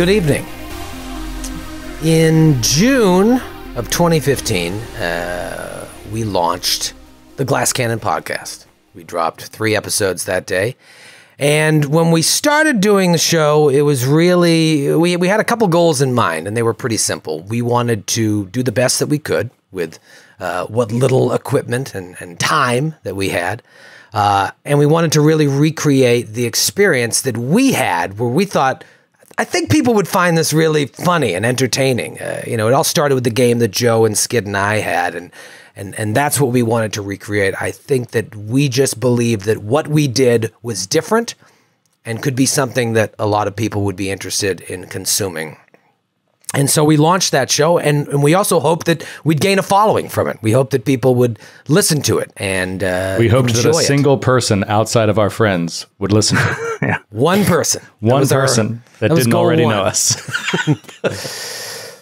Good evening. In June of 2015, we launched the Glass Cannon podcast. We dropped 3 episodes that day. And when we started doing the show, it was really, we had a couple goals in mind, and they were pretty simple. We wanted to do the best that we could with what little equipment and time that we had. And we wanted to really recreate the experience that we had, where we thought, I think people would find this really funny and entertaining. You know, it all started with the game that Joe and Skid and I had, and that's what we wanted to recreate. I think that we just believed that what we did was different and could be something that a lot of people would be interested in consuming. And so we launched that show, and we also hoped that we'd gain a following from it. We hoped that people would listen to it, and we hoped that a single person outside of our friends would listen to it. Yeah. One person. One person that didn't already know us.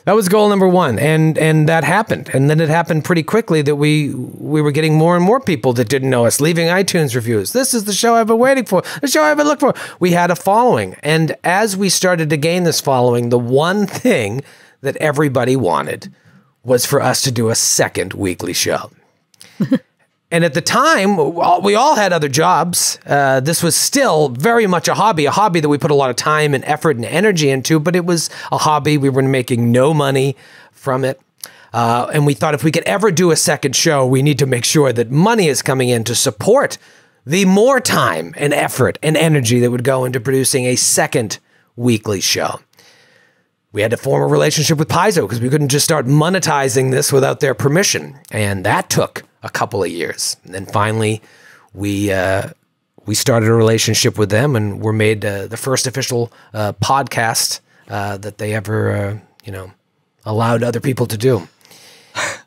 That was goal number 1, and that happened. And then it happened pretty quickly that we were getting more and more people that didn't know us, leaving iTunes reviews. This is the show I've been waiting for, the show I've been looking for. We had a following. And as we started to gain this following, the one thing that everybody wanted was for us to do a second weekly show. And at the time, we all had other jobs. This was still very much a hobby that we put a lot of time and effort and energy into, but it was a hobby. We were making no money from it. And we thought if we could ever do a second show, we need to make sure that money is coming in to support the more time and effort and energy that would go into producing a second weekly show. We had to form a relationship with Paizo because we couldn't just start monetizing this without their permission. And that took a couple of years. And then finally, we started a relationship with them, and were made the first official podcast that they ever, you know, allowed other people to do.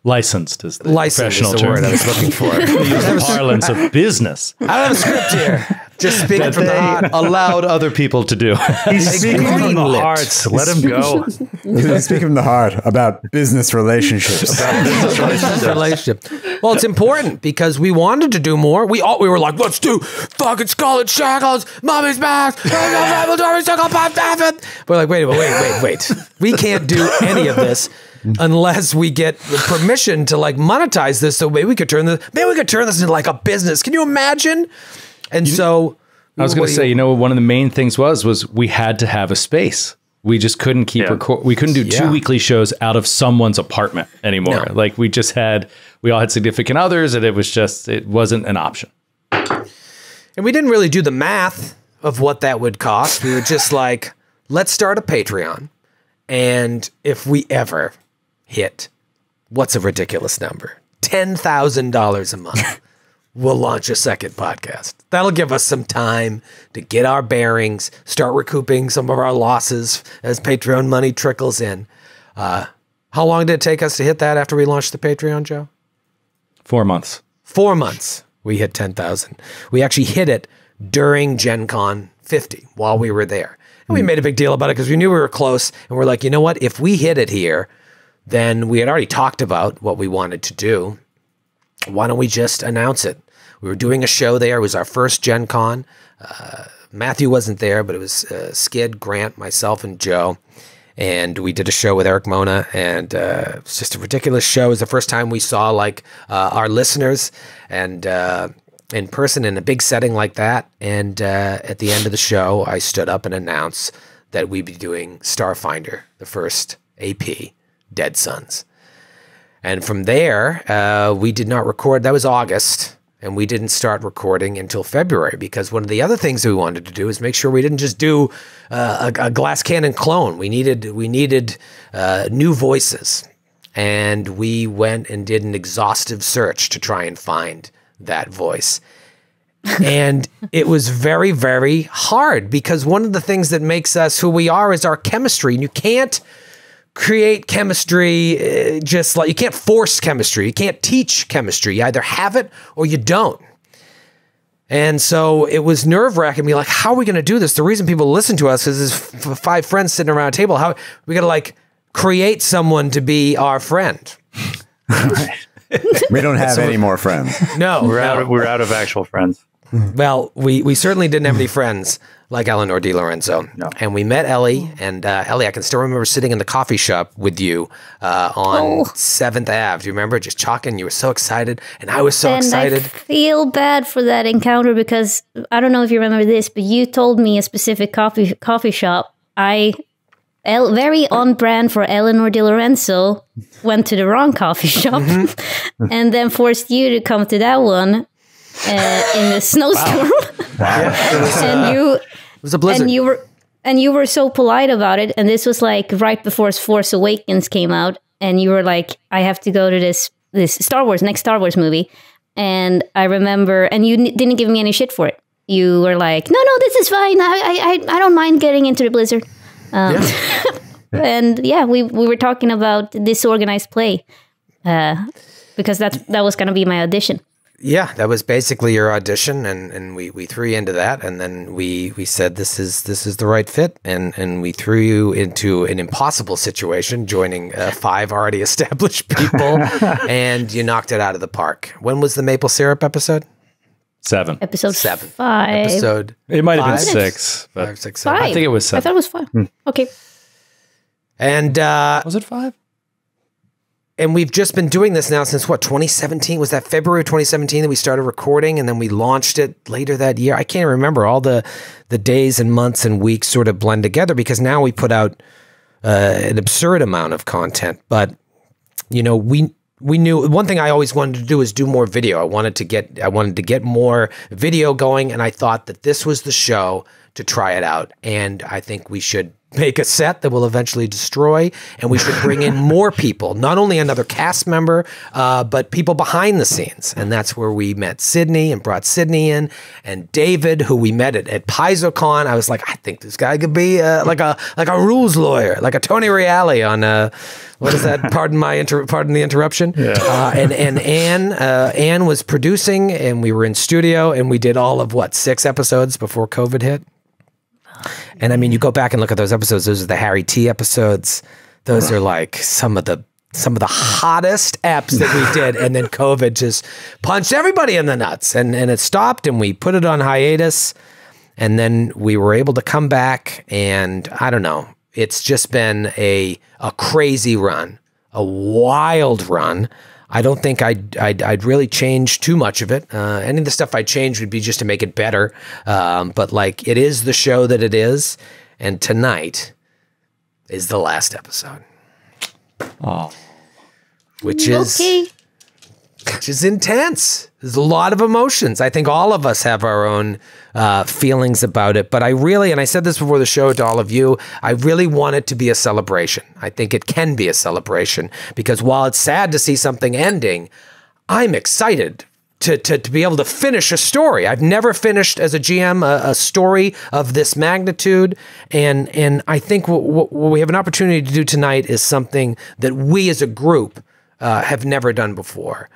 Licensed is the professional term I was looking for. The parlance of business. I don't have a script here. Just speaking from the heart. Allowed other people to do. He's speaking from the heart. Let him go. He's speaking from the heart about business relationships. About business relationships. Well, it's important because we wanted to do more. We were like, let's do fucking Skull and Shackles, Mommy's Back. We're like, wait. We can't do any of this unless we get the permission to like monetize this, so maybe we could turn this into like a business. Can you imagine? And so I was going to say, you know, one of the main things was we had to have a space. We just couldn't keep record. We couldn't do 2 weekly shows out of someone's apartment anymore. No. Like we all had significant others, and it was just, it wasn't an option. And we didn't really do the math of what that would cost. We were just like, let's start a Patreon. And if we ever hit, what's a ridiculous number, $10,000 a month, we'll launch a second podcast. That'll give us some time to get our bearings, start recouping some of our losses as Patreon money trickles in. How long did it take us to hit that after we launched the Patreon, Joe? 4 months. 4 months. We hit 10,000. We actually hit it during Gen Con 50 while we were there. And we made a big deal about it because we knew we were close, and we're like, you know what? If we hit it here, then we had already talked about what we wanted to do. Why don't we just announce it? We were doing a show there. It was our first Gen Con. Matthew wasn't there, but it was Skid, Grant, myself, and Joe. And we did a show with Eric Mona, and it was just a ridiculous show. It was the first time we saw like our listeners and in person in a big setting like that. And at the end of the show, I stood up and announced that we'd be doing Starfinder, the first AP, Dead Suns. And from there, we did not record. That was August, and we didn't start recording until February, because one of the other things that we wanted to do is make sure we didn't just do a Glass Cannon clone. We needed new voices, and we went and did an exhaustive search to try and find that voice. And it was very, very hard, because one of the things that makes us who we are is our chemistry, and you can't create chemistry just like, you can't force chemistry. You can't teach chemistry. You either have it or you don't. And so it was nerve-wracking. Be like, how are we going to do this? The reason people listen to us is there's 5 friends sitting around a table. How we got to like create someone to be our friend? We don't have any more friends. No, we're out of actual friends. Well, we certainly didn't have any friends like Eleanor de DiLorenzo. No. And we met Ellie, and Ellie, I can still remember sitting in the coffee shop with you on 7th Ave. Do you remember? Just talking. You were so excited, and I was so excited. I feel bad for that encounter because, I don't know if you remember this, but you told me a specific coffee shop. Very on brand for Eleanor de DiLorenzo, went to the wrong coffee shop and then forced you to come to that one in a snowstorm. And it was a blizzard. And you were so polite about it. And this was like right before Force Awakens came out, and you were like, "I have to go to this next Star Wars movie." And I remember, and you didn't give me any shit for it. You were like, "No, no, this is fine. I don't mind getting into the blizzard." And yeah, we were talking about disorganized play because that was going to be my audition. Yeah, that was basically your audition, and we threw you into that, and then we said this is the right fit, and we threw you into an impossible situation, joining 5 already established people, and you knocked it out of the park. When was the maple syrup episode? 7. Episode 7. 5. Episode. It might have been 6. But 5, 6, 7. 5. I think it was 7. I thought it was 5. Okay. And was it 5? And we've just been doing this now since what, 2017? Was that February 2017 that we started recording, and then we launched it later that year? I can't remember. All the days and months and weeks sort of blend together because now we put out an absurd amount of content. But you know, we knew one thing I always wanted to do is do more video. I wanted to get more video going, and I thought that this was the show to try it out. And I think we should make a set that we'll eventually destroy, and we should bring in more people, not only another cast member, but people behind the scenes. And that's where we met Sydney and brought Sydney in, and David, who we met at PaizoCon. I was like, I think this guy could be like a rules lawyer, like a Tony Reale on a, what is that? Pardon the interruption. Yeah. And Anne was producing, and we were in studio, and we did all of what, 6 episodes before COVID hit. And I mean, you go back and look at those episodes. Those are the Harry T episodes. Those are like some of the hottest eps that we did. And then COVID just punched everybody in the nuts, and it stopped, and we put it on hiatus. And then we were able to come back, and I don't know. It's just been a crazy run, a wild run. I don't think I'd really change too much of it. Any of the stuff I change would be just to make it better. But like, it is the show that it is, and tonight is the last episode. Oh, which is intense. There's a lot of emotions. I think all of us have our own feelings about it. But I really, and I said this before the show to all of you, I really want it to be a celebration. I think it can be a celebration, because while it's sad to see something ending, I'm excited to be able to finish a story. I've never finished as a GM a story of this magnitude. And I think what we have an opportunity to do tonight is something that we as a group have never done before.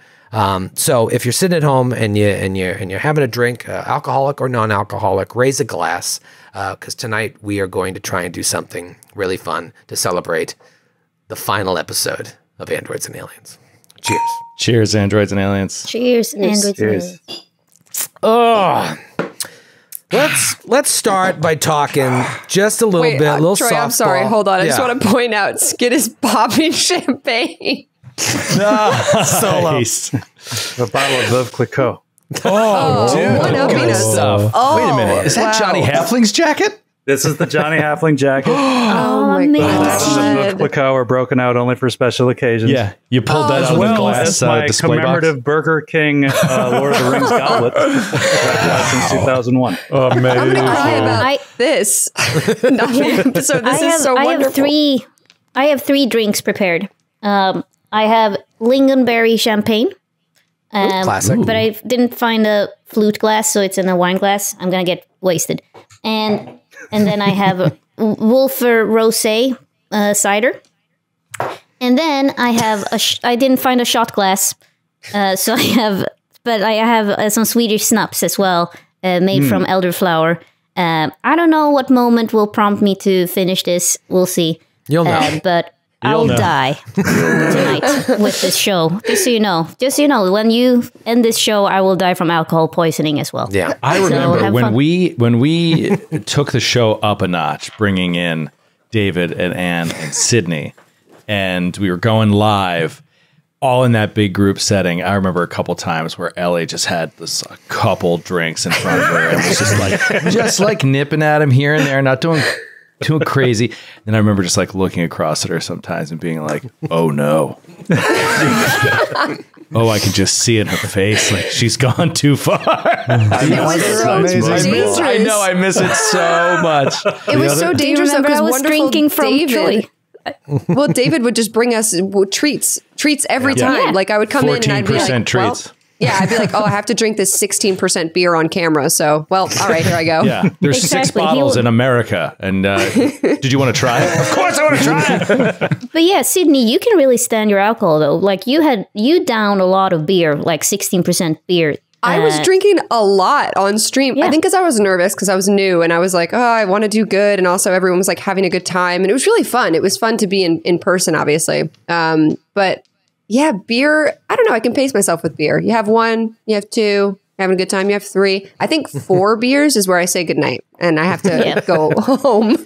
So if you're sitting at home and you're having a drink, alcoholic or non-alcoholic, raise a glass, because tonight we are going to try and do something really fun to celebrate the final episode of Androids and Aliens. Cheers! Cheers, Androids and Aliens! Cheers, Androids and Aliens! Oh, let's start by talking just a little bit, a little Troy, softball. I'm sorry, hold on. I just want to point out, Skid is popping champagne. Nice. A bottle of Veuve Clicquot. Oh, dude. Wait a minute. Is that Johnny Halfling's jacket? This is the Johnny Halfling jacket. Oh, my God. Veuve Clicquot were broken out only for special occasions. Yeah. You pulled that out of the glass display commemorative box. Burger King Lord of the Rings goblet since 2001. Amazing. I'm going to cry about this. I have 3 drinks prepared. I have lingonberry champagne, classic. But I didn't find a flute glass, so it's in a wine glass. I'm going to get wasted. And then I have a Wolfer Rosé cider. And then I have I didn't find a shot glass, so I have, but I have some Swedish schnapps as well, made from elderflower. I don't know what moment will prompt me to finish this. We'll see. You'll know. But I'll die tonight with this show. Just so you know, when you end this show, I will die from alcohol poisoning as well. Yeah, I remember when we took the show up a notch, bringing in David and Anne and Sydney, and we were going live all in that big group setting. I remember a couple times where Ellie just had this a couple drinks in front of her and was just like nipping at him here and there, not doing crazy. And I remember just like looking across at her sometimes and being like, oh no. Oh, I can just see in her face, like she's gone too far. I know, I miss it so much. It was so dangerous though, because I was drinking from David. Well, David would just bring us treats every time. Like I would come in and I'd be like, well, yeah, I'd be like, oh, I have to drink this 16% beer on camera. So, well, all right, here I go. Yeah, there's exactly. 6 bottles in America. And did you want to try it? Of course I want to try it. But yeah, Sydney, you can really stand your alcohol though. Like you downed a lot of beer, like 16% beer. I was drinking a lot on stream. Yeah. I think because I was nervous because I was new and I was like, oh, I want to do good. And also everyone was like having a good time. And it was really fun. It was fun to be in person, obviously. But yeah, beer, I don't know. I can pace myself with beer. You have 1, you have 2, you're having a good time, you have 3. I think 4 beers is where I say goodnight and I have to go home.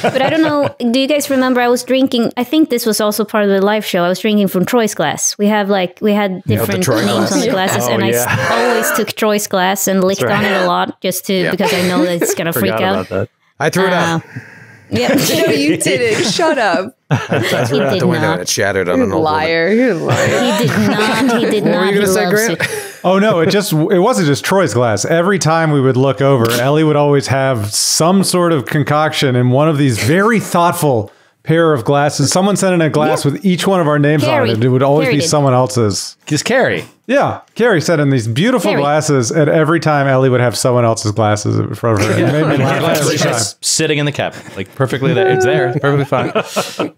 But I don't know. Do you guys remember I was drinking? I think this was also part of the live show. I was drinking from Troy's glass. We had different names on the glasses, and I always took Troy's glass and licked on it a lot just to because I know that it's gonna freak out. I threw it out. Yeah, no, you didn't. Shut up. I threw it out the window and it shattered on an old woman. You're a liar. He did not. He did not. What were you gonna say, Grant? Oh no, it wasn't just Troy's glass. Every time we would look over, Ellie would always have some sort of concoction in one of these very thoughtful pair of glasses. Someone sent in a glass with each one of our names on it. It would always be someone else's. Just Carrie. Yeah. Carrie sent in these beautiful glasses, and every time Ellie would have someone else's glasses in front of her. It made me laugh every time. Sitting in the cabinet. Like perfectly there. It's there. It's perfectly fine.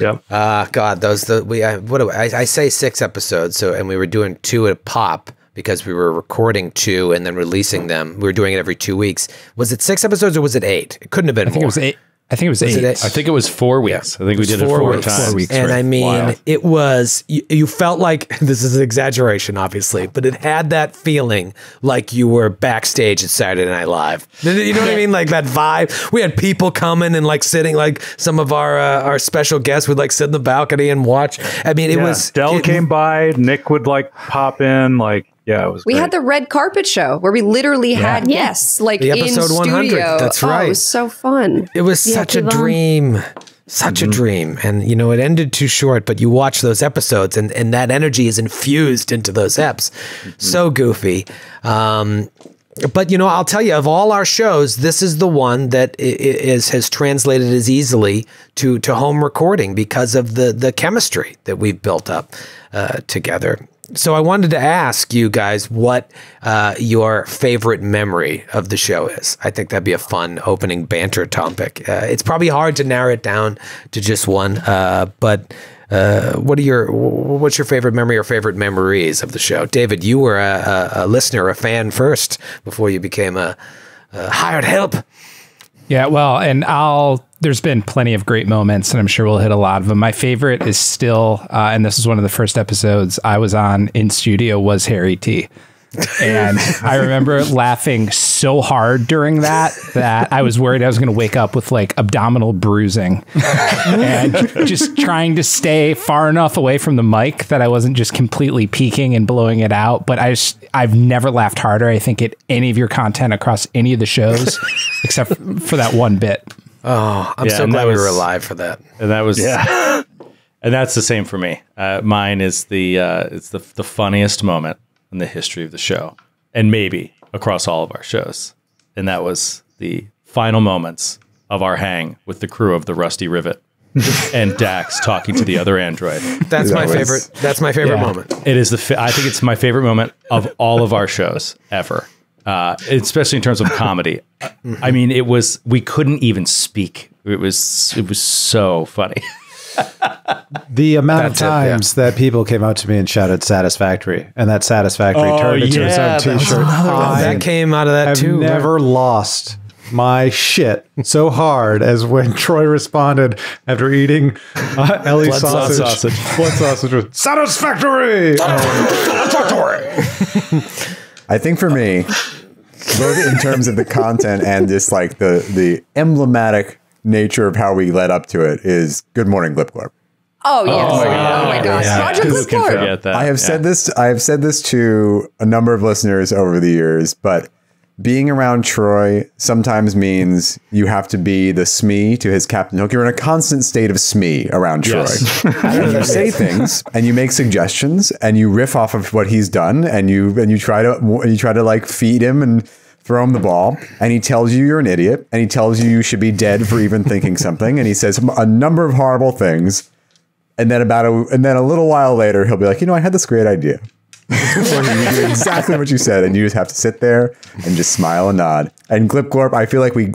Yep. God, I say 6 episodes, so and we were doing 2 a pop because we were recording 2 and then releasing them. We were doing it every 2 weeks. Was it 6 episodes or was it 8? It couldn't have been more. It was 8. I think it was 8. I think it was 4 weeks. I think we did it 4 times. 4 weeks, and I mean, it was, you felt like, this is an exaggeration, obviously, but it had that feeling like you were backstage at Saturday Night Live. You know what I mean? Like that vibe. We had people coming and like sitting, like some of our special guests would like sit in the balcony and watch. I mean, it was. Del came by, Nick would like pop in, like. Yeah, it was great. We had the red carpet show where we literally had guests like the episode in 100. Studio. That's right. Oh, it was so fun. It was such a dream. Such a dream. And, you know, it ended too short, but you watch those episodes and that energy is infused into those eps. So goofy. But, you know, I'll tell you, of all our shows, this is the one that has translated as easily to home recording because of the chemistry that we've built up together. So I wanted to ask you guys what your favorite memory of the show is. I think that'd be a fun opening banter topic. It's probably hard to narrow it down to just one, but what's your favorite memory or favorite memories of the show? David, you were a listener, a fan first before you became a hired help. Yeah, well, and there's been plenty of great moments, and I'm sure we'll hit a lot of them. My favorite is still, and this is one of the first episodes I was on in studio, was Harry T. And I remember laughing so hard during that I was worried I was going to wake up with like abdominal bruising and just trying to stay far enough away from the mic that I wasn't just completely peeking and blowing it out. But I've never laughed harder, I think, at any of your content across any of the shows, except for that one bit. Oh, I'm so glad we were alive for that. And that was... Yeah. And that's the same for me. Mine is the funniest moment in the history of the show, and maybe across all of our shows, and that was the final moments of our hang with the crew of the Rusty Rivet and Dax talking to the other android. That's my favorite moment. It is I think it's my favorite moment of all of our shows ever, especially in terms of comedy. I mean, we couldn't even speak. It was so funny. The amount of times that people came up to me and shouted "Satisfactory," and that "Satisfactory" turned into its own T-shirt. That came out of that I've too. Never lost my shit so hard as when Troy responded after eating Ellie's sausage. Blood sausage was satisfactory. I think for me, both in terms of the content and just like the emblematic nature of how we led up to it, is Good Morning Glipcorp. Oh yes! Oh my god! Oh my gosh. Yeah. Roger Glipcorp. I have said this. I have said this to a number of listeners over the years, but being around Troy sometimes means you have to be the SME to his Captain Hook. You're in a constant state of SME around Troy. And you say things, and you make suggestions, and you riff off of what he's done, and you try to like feed him and throw him the ball, and he tells you you're an idiot, and he tells you you should be dead for even thinking something, and he says a number of horrible things. And then a little while later, he'll be like, you know, I had this great idea. You do exactly what you said, and you just have to sit there and just smile and nod. And Glipcorp, I feel like we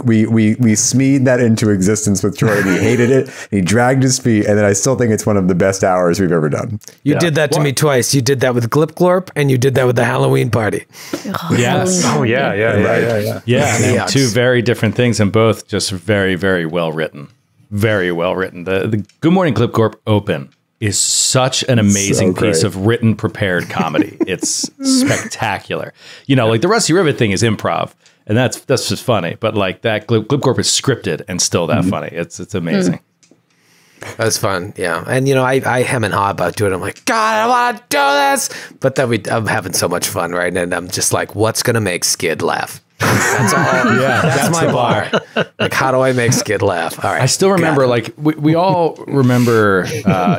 smeed that into existence with Troy, and he hated it. He dragged his feet, and then I still think it's one of the best hours we've ever done. You did that to me twice. You did that with Glipcorp, and you did that with the Halloween party. Yes. Oh yeah, yeah, yeah, right. Yeah. Two very different things, and both just very, very well written. Very well written. The Good Morning Glipcorp open is such an amazing piece of written, prepared comedy. It's spectacular. You know, like the Rusty Rivet thing is improv, and that's just funny. But like that Glipcorp is scripted and still that funny. It's amazing. That was fun, yeah. And you know, I hem and haw about doing it. I'm like, God, I want to do this, but then I'm having so much fun, right? And I'm just like, what's gonna make Skid laugh? That's all. Yeah, that's my bar. Like, how do I make Skid laugh? All right. I still remember, like, we all remember,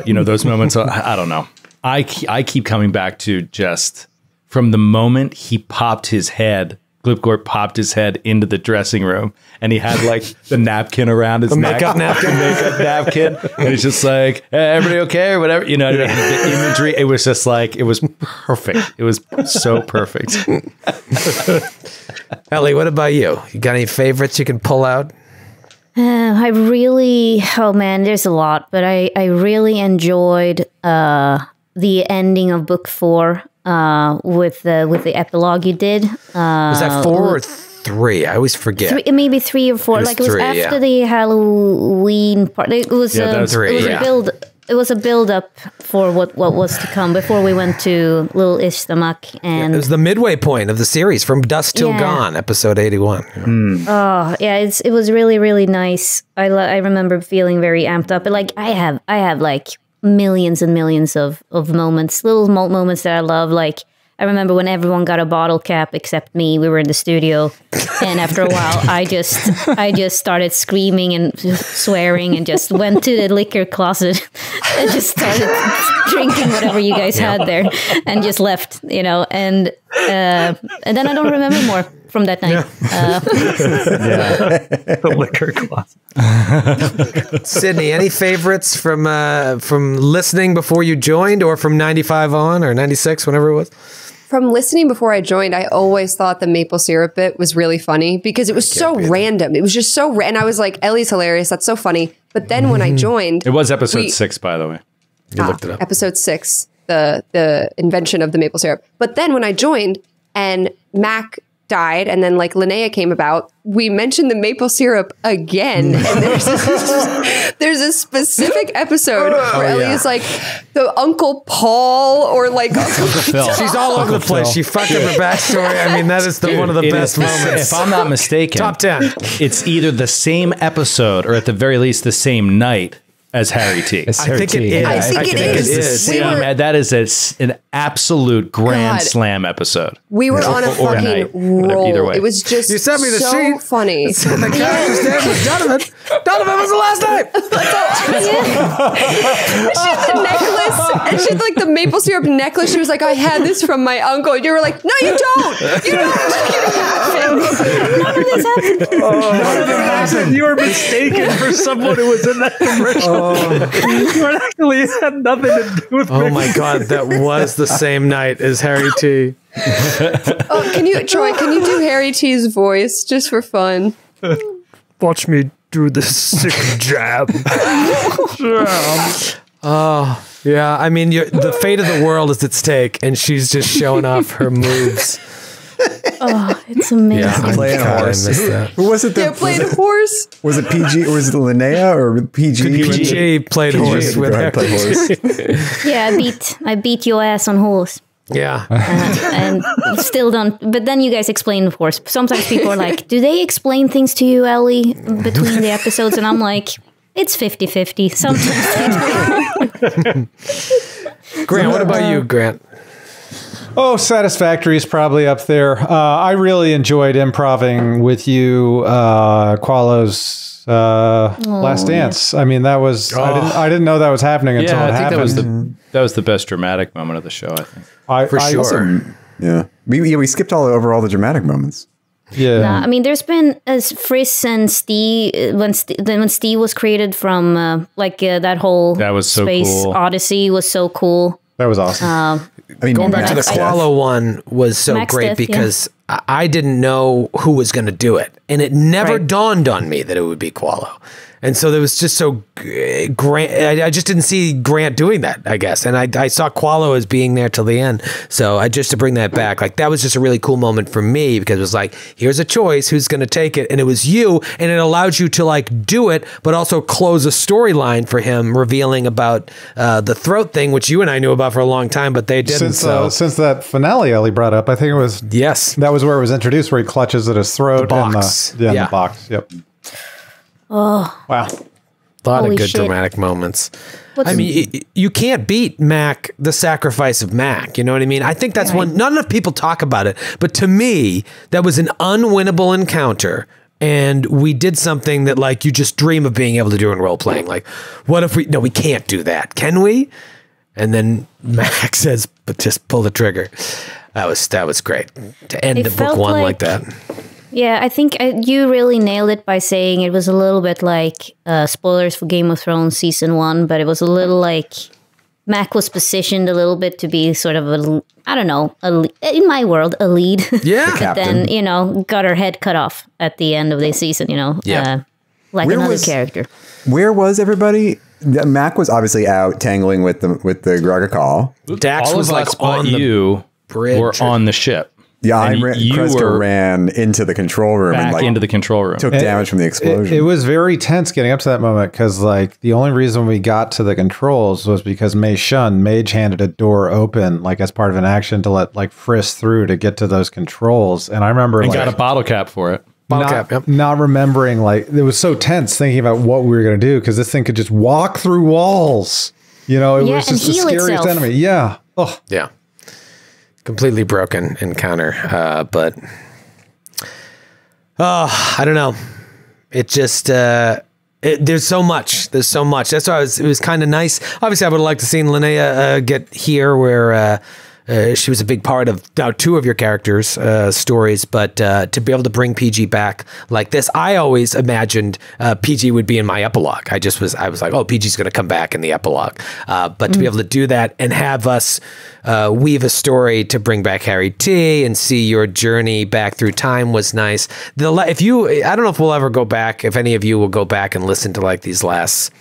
you know, those moments. I don't know. I keep coming back to just from the moment he popped his head. Glipcorp popped his head into the dressing room, and he had like the napkin around his neck, makeup napkin, and he's just like, hey, "Everybody okay?" or whatever, you know. Yeah. The imagery, it was just like, it was perfect. It was so perfect. Ellie, what about you? You got any favorites you can pull out? I really, oh man, there's a lot, but I really enjoyed the ending of book 4. With the epilogue you did. Was that 4 or 3? I always forget. 3, maybe 3 or 4. It was 3, after the Halloween part. It was a build up for what was to come before we went to Little Ishtamak, and it was the midway point of the series, From Dusk Till Gone, episode 81. Mm. Oh yeah, it was really, really nice. I remember feeling very amped up, but like I have like millions and millions of moments, little moments that I love. Like, I remember when everyone got a bottle cap except me. We were in the studio, and after a while, I just started screaming and swearing, and just went to the liquor closet and just started drinking whatever you guys had there, and just left, you know. And then I don't remember more from that night. The liquor closet. Sydney, any favorites from listening before you joined, or from 95 on, or 96, whenever it was? From listening before I joined, I always thought the maple syrup bit was really funny, because it was so random. It was just so random. And I was like, Ellie's hilarious. That's so funny. But then when I joined... It was episode 6, by the way. You looked it up. Episode 6, the invention of the maple syrup. But then when I joined and Mac... died, and then like Linnea came about, we mentioned the maple syrup again, and there's a specific episode where Ellie is like the Uncle Paul, or like Uncle Phil. She's all over the place. She fucked up her backstory. I mean, that is one of the best moments. If I'm not mistaken, top 10. It's either the same episode, or at the very least the same night as Harry T. I think it is. That is an absolute grand slam episode. We were on a fucking roll. Either way. It was just so funny. The guy who stands with Donovan. Donovan was the last night. She had the necklace, and she had like the maple syrup necklace. She was like, I had this from my uncle. And you were like, no, you don't. You don't have none of this happened. None of it happened. You were mistaken for someone who was in that commercial. You actually had nothing to do with. Oh my god, that was the same night as Harry T. Oh, Troy, can you do Harry T's voice just for fun? Watch me do this sick jab. Oh yeah, I mean, the fate of the world is at stake, and she's just showing off her moves. Oh, it's amazing. Yeah, I'm playing horse. Who was it? They're playing horse. Was it PG or was it Linnea or PG? PG played horse with her. Yeah, I beat your ass on horse. Yeah. And still don't. But then you guys explain, of course. Sometimes people are like, do they explain things to you, Ellie, between the episodes? And I'm like, it's 50-50. Sometimes they do. Grant, what about you, Grant? Oh, Satisfactory is probably up there. I really enjoyed improving with you, Qualo's Last Dance. Yeah. I mean, that was, oh. I didn't know that was happening until it happened. That was the best dramatic moment of the show, I think. For sure. We skipped over all the dramatic moments. Yeah. Nah, I mean, there's been Friss and Steve when Steve was created from that whole Space Odyssey was so cool. That was awesome. I mean, going back to the Qualo one was so great because I didn't know who was going to do it, and it never dawned on me that it would be Qualo. And so there was just so Grant. I just didn't see Grant doing that, I guess. And I saw Qualo as being there till the end. So just to bring that back, like that was just a really cool moment for me because it was like, here's a choice, who's going to take it? And it was you, and it allowed you to like do it, but also close a storyline for him, revealing about the throat thing, which you and I knew about for a long time, but they didn't. Since that finale Ellie brought up, I think it was that was where it was introduced, where he clutches at his throat, the box. Yep. Oh wow! A lot of good dramatic moments. I mean, you can't beat Mac, the sacrifice of Mac. You know what I mean? I think that's one. Not enough people talk about it, but to me, that was an unwinnable encounter. And we did something that, like, you just dream of being able to do in role playing. Like, what if we? No, we can't do that. Can we? And then Mac says, "But just pull the trigger." That was great to end book one like that. Yeah, I think you really nailed it by saying it was a little bit like spoilers for Game of Thrones season 1, but it was a little like Mac was positioned a little bit to be sort of a, I don't know, in my world, a lead. Yeah. But then, you know, got her head cut off at the end of the season, you know, like another character. Where was everybody? Mac was obviously out tangling with the Gragakal. Dax was like on the bridge. We're on the ship. Yeah, Kreska ran into the control room and like into the control room. Took damage from the explosion. It was very tense getting up to that moment because like the only reason we got to the controls was because Mei-Shun handed a door open like as part of an action to let like Friss through to get to those controls. And I remember like, got a bottle cap for it. Not remembering like it was so tense thinking about what we were gonna do because this thing could just walk through walls. You know, it was just the scariest enemy. Yeah. Oh yeah. Completely broken encounter, but I don't know. It just there's so much. That's why it was kind of nice. Obviously, I would have liked to seen Linnea get here, where she was a big part of now two of your characters' stories. But to be able to bring PG back like this, I always imagined PG would be in my epilogue. I was like, oh, PG's going to come back in the epilogue. But to be able to do that and have us. Weave a story to bring back Harry T and see your journey back through time was nice. I don't know if we'll ever go back, if any of you will go back and listen to like these last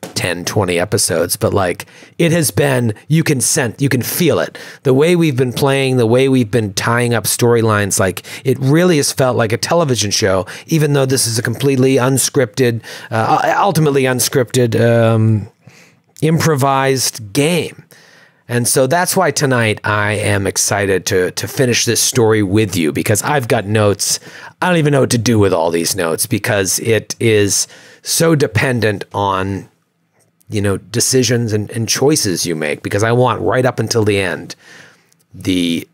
10, 20 episodes, but like it has been, you can feel it. The way we've been playing, the way we've been tying up storylines, like it really has felt like a television show, even though this is a completely unscripted, ultimately unscripted, improvised game. And so that's why tonight I am excited to finish this story with you because I've got notes. I don't even know what to do with all these notes because it is so dependent on, you know, decisions and choices you make because I want right up until the end the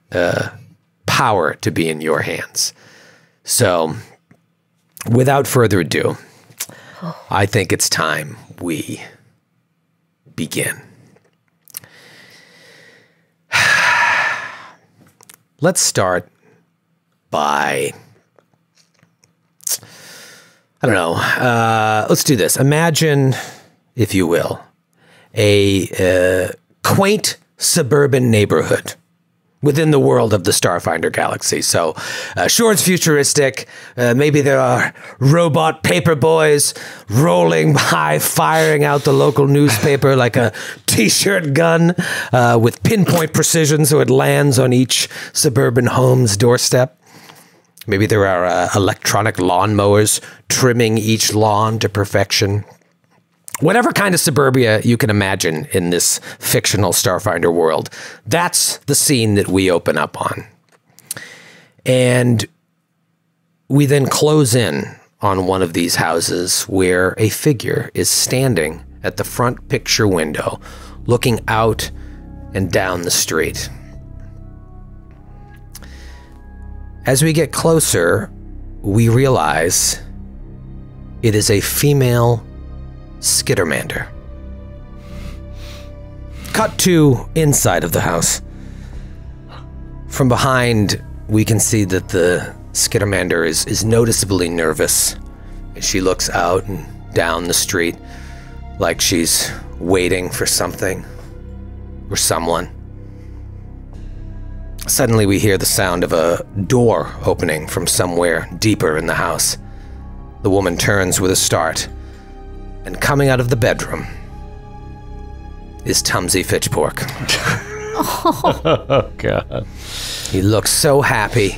power to be in your hands. So without further ado, I think it's time we begin. Let's start by, I don't know, let's do this. Imagine, if you will, a quaint suburban neighborhood within the world of the Starfinder galaxy. So sure, it's futuristic. Maybe there are robot paper boys rolling by, firing out the local newspaper like a T-shirt gun with pinpoint precision so it lands on each suburban home's doorstep. Maybe there are electronic lawnmowers trimming each lawn to perfection. Whatever kind of suburbia you can imagine in this fictional Starfinder world, that's the scene that we open up on. And we then close in on one of these houses where a figure is standing at the front picture window, looking out and down the street. As we get closer, we realize it is a female Skittermander. Cut to inside of the house. From behind, we can see that the Skittermander is noticeably nervous. She looks out and down the street like she's waiting for something or someone. Suddenly we hear the sound of a door opening from somewhere deeper in the house. The woman turns with a start, and coming out of the bedroom is Tumsy Fitchpork. Oh, God. He looks so happy.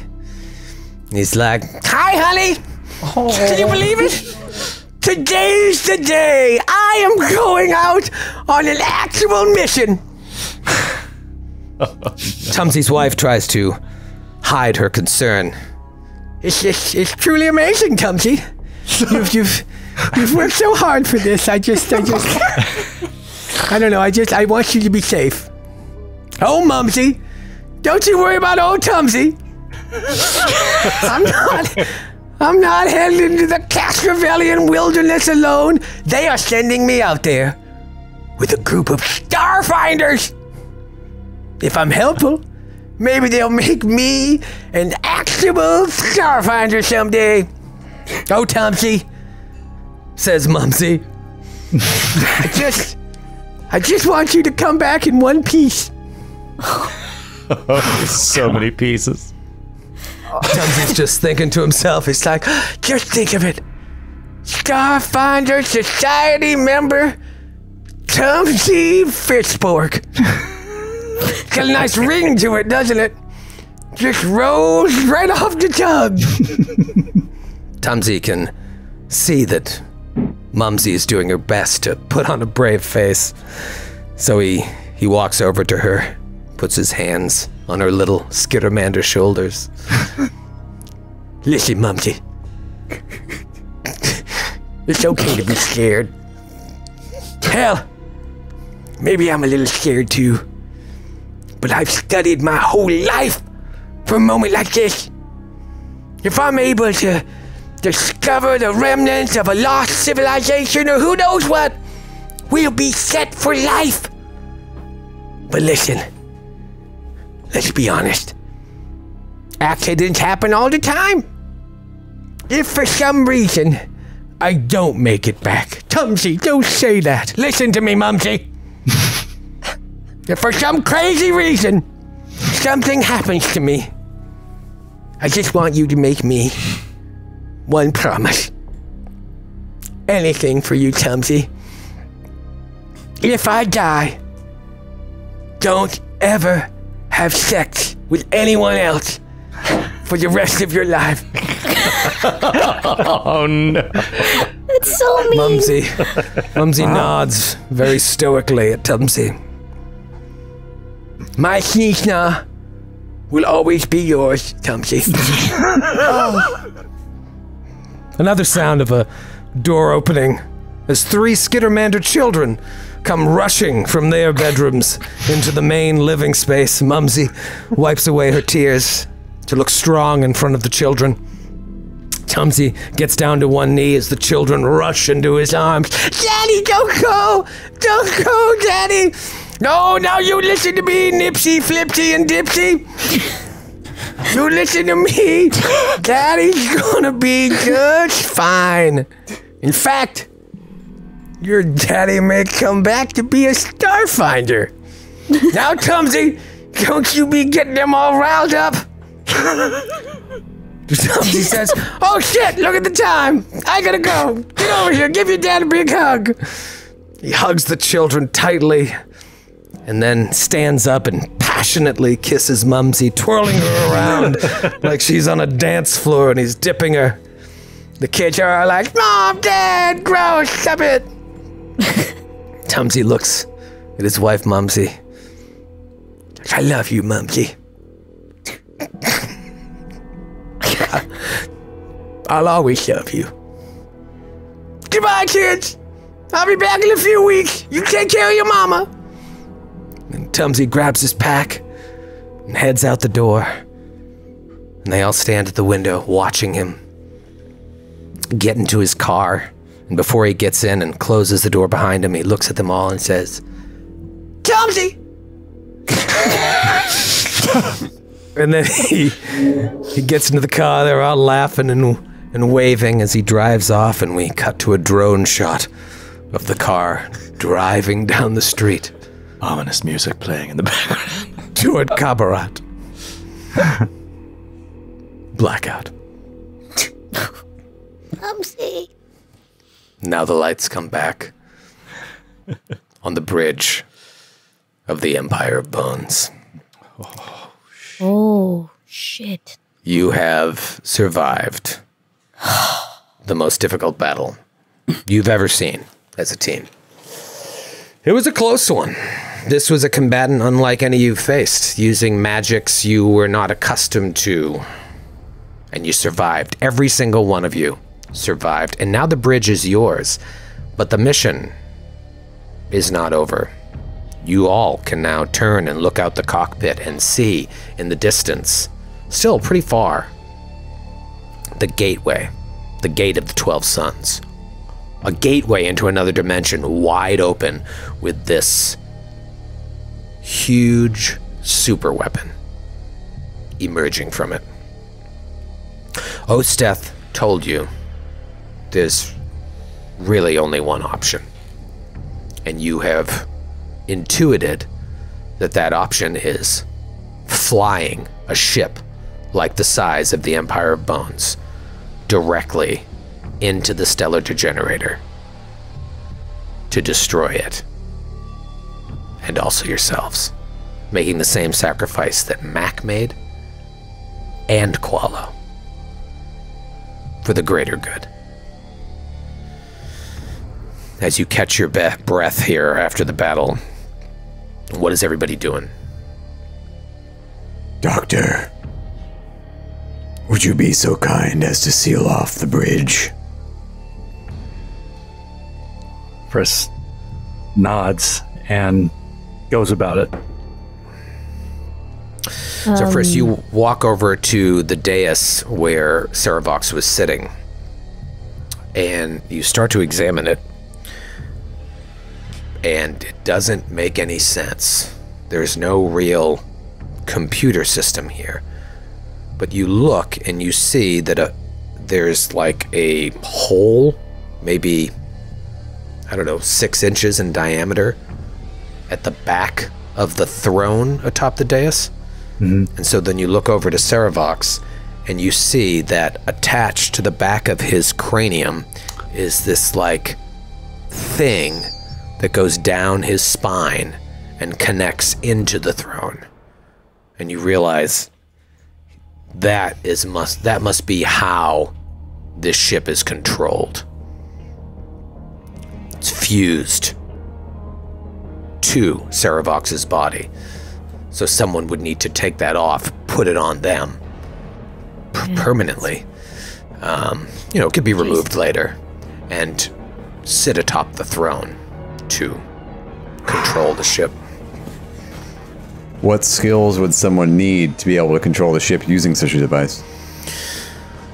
He's like, "Hi, honey! Oh. Can you believe it? Today's the day! I am going out on an actual mission!" Tumsy's wife tries to hide her concern. It's truly amazing, Tumsy. You've worked so hard for this. I want you to be safe. Oh, Mumsy, don't you worry about old Tumsy. I'm not headed into the Cascavellian wilderness alone. They are sending me out there with a group of Starfinders. If I'm helpful, maybe they'll make me an actual Starfinder someday. "Oh, Tumsy," says Mumsy, I just want you to come back in one piece." So many pieces. Tumsy's just thinking to himself, he's like, just think of it. Starfinder Society member Tumsy Fitchpork. It's got a nice ring to it, doesn't it? Just rolls right off the tub. Tumsy can see that Mumsy is doing her best to put on a brave face. So he walks over to her, puts his hands on her little Skittermander shoulders. "Listen, Mumsy. It's okay to be scared. Hell, maybe I'm a little scared too. But I've studied my whole life for a moment like this. If I'm able to discover the remnants of a lost civilization or who knows what, we'll be set for life. But listen, let's be honest. Accidents happen all the time. If for some reason I don't make it back..." "Tumsy, don't say that. Listen to me, Mumsy. If for some crazy reason something happens to me, I just want you to make me one promise. Anything for you, Tumsy. If I die, don't ever have sex with anyone else for the rest of your life." Oh, no. That's so mean. Mumsy nods very stoically at Tumsy. "My Sneezna will always be yours, Tumsy." Oh. Another sound of a door opening as three Skittermander children come rushing from their bedrooms into the main living space. Mumsy wipes away her tears to look strong in front of the children. Tumsy gets down to one knee as the children rush into his arms. "Daddy, don't go! Don't go, Daddy! No, now you listen to me, Nipsy, Flipsy, and Dipsy. You listen to me. Daddy's gonna be just fine. In fact, your daddy may come back to be a Starfinder. Now, Tumsy, don't you be getting them all riled up." Tumsy says, "Oh, shit, look at the time. I gotta go. Get over here. Give your dad a big hug." He hugs the children tightly, and then stands up and passionately kisses Mumsy, twirling her around like she's on a dance floor, and he's dipping her. The kids are like, "Mom, Dad, gross, stop it." Tumsy looks at his wife, Mumsy. "I love you, Mumsy. I'll always love you. Goodbye, kids. I'll be back in a few weeks. You take care of your mama." And Tumsy grabs his pack and heads out the door. And they all stand at the window watching him get into his car. And before he gets in and closes the door behind him, he looks at them all and says, "Tumsy!" And then he gets into the car. They're all laughing and waving as he drives off, and we cut to a drone shot of the car driving down the street. Ominous music playing in the background. Toward Cabaret. Blackout. Mumsy. Now the lights come back on the bridge of the Empire of Bones. Oh, shit. Oh, shit. You have survived the most difficult battle you've ever seen as a team. It was a close one. This was a combatant unlike any you've faced, using magics you were not accustomed to. And you survived. Every single one of you survived. And now the bridge is yours. But the mission is not over. You all can now turn and look out the cockpit and see in the distance, still pretty far, the gateway, the Gate of the 12 Suns. A gateway into another dimension, wide open, with this huge super weapon emerging from it. Osteth told you there's really only one option, and you have intuited that that option is flying a ship like the size of the Empire of Bones directly into the Stellar Degenerator to destroy it, and also yourselves, making the same sacrifice that Mac made and Qualo for the greater good. As you catch your breath here after the battle, what is everybody doing? "Doctor, would you be so kind as to seal off the bridge?" Friss nods and goes about it. So Friss, you walk over to the dais where Saravox was sitting, and you start to examine it, and it doesn't make any sense. There's no real computer system here. But you look and you see that there's like a hole, maybe, I don't know, 6 inches in diameter at the back of the throne atop the dais. Mm-hmm. And so then you look over to Saravox and you see that attached to the back of his cranium is this like thing that goes down his spine and connects into the throne. And you realize that must be how this ship is controlled. It's fused to Saravox's body. So someone would need to take that off, put it on them permanently. You know, it could be removed later and sit atop the throne to control the ship. What skills would someone need to be able to control the ship using such a device?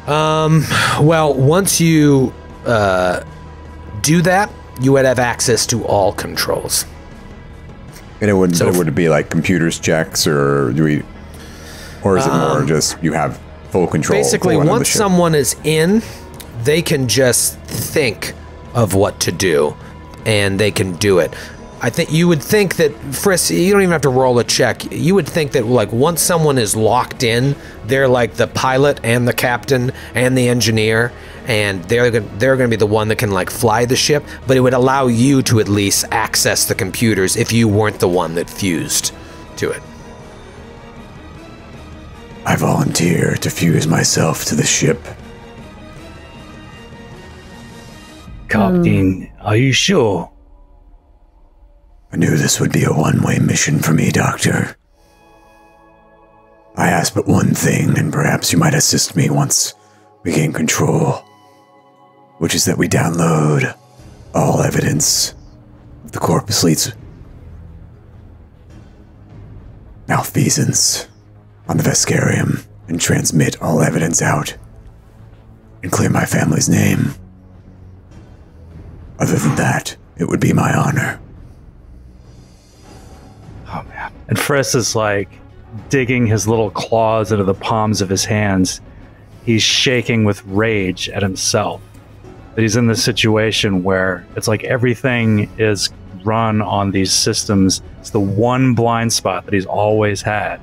Well, once you do that, you would have access to all controls. And it wouldn't. So would it be like computers checks, or do we, or is it more just you have full control? Basically, once someone is in, they can just think of what to do, and they can do it. I think you would think that, Friss, you don't even have to roll a check. You would think that, like, once someone is locked in, they're like the pilot and the captain and the engineer, and they're going to be the one that can, like, fly the ship, but it would allow you to at least access the computers if you weren't the one that fused to it. I volunteer to fuse myself to the ship. Captain, are you sure? I knew this would be a one-way mission for me, Doctor. I ask but one thing, and perhaps you might assist me once we gain control, which is that we download all evidence of the Corpus Leet's malfeasance on the Vescarium and transmit all evidence out and clear my family's name. Other than that, it would be my honor. Oh, man. And Friss is like digging his little claws into the palms of his hands. He's shaking with rage at himself. But he's in this situation where it's like everything is run on these systems. It's the one blind spot that he's always had.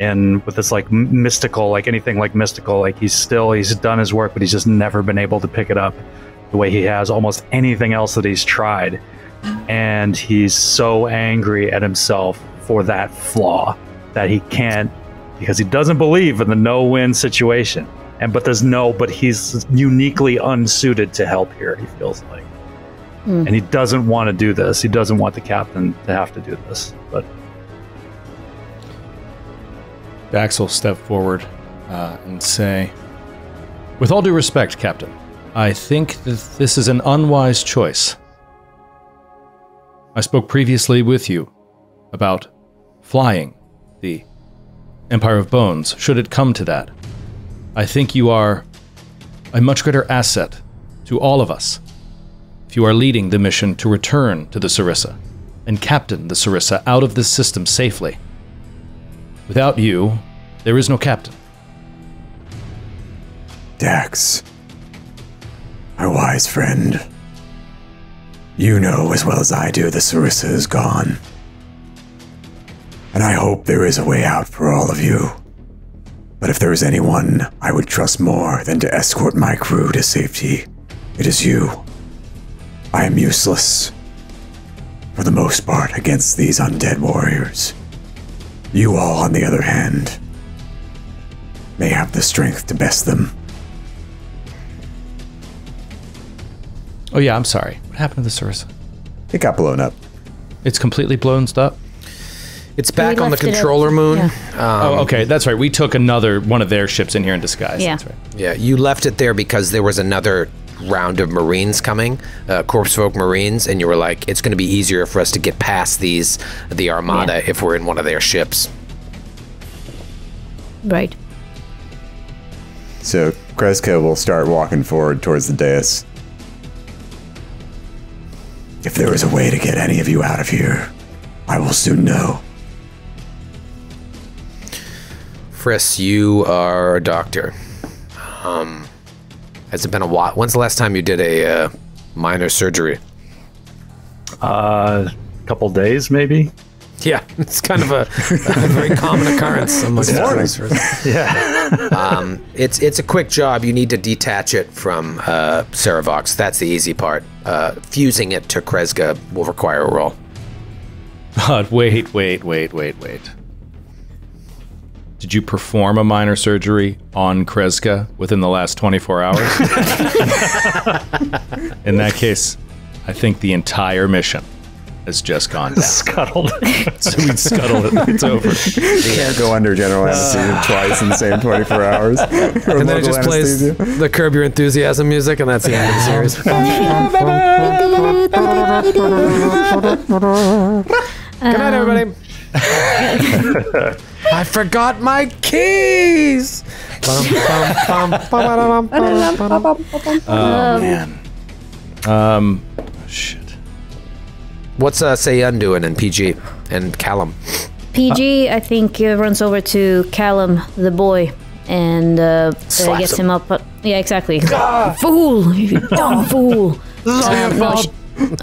And with this like mystical, like anything like mystical, like he's done his work, but he's just never been able to pick it up the way he has almost anything else that he's tried. And he's so angry at himself for that flaw that he can't, because he doesn't believe in the no-win situation. But he's uniquely unsuited to help here, he feels like. And he doesn't want to do this. He doesn't want the captain to have to do this, but. Dax will step forward and say, with all due respect, Captain, I think that this is an unwise choice. I spoke previously with you about flying the Empire of Bones, should it come to that. I think you are a much greater asset to all of us if you are leading the mission to return to the Sarissa and captain the Sarissa out of this system safely. Without you, there is no captain. Dax, my wise friend, you know as well as I do the Sarissa is gone. And I hope there is a way out for all of you. But if there is anyone I would trust more than to escort my crew to safety, it is you. I am useless, for the most part, against these undead warriors. You all, on the other hand, may have the strength to best them. Oh yeah, I'm sorry. What happened to the Sarissa? It got blown up. It's completely blown up? It's back on the controller moon. Yeah. Oh, okay, that's right. We took another one of their ships in here in disguise. Yeah. That's right. Yeah, you left it there because there was another round of Marines coming, Corpsfolk Marines, and you were like, it's going to be easier for us to get past the Armada if we're in one of their ships. Right. So Kreska will start walking forward towards the dais. If there is a way to get any of you out of here, I will soon know. Friss, you are a doctor. Has it been a while? When's the last time you did a minor surgery? A couple days, maybe. Yeah, it's kind of a very common occurrence. Yeah. It's a quick job. You need to detach it from Saravox. That's the easy part. Fusing it to Kreska will require a roll. But wait. Did you perform a minor surgery on Kreska within the last 24 hours? In that case, I think the entire mission has just gone down. Scuttled. So we scuttled it. It's over. Can't go under general anesthesia twice in the same 24 hours. And then it just plays the Curb Your Enthusiasm music, and that's the end of the series. Good night, everybody. I forgot my keys! Oh, man. Shit. What's Seiyun doing in PG and Callum? PG, I think, runs over to Callum, the boy, and gets him up. Yeah, exactly. Fool! You dumb fool!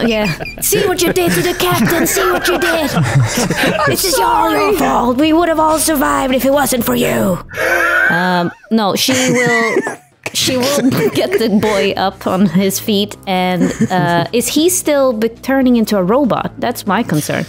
Yeah. See what you did to the captain. See what you did. This is your fault. We would have all survived if it wasn't for you. No, she will. She will get the boy up on his feet. And is he still turning into a robot? That's my concern.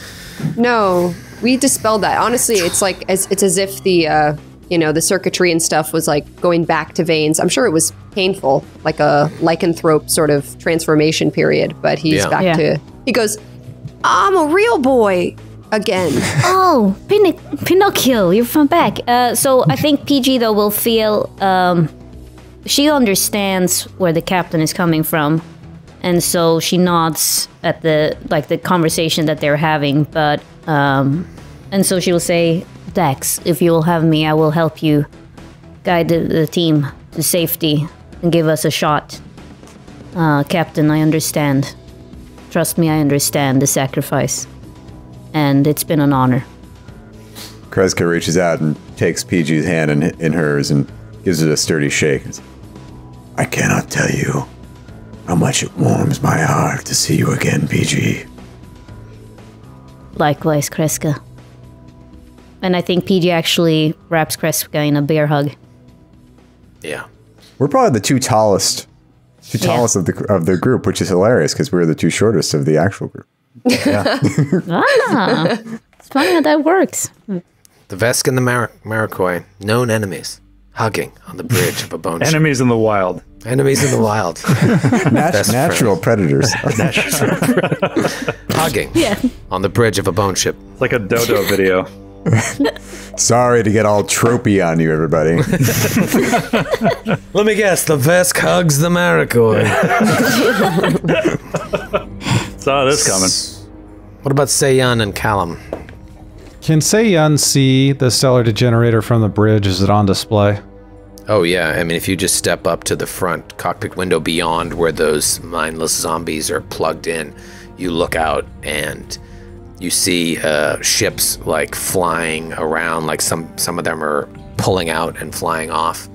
No, we dispelled that. Honestly, it's like it's as if the you know, the circuitry and stuff was like going back to veins. I'm sure it was painful, like a lycanthrope sort of transformation period, but he's back to, he goes, I'm a real boy again. Oh, Pinocchio, you're from back. So I think PG though will feel, she understands where the captain is coming from. And so she nods at the, like, the conversation that they're having, but, and so she will say, Dax, if you will have me, I will help you guide the team to safety and give us a shot. Captain, I understand. Trust me, I understand the sacrifice. And it's been an honor. Kreska reaches out and takes PG's hand in hers and gives it a sturdy shake. I cannot tell you how much it warms my heart to see you again, PG. Likewise, Kreska. And I think PG actually wraps Kreska in a bear hug. Yeah. We're probably the two tallest of the group, which is hilarious because we're the two shortest of the actual group. Yeah. Ah, it's funny how that works. The Vesk and the Marikoi, known enemies, hugging on the bridge of a bone ship. Enemies in the wild. Enemies in the wild. Natural predators. Hugging on the bridge of a bone ship. It's like a dodo video. Sorry to get all tropey on you, everybody. Let me guess, the Vesk hugs the Marikoi. Saw this coming. What about Seiyun and Callum? Can Seiyun see the Stellar Degenerator from the bridge? Is it on display? Oh yeah, I mean, if you just step up to the front cockpit window beyond where those mindless zombies are plugged in, you look out and you see ships like flying around, like some of them are pulling out and flying off.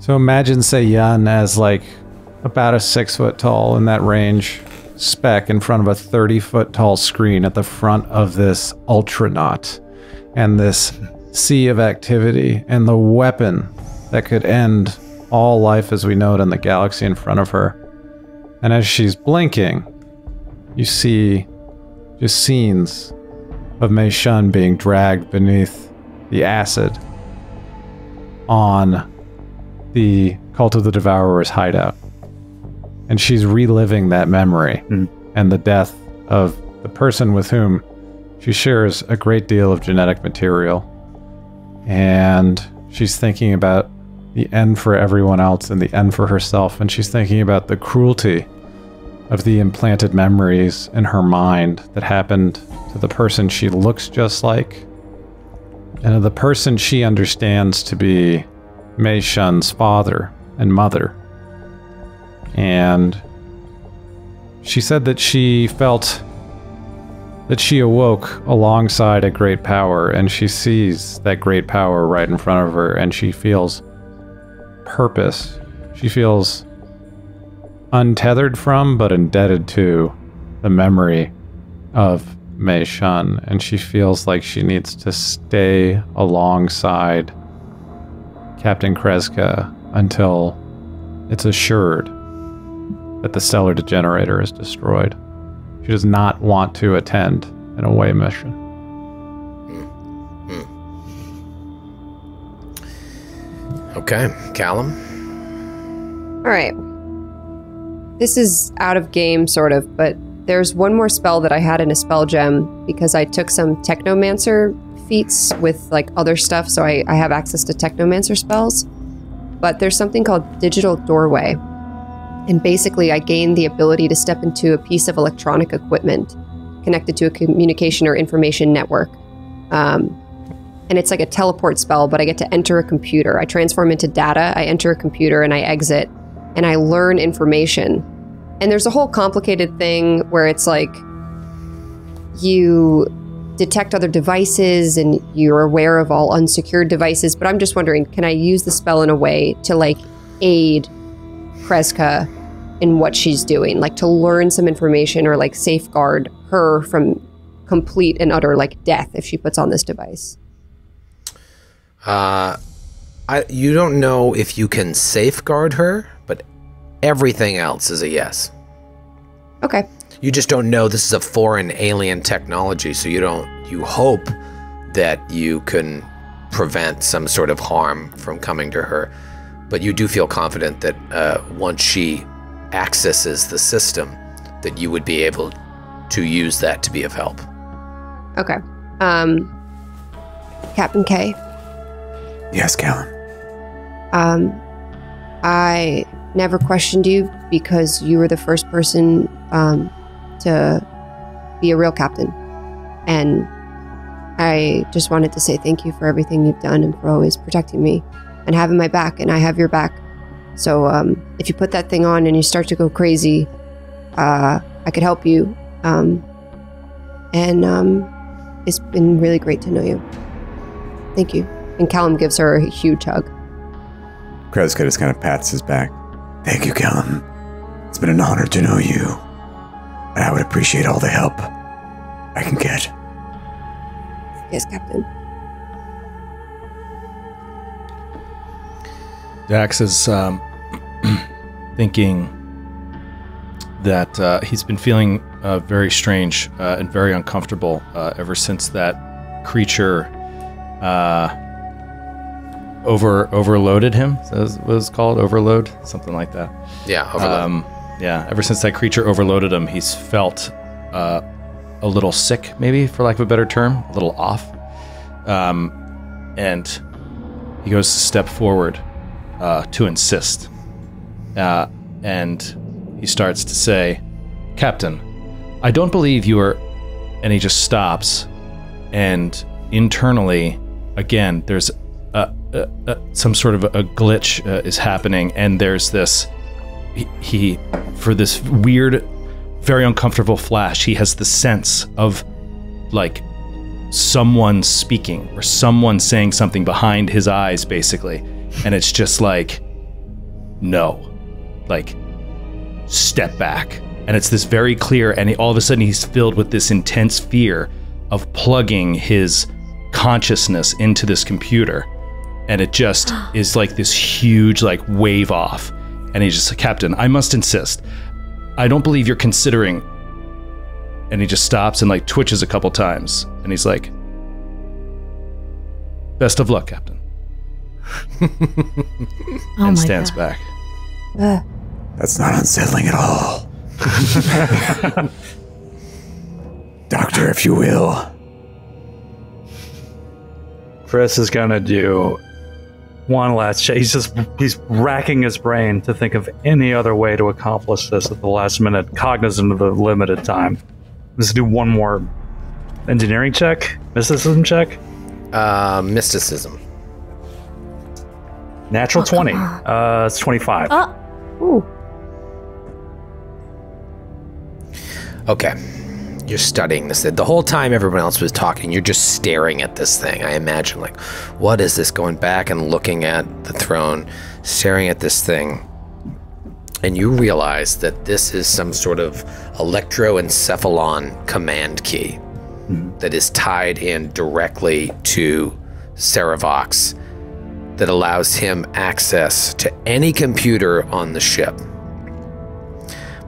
So imagine Seiyun as like about a 6 foot tall in that range speck in front of a 30 foot tall screen at the front of this ultranaut and this sea of activity and the weapon that could end all life as we know it in the galaxy in front of her. And as she's blinking, you see just scenes of Mei-Shun being dragged beneath the acid on the Cult of the Devourer's hideout. And she's reliving that memory and the death of the person with whom she shares a great deal of genetic material. And she's thinking about the end for everyone else and the end for herself. And she's thinking about the cruelty of the implanted memories in her mind that happened to the person she looks just like and of the person she understands to be Mei-Shun's father and mother. And she said that she felt that she awoke alongside a great power, and she sees that great power right in front of her, and she feels purpose. She feels untethered from, but indebted to, the memory of Mei-Shun, and she feels like she needs to stay alongside Captain Kreska until it's assured that the Stellar Degenerator is destroyed. She does not want to attend an away mission. Okay, Callum? All right. This is out of game, sort of, but there's one more spell that I had in a spell gem because I took some Technomancer feats with like other stuff, so I have access to Technomancer spells. But there's something called Digital Doorway. And basically, I gained the ability to step into a piece of electronic equipment connected to a communication or information network. And it's like a teleport spell, but I get to enter a computer. I transform into data, I enter a computer, and I exit. And I learn information. And there's a whole complicated thing where it's like you detect other devices and you're aware of all unsecured devices. But I'm just wondering, can I use the spell in a way to like aid Kreska in what she's doing, like to learn some information or like safeguard her from complete and utter like death if she puts on this device? You don't know if you can safeguard her, but everything else is a yes. Okay. You just don't know. This is a foreign alien technology, so you hope that you can prevent some sort of harm from coming to her. But you do feel confident that once she accesses the system, that you would be able to use that to be of help. Okay. Captain K. Yes, Callum. I never questioned you because you were the first person to be a real captain. And I just wanted to say thank you for everything you've done and for always protecting me and having my back, and I have your back. So if you put that thing on and you start to go crazy, I could help you. It's been really great to know you. Thank you. And Callum gives her a huge hug. Kreska just kind of pats his back. Thank you, Callum. It's been an honor to know you. And I would appreciate all the help I can get. Yes, Captain. Dax is thinking that he's been feeling very strange and very uncomfortable ever since that creature overloaded him. Is that what it's called? Overload? Something like that. Yeah, overload. Yeah, ever since that creature overloaded him, he's felt a little sick, maybe, for lack of a better term, a little off. And he goes to step forward to insist. And he starts to say, Captain, I don't believe you are... And he just stops. And internally, again, there's some sort of a glitch is happening. And there's this... He for this weird... very uncomfortable flash, he has the sense of like someone speaking or someone saying something behind his eyes, basically. And it's just like, no, like, step back. And it's this very clear, and all of a sudden he's filled with this intense fear of plugging his consciousness into this computer. And it just is like this huge like wave off. And he's just like, Captain, I must insist. I don't believe you're considering. And he just stops and like twitches a couple times. And he's like, best of luck, Captain. And stands back. That's not unsettling at all. Doctor, if you will. Friss is gonna do one last shake. He's racking his brain to think of any other way to accomplish this at the last minute, cognizant of the limited time. Let's do one more engineering check, mysticism check. Mysticism. Natural 20. It's 25. Ooh. Okay. You're studying this. The whole time everyone else was talking, you're just staring at this thing. I imagine, like, what is this? Going back and looking at the throne, staring at this thing. And you realize that this is some sort of electroencephalon command key that is tied in directly to Saravox that allows him access to any computer on the ship.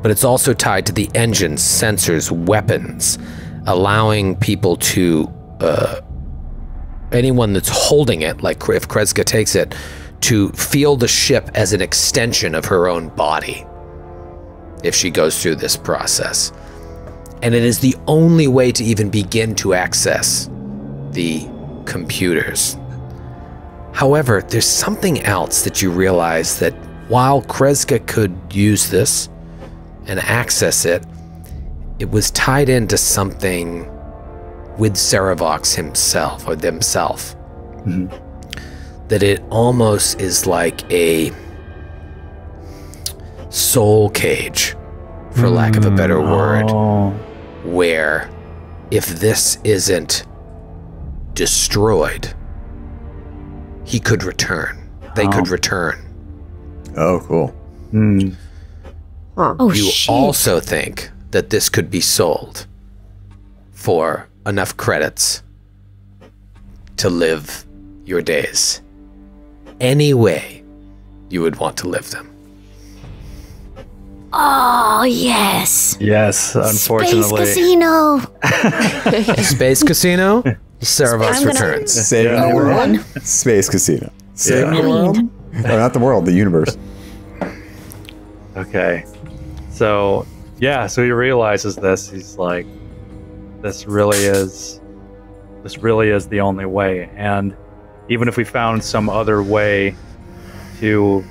But it's also tied to the engines, sensors, weapons, allowing people to, anyone that's holding it, like if Kreska takes it, to feel the ship as an extension of her own body if she goes through this process. And it is the only way to even begin to access the computers. However, there's something else that you realize, that while Kreska could use this and access it, it was tied into something with Saravox himself, or themself, that it almost is like a soul cage, for lack of a better word, where if this isn't destroyed, he could return. They could return. Oh, cool. Oh, you also think that this could be sold for enough credits to live your days any way you would want to live them. Oh, yes. Yes, unfortunately. Space casino. Space casino? Saravox returns. Saving the world. Space Casino. Saving the world. Or not the world, the universe. Okay. So, yeah, so he realizes this. He's like, this really is the only way. And even if we found some other way to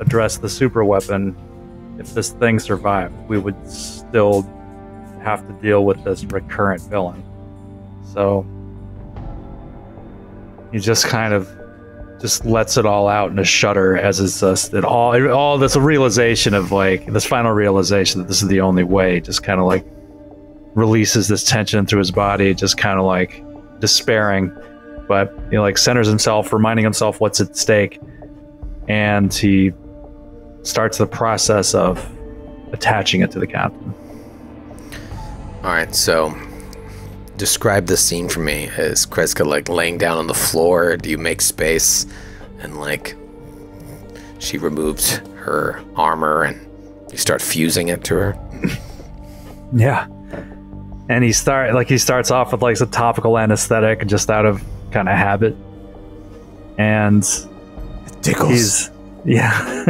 address the super weapon, if this thing survived, we would still have to deal with this recurrent villain. So he just kind of just lets it all out in a shudder as it's just all this realization of like this final realization that this is the only way just kind of like releases this tension through his body, just kind of like despairing, but he like centers himself, reminding himself what's at stake, and he starts the process of attaching it to the captain. All right, so describe this scene for me. Is Kreska like laying down on the floor? Do you make space? And like she removes her armor and you start fusing it to her? Yeah. And he starts off with like some topical anesthetic just out of kind of habit. And it tickles. Yeah.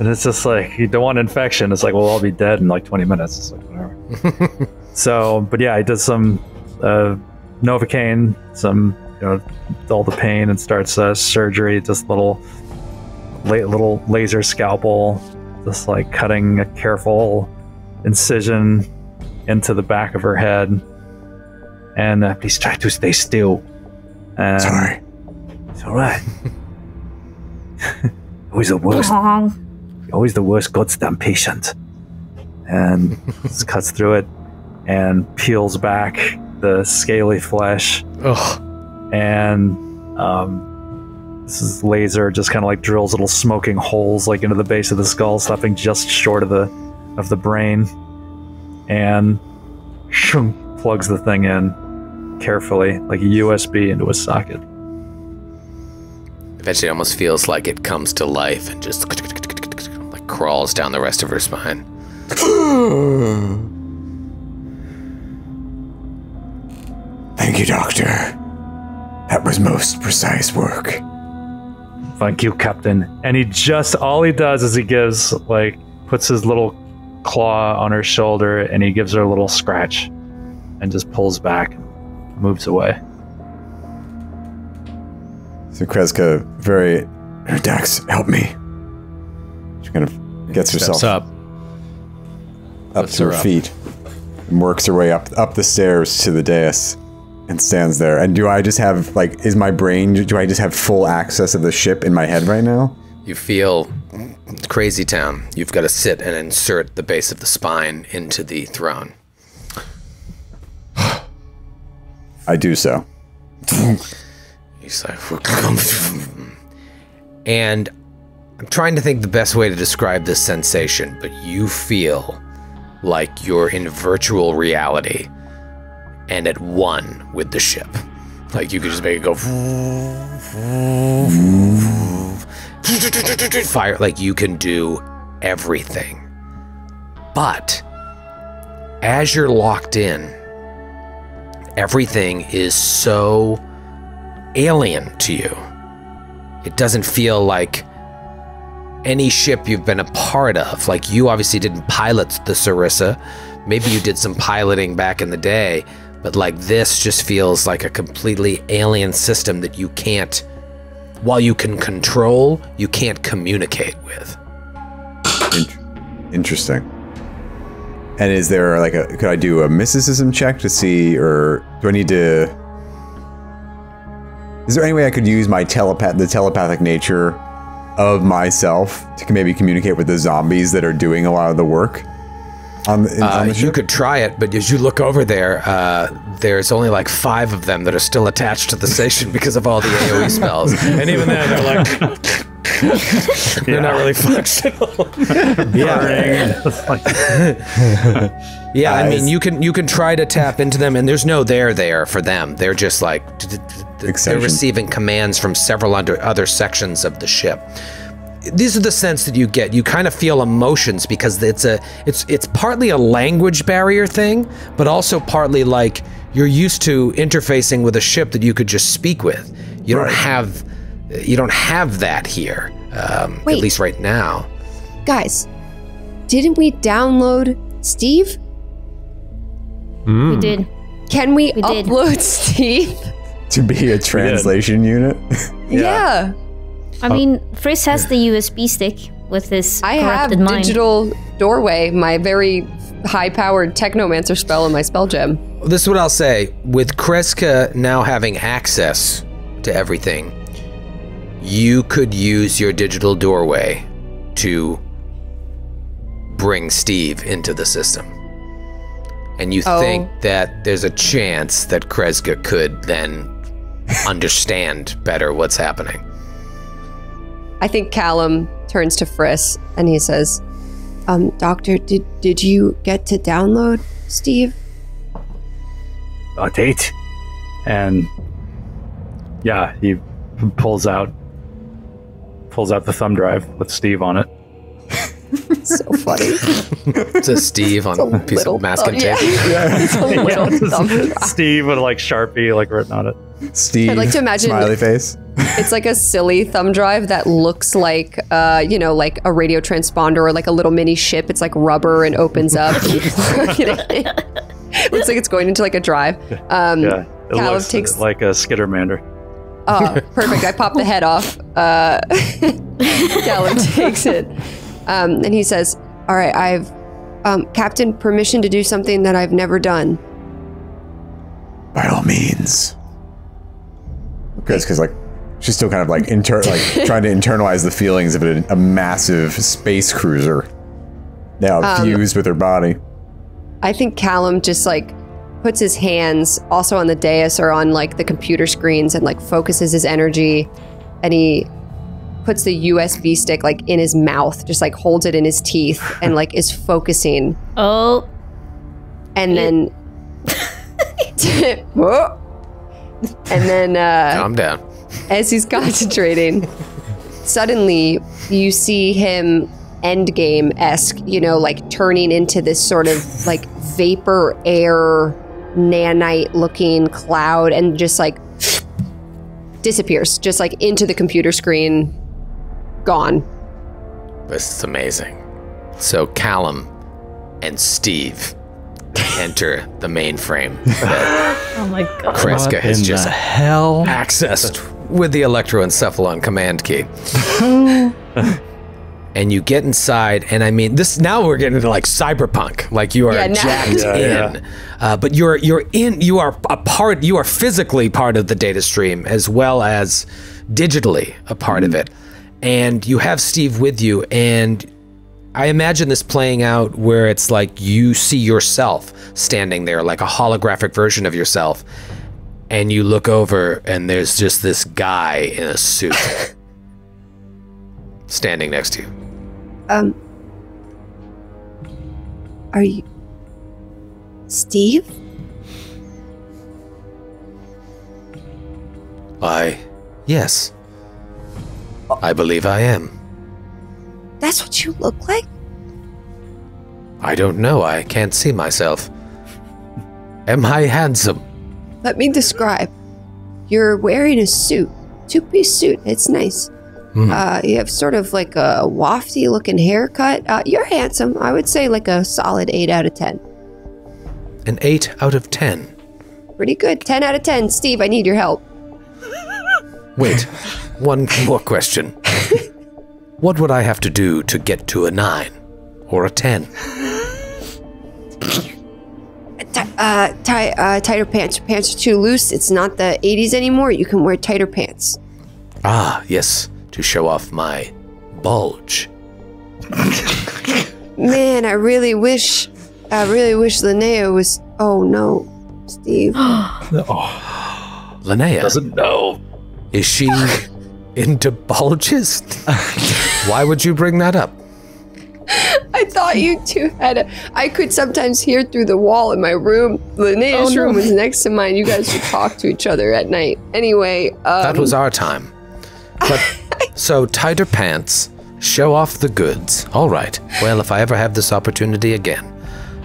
And it's just like, you don't want infection. It's like, we'll all be dead in like 20 minutes. It's like, whatever. So, but yeah, he does some Novocaine, some, you know, dull the pain, and starts surgery, just little laser scalpel, just like cutting a careful incision into the back of her head. And please try to stay still. And sorry. It's all right. Always the worst. Always the worst goddamn patient. And just cuts through it and peels back the scaly flesh. Ugh. And this is laser just kind of like drills little smoking holes like into the base of the skull, stuffing just short of the brain, and shoom, plugs the thing in carefully like a USB into a socket. Eventually it almost feels like it comes to life and just like crawls down the rest of her spine. Thank you, Doctor. That was most precise work. Thank you, Captain. And he just, all he does is he gives, like, puts his little claw on her shoulder and he gives her a little scratch and just pulls back, moves away. So Kreska, very, Dax, help me. She kind of gets herself up to her feet and works her way up the stairs to the dais and stands there. And do I just have, like, is my brain, do I just have full access of the ship in my head right now? You feel Crazy Town. You've got to sit and insert the base of the spine into the throne. I do so. He's like, and I'm trying to think the best way to describe this sensation, but you feel like you're in virtual reality and at one with the ship. Like you could just make it go fire, like you can do everything. But as you're locked in, everything is so alien to you. It doesn't feel like any ship you've been a part of. Like, you obviously didn't pilot the Sarissa. Maybe you did some piloting back in the day, but like this just feels like a completely alien system that you can't, while you can control, you can't communicate with. Interesting. And is there like a, could I do a mysticism check to see, or do I need to, is there any way I could use my telepathic nature of myself to maybe communicate with the zombies that are doing a lot of the work? On the ship? You could try it, but as you look over there, there's only like 5 of them that are still attached to the station because of all the AoE spells. And even then, they're like, they're not really functional. Yeah. Yeah, I mean, you can try to tap into them, and there's no there there for them. They're just like, they're receiving commands from several other sections of the ship. These are the sense that you get. You kind of feel emotions because it's partly a language barrier thing, but also partly like you're used to interfacing with a ship that you could just speak with. You don't have, that here, at least right now. Guys, didn't we download Steve? Mm. We did. Can we upload Steve? To be a translation unit? Yeah. I mean, Friss has the USB stick with his corrupted mind. I have digital doorway, my very high-powered technomancer spell in my spell gem. This is what I'll say. With Kreska now having access to everything, you could use your digital doorway to bring Steve into the system. And you think that there's a chance that Kreska could then understand better what's happening. I think Callum turns to Friss and he says, Doctor, did you get to download Steve? Not it. And yeah, he pulls out the thumb drive with Steve on it. So funny. To Steve on a piece of masking tape. Steve with like Sharpie like written on it. Steve. I'd like to imagine smiley face. It's like a silly thumb drive that looks like, you know, like a radio transponder or like a little mini ship. It's like rubber and opens up. It looks like it's going into like a drive. Yeah, it looks like a Skittermander. Oh, perfect. I popped the head off. Callum takes it. And he says, all right, I've, Captain, permission to do something that I've never done. By all means. Because like, she's still kind of like, trying to internalize the feelings of a massive space cruiser now fused with her body. I think Callum just like puts his hands also on the dais or on like the computer screens and like focuses his energy, and he puts the USB stick like in his mouth, just like holds it in his teeth and like is focusing. Oh. And then whoa. And then calm down. As he's concentrating, suddenly you see him endgame-esque, you know, like turning into this sort of like vapor air nanite looking cloud and just like disappears, just like into the computer screen. Gone. This is amazing. So Callum and Steve enter the mainframe. Oh my god. Kreska has just accessed with the electroencephalon command key. And you get inside, and I mean, this now we're getting into like cyberpunk. Like you are jacked in. Yeah. But you are physically part of the data stream as well as digitally a part of it. And you have Steve with you, and I imagine this playing out where it's like you see yourself standing there, like a holographic version of yourself, and you look over, and there's just this guy in a suit standing next to you. Are you... Steve? Yes. I believe I am. That's what you look like? I don't know. I can't see myself. Am I handsome? Let me describe. You're wearing a suit. Two-piece suit. It's nice. Mm. You have sort of like a wafty-looking haircut. You're handsome. I would say like a solid 8 out of 10. An 8 out of 10? Pretty good. 10 out of 10. Steve, I need your help. Wait. One more question. What would I have to do to get to a 9 or a 10? Tighter pants. Your pants are too loose. It's not the 80s anymore. You can wear tighter pants. Ah, yes. To show off my bulge. Man, I really wish Linnea was... Oh, no. Steve. Oh. Linnea. Doesn't know. Is she... into bulges? Why would you bring that up? I thought you two had a... I could sometimes hear through the wall in my room. Linnea's room was next to mine. You guys would talk to each other at night. Anyway, that was our time. But so tighter pants, show off the goods. All right. Well, if I ever have this opportunity again,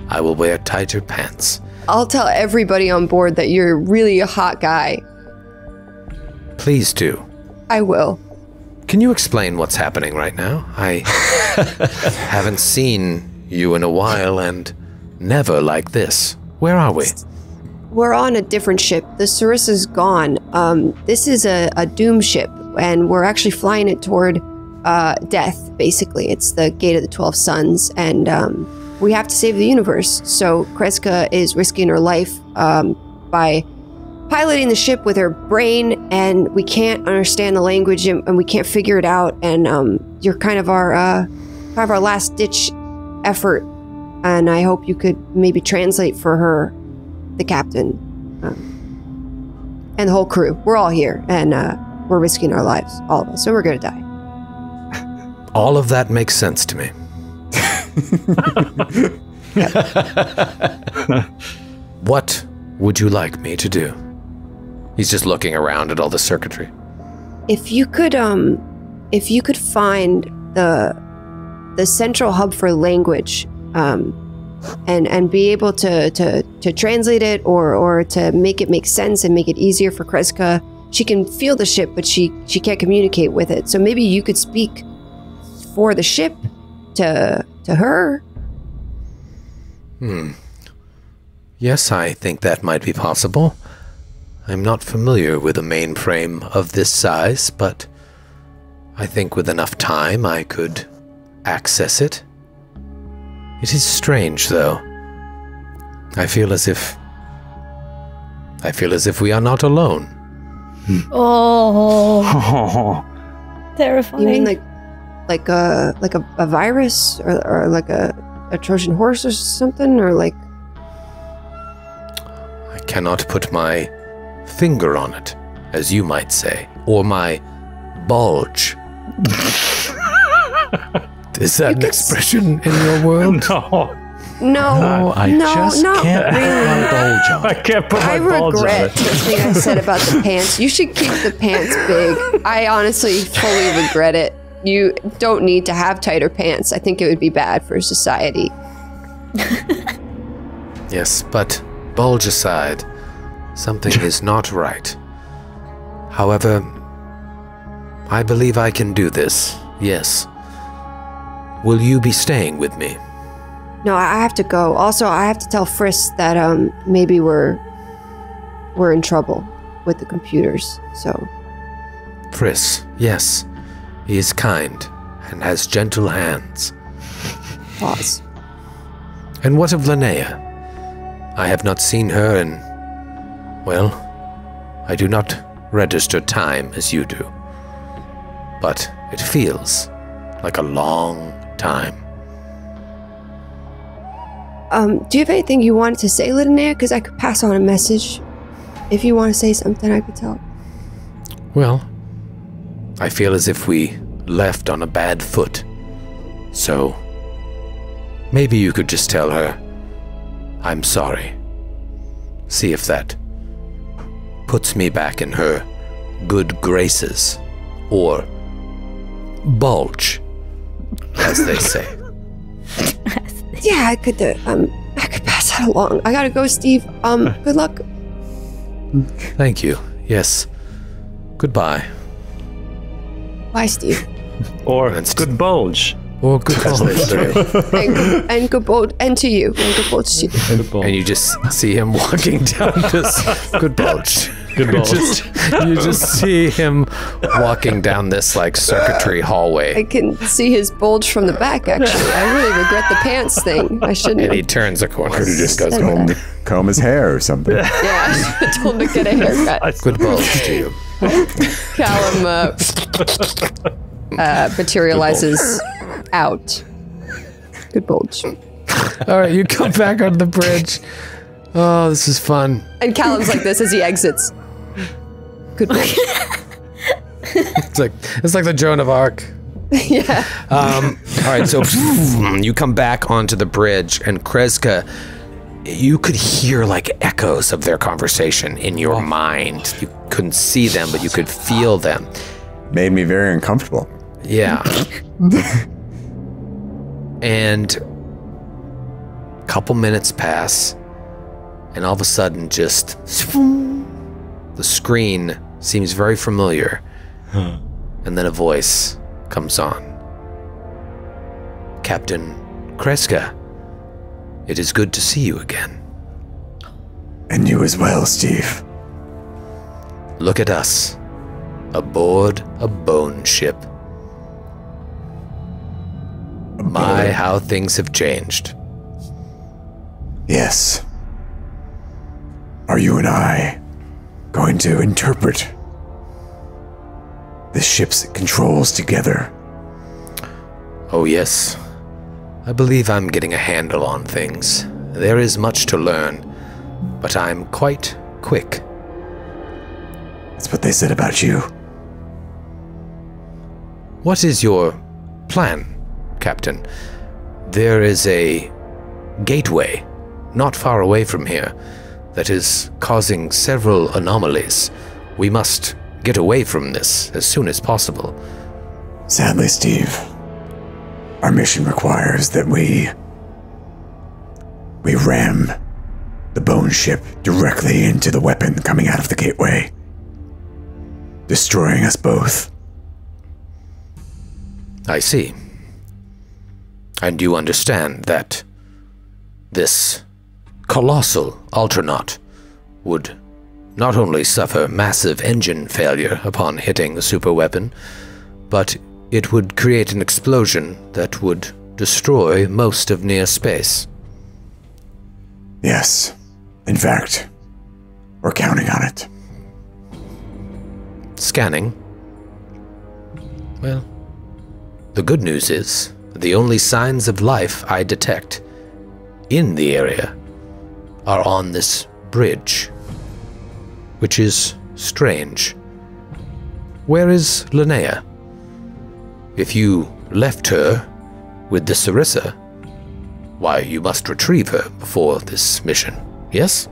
I will wear tighter pants. I'll tell everybody on board that you're really a hot guy. Please do. I will. Can you explain what's happening right now? I haven't seen you in a while, and never like this. Where are we? We're on a different ship. The Sarissa's gone. This is a doom ship, and we're actually flying it toward death, basically. It's the Gate of the 12 Suns, and we have to save the universe. So Kreska is risking her life by piloting the ship with her brain, and we can't understand the language, and we can't figure it out, and you're kind of our last-ditch effort, and I hope you could maybe translate for her, the captain, and the whole crew. We're all here, and we're risking our lives, all of us, so we're gonna die. All of that makes sense to me. What would you like me to do? He's just looking around at all the circuitry. If you could find the central hub for language, and be able to translate it or to make it make sense and make it easier for Kreska. She can feel the ship, but she can't communicate with it. So maybe you could speak for the ship to her. Hmm. Yes, I think that might be possible. I'm not familiar with a mainframe of this size, but I think with enough time I could access it. It is strange, though. I feel as if we are not alone. Oh. Terrifying. You mean like a virus or like a Trojan horse or something, or like... I cannot put my finger on it, as you might say, or my bulge. Is that an expression in your world? No. No, I can't put my bulge on. I regret the thing I said about the pants. You should keep the pants big. I honestly fully regret it. You don't need to have tighter pants. I think it would be bad for society. Yes, but bulge aside, something is not right. However, I believe I can do this. Yes. Will you be staying with me? No, I have to go. Also, I have to tell Friss that maybe we're in trouble with the computers, so... Friss, yes. He is kind and has gentle hands. Pause. And what of Linnea? I have not seen her in... Well, I do not register time as you do. But it feels like a long time. Do you have anything you wanted to say, Linnea? Because I could pass on a message. If you want to say something, I could tell. Well, I feel as if we left on a bad foot. So, maybe you could just tell her, I'm sorry. See if that puts me back in her good graces, or bulge, as they say. Yeah, I could do it. I could pass that along. I gotta go, Steve. Good luck. Thank you. Yes. Goodbye. Bye, Steve. Or good bulge. Or good bulge. And good bulge. And to you. And good bulge to you. And you just see him walking down this good bulge. Good bulge. You just see him walking down this like circuitry hallway. I can see his bulge from the back, actually. I really regret the pants thing. I shouldn't have. And he turns a corner. He just goes comb his hair or something. Yeah, I should have told him to get a haircut. Good bulge to you. Callum materializes out. Good bulge. All right, you come back on the bridge. Oh, this is fun. And Callum's like this as he exits. Good bulge. It's like the Joan of Arc. Yeah. All right, so you come back onto the bridge, and Kreska, you could hear like echoes of their conversation in your mind. You couldn't see them, but you could feel them. Made me very uncomfortable. Yeah. And a couple minutes pass, and all of a sudden just the screen seems very familiar. Huh. And then a voice comes on. Captain Kreska, it is good to see you again. And you as well, Steve. Look at us, aboard a bone ship. My, how things have changed. Yes. Are you and I going to interpret the ship's controls together? Oh, yes. I believe I'm getting a handle on things. There is much to learn, but I'm quite quick. That's what they said about you. What is your plan, Captain? There is a gateway not far away from here that is causing several anomalies. We must get away from this as soon as possible. Sadly, Steve, our mission requires that we ram the bone ship directly into the weapon coming out of the gateway, destroying us both. I see. And you understand that this colossal Alternaut would not only suffer massive engine failure upon hitting the superweapon, but it would create an explosion that would destroy most of near space. Yes. In fact, we're counting on it. Scanning. Well, the good news is the only signs of life I detect in the area are on this bridge, which is strange. Where is Linnea? If you left her with the Sarissa, why, you must retrieve her before this mission, yes?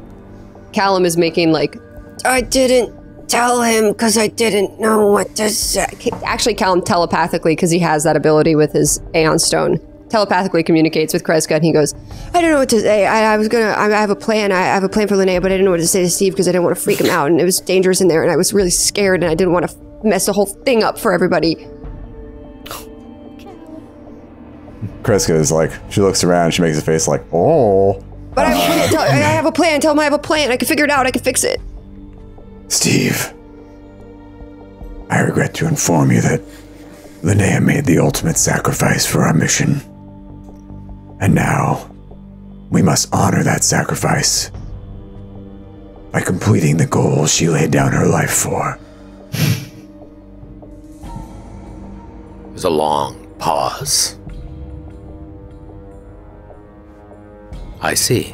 Callum is making like, I didn't tell him because I didn't know what to say. Actually, Callum telepathically, because he has that ability with his Aeon Stone, telepathically communicates with Kreska, and he goes, I don't know what to say. I have a plan. I have a plan for Linnea, but I didn't know what to say to Steve because I didn't want to freak him out, and it was dangerous in there, and I was really scared, and I didn't want to mess the whole thing up for everybody. Kreska is like, she looks around, she makes a face like, oh. But I have a plan. Tell him I have a plan. I can figure it out. I can fix it. Steve, I regret to inform you that Linnea made the ultimate sacrifice for our mission. And now, we must honor that sacrifice by completing the goal she laid down her life for. There's a long pause. I see.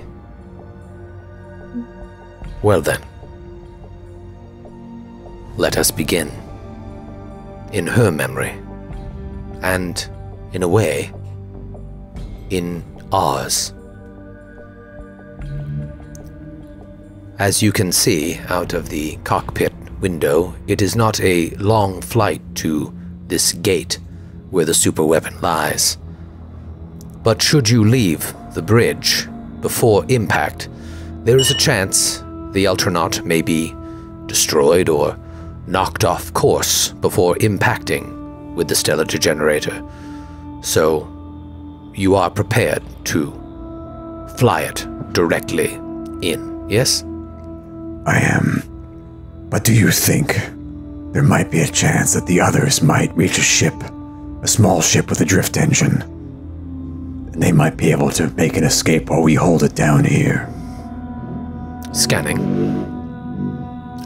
Well then, let us begin in her memory, and in a way, in ours. As you can see out of the cockpit window, it is not a long flight to this gate where the superweapon lies. But should you leave the bridge before impact, there is a chance the Alternaut may be destroyed or knocked off course before impacting with the Stellar Degenerator. So you are prepared to fly it directly in, yes? I am. But do you think there might be a chance that the others might reach a ship, a small ship with a drift engine, and they might be able to make an escape while we hold it down here? Scanning.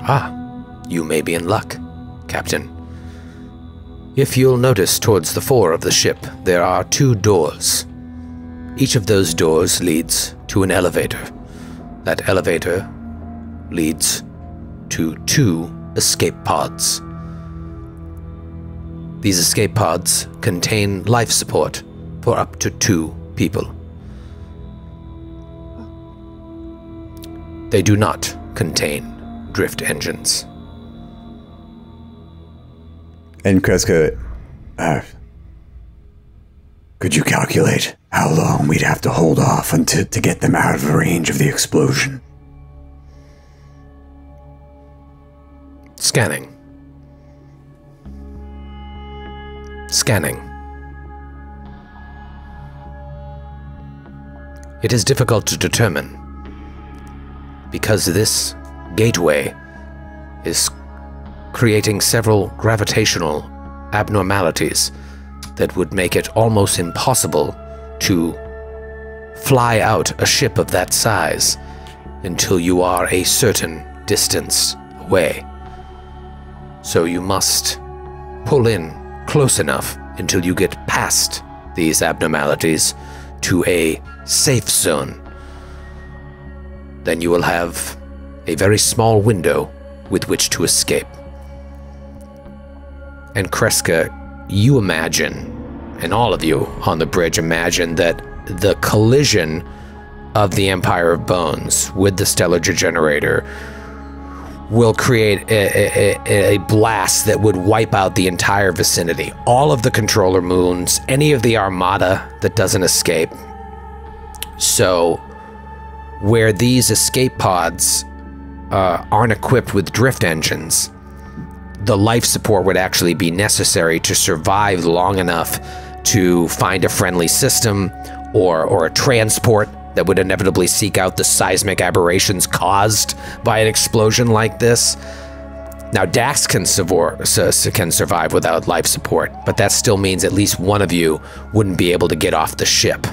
Ah. You may be in luck, Captain. If you'll notice towards the fore of the ship, there are two doors. Each of those doors leads to an elevator. That elevator leads to two escape pods. These escape pods contain life support for up to 2 people. They do not contain drift engines. And Kreska, could you calculate how long we'd have to hold off to get them out of the range of the explosion? Scanning. Scanning. It is difficult to determine, because this gateway is creating several gravitational abnormalities that would make it almost impossible to fly out a ship of that size until you are a certain distance away. So you must pull in close enough until you get past these abnormalities to a safe zone. Then you will have a very small window with which to escape. And Kreska, you imagine, and all of you on the bridge imagine, that the collision of the Empire of Bones with the Stellar Degenerator will create a blast that would wipe out the entire vicinity. All of the controller moons, any of the armada that doesn't escape. So where these escape pods aren't equipped with drift engines, the life support would actually be necessary to survive long enough to find a friendly system or a transport that would inevitably seek out the seismic aberrations caused by an explosion like this. Now, Dax can survive without life support, but that still means at least one of you wouldn't be able to get off the ship.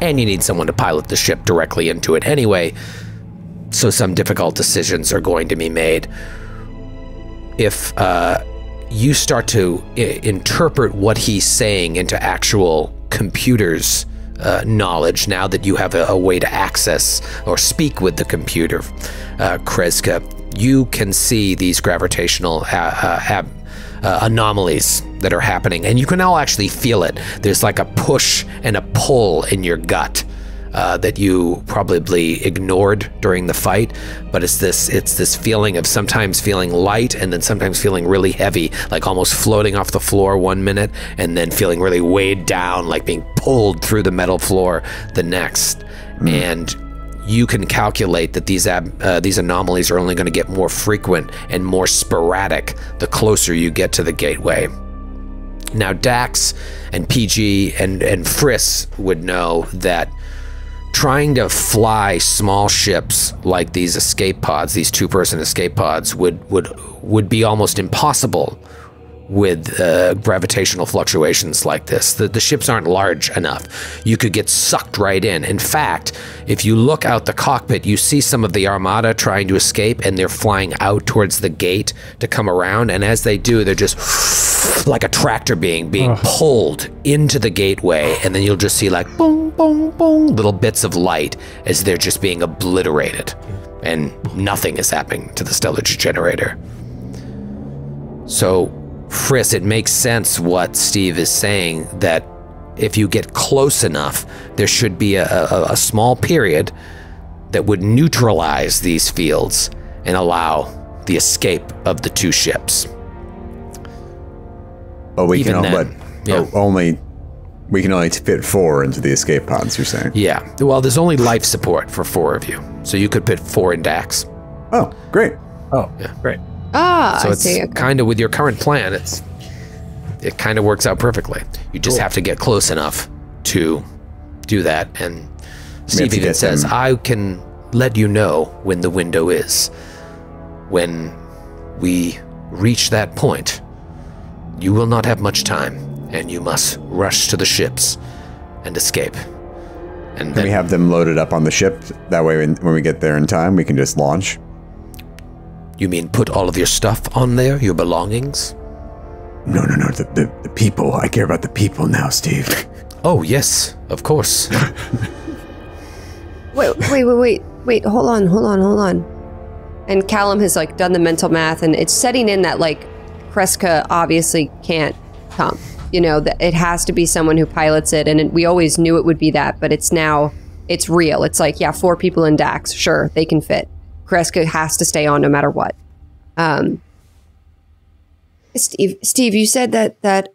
And you need someone to pilot the ship directly into it anyway, so some difficult decisions are going to be made. If you start to interpret what he's saying into actual computers' knowledge, now that you have a way to access or speak with the computer, Kreska, you can see these gravitational anomalies that are happening, and you can all actually feel it. There's like a push and a pull in your gut that you probably ignored during the fight, but it's this feeling of sometimes feeling light and then sometimes feeling really heavy, like almost floating off the floor one minute and then feeling really weighed down, like being pulled through the metal floor the next. And you can calculate that these anomalies are only going to get more frequent and more sporadic the closer you get to the gateway. Now, Dax and PG and Friss would know that trying to fly small ships like these escape pods, these two-person escape pods, would be almost impossible with gravitational fluctuations like this. The ships aren't large enough. You could get sucked right in. In fact, if you look out the cockpit, you see some of the armada trying to escape, and they're flying out towards the gate to come around, and as they do, they're just like a tractor being pulled into the gateway, and then you'll just see like boom, boom, boom, little bits of light as they're just being obliterated, and nothing is happening to the Stellar Degenerator. So, Friss, it makes sense what Steve is saying, that if you get close enough, there should be a small period that would neutralize these fields and allow the escape of the two ships. But we can only fit four into the escape pods, you're saying? Yeah. Well, there's only life support for four of you, so you could put four in Dax. Oh, great. Oh, yeah, great. Ah, so I see. Okay. Kind of with your current plan, it kind of works out perfectly. You just have to get close enough to do that. And Steve even says, I can let you know when the window is. When we reach that point, you will not have much time, and you must rush to the ships and escape. And then we have them loaded up on the ship. That way, when we get there in time, we can just launch. You mean put all of your stuff on there, your belongings? No, the people. I care about the people now, Steve. Oh, yes, of course. wait, hold on. And Callum has, like, done the mental math, and it's setting in that, like, Kreska obviously can't come. You know, that it has to be someone who pilots it, and we always knew it would be that, but it's now, it's real. It's like, yeah, four people in Dax, sure, they can fit. Kreska has to stay on no matter what. Steve, you said that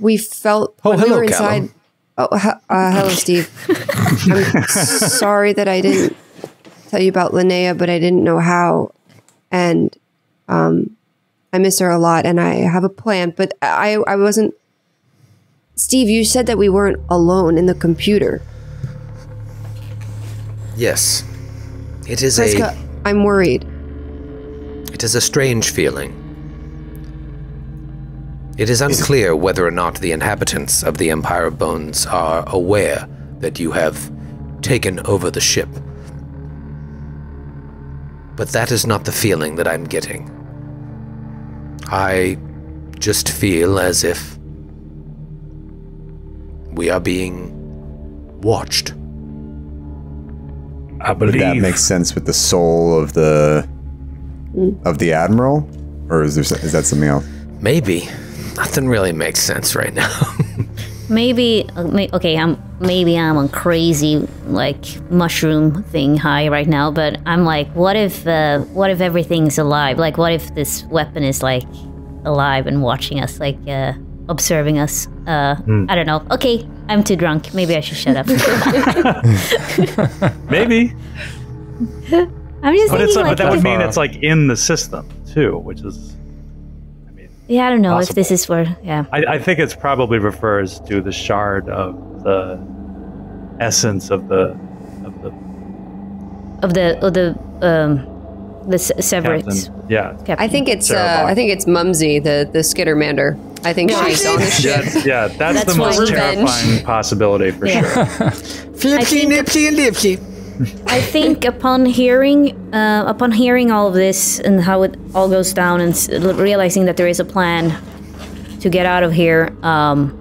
we felt when we were inside. Callum. Hello, Steve. I'm sorry that I didn't tell you about Linnea, but I didn't know how. And I miss her a lot, and I have a plan, but I wasn't... Steve, you said that we weren't alone in the computer. Yes. It is Kreska, I'm worried. It is a strange feeling. It is unclear whether or not the inhabitants of the Empire of Bones are aware that you have taken over the ship. But that is not the feeling that I'm getting. I just feel as if we are being watched. I believe that makes sense with the soul of the Admiral, or is that something else? Maybe. Nothing really makes sense right now. Maybe I'm on crazy like mushroom thing high right now, but I'm like, what if everything's alive? Like, what if this weapon is like alive and watching us, like observing us? I don't know. Okay, I'm too drunk. Maybe I should shut up. Maybe. I'm just thinking, but that would mean it's like in the system too, which is. Yeah, I don't know possible. If this is where, yeah. I think it probably refers to the shard of the essence of the Severus. Yeah. Captain. I think it's Mumsy, the Skittermander. I think she's on the ship. Yeah, that's the most terrifying possibility for sure. Flipsy, nipsy, and dipsy. I think upon hearing all of this and how it all goes down and realizing that there is a plan to get out of here, but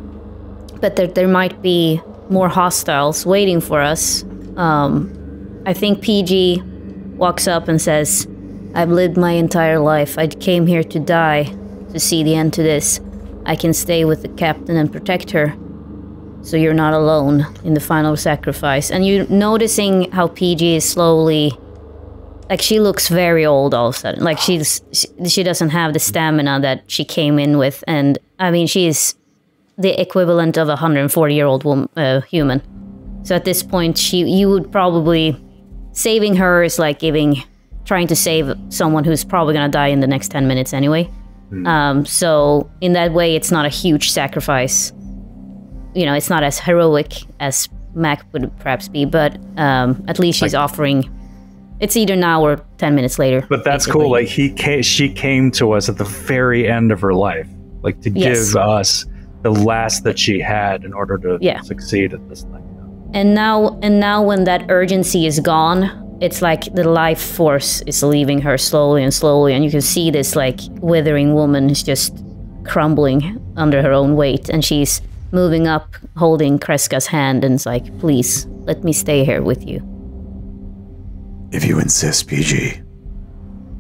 that there might be more hostiles waiting for us, I think PG walks up and says, I've lived my entire life. I came here to die, to see the end to this. I can stay with the captain and protect her. So you're not alone in the final sacrifice. And you're noticing how PG is slowly... Like, she looks very old all of a sudden. Like, she doesn't have the stamina that she came in with. And, I mean, she is the equivalent of a 140-year-old woman, human. So at this point, you would probably... Saving her is like trying to save someone who's probably gonna die in the next 10 minutes anyway. So, in that way, it's not a huge sacrifice. You know, it's not as heroic as Mac would perhaps be, but at least she's offering. It's either now or 10 minutes later. But that's basically cool. Like she came to us at the very end of her life, like to give us the last that she had in order to succeed at this thing. And now, when that urgency is gone, it's like the life force is leaving her slowly and slowly, and you can see this like withering woman is just crumbling under her own weight, and she's moving up, holding Kreska's hand, and it's like, please, let me stay here with you. If you insist, PG.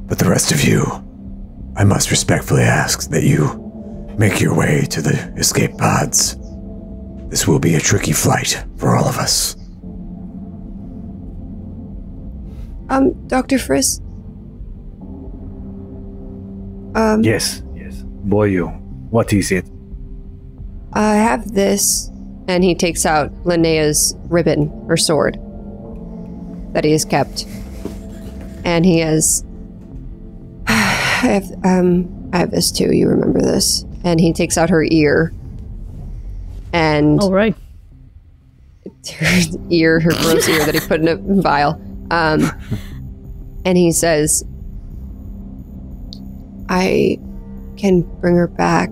But the rest of you, I must respectfully ask that you make your way to the escape pods. This will be a tricky flight for all of us. Dr. Friss? Yes. Boyu, what is it? I have this, and he takes out Linnea's ribbon, or sword, that he has kept. And he has... I have this too, you remember this. And he takes out her ear. And... Oh, right. Her ear, her gross ear that he put in a vial. And he says, I can bring her back.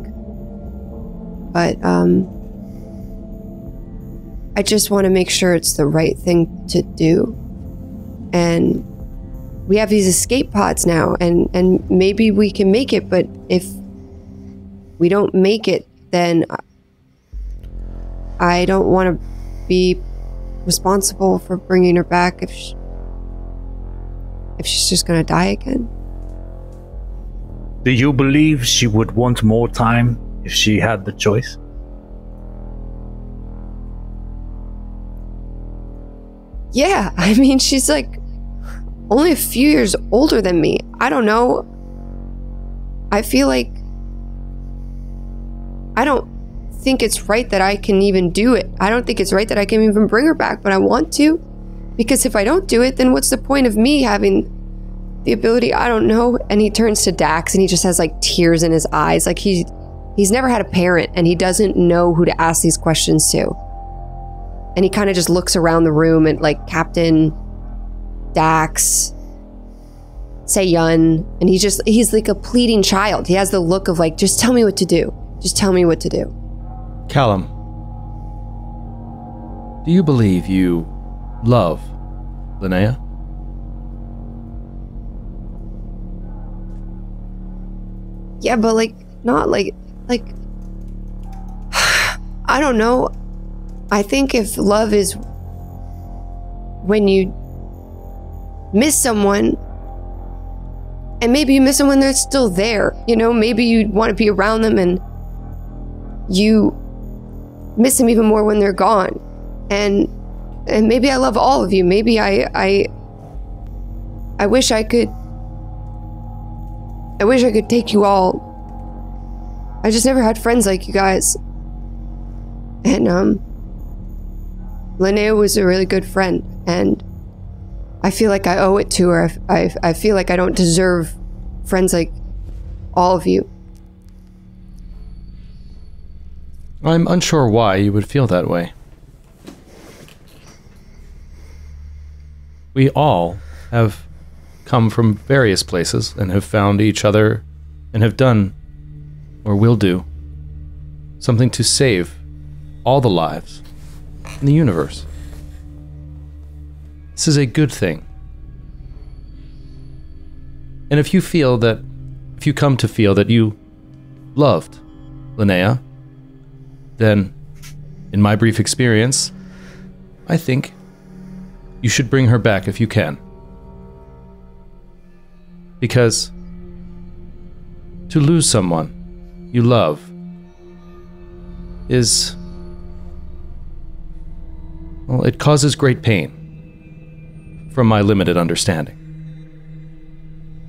But, I just want to make sure it's the right thing to do. And we have these escape pods now, and maybe we can make it, but if we don't make it, then I don't want to be responsible for bringing her back if she's just going to die again. Do you believe she would want more time? If she had the choice? Yeah, I mean, she's like only a few years older than me. I don't know. I feel like I don't think it's right that I can even do it. I don't think it's right that I can even bring her back, but I want to. Because if I don't do it, then what's the point of me having the ability, I don't know. And he turns to Dax and he just has like tears in his eyes. Like he's never had a parent and he doesn't know who to ask these questions to. And he kind of just looks around the room at like Captain, Dax, Seiyun, and he's like a pleading child. He has the look of like, just tell me what to do. Just tell me what to do. Callum, do you believe you love Linnea? Yeah, but like, not like, I don't know. I think if love is when you miss someone, and maybe you miss them when they're still there, you know, maybe you want to be around them and you miss them even more when they're gone. And maybe I love all of you. Maybe I wish I could. I wish I could take you all. I just never had friends like you guys. And Linnea was a really good friend, and I feel like I owe it to her. I feel like I don't deserve friends like all of you. I'm unsure why you would feel that way. We all have come from various places and have found each other and have done, or will do, something to save all the lives in the universe. This is a good thing. And if you feel that, if you come to feel that you loved Linnea, then, in my brief experience, I think you should bring her back if you can. Because to lose someone you love is, well, it causes great pain. From my limited understanding.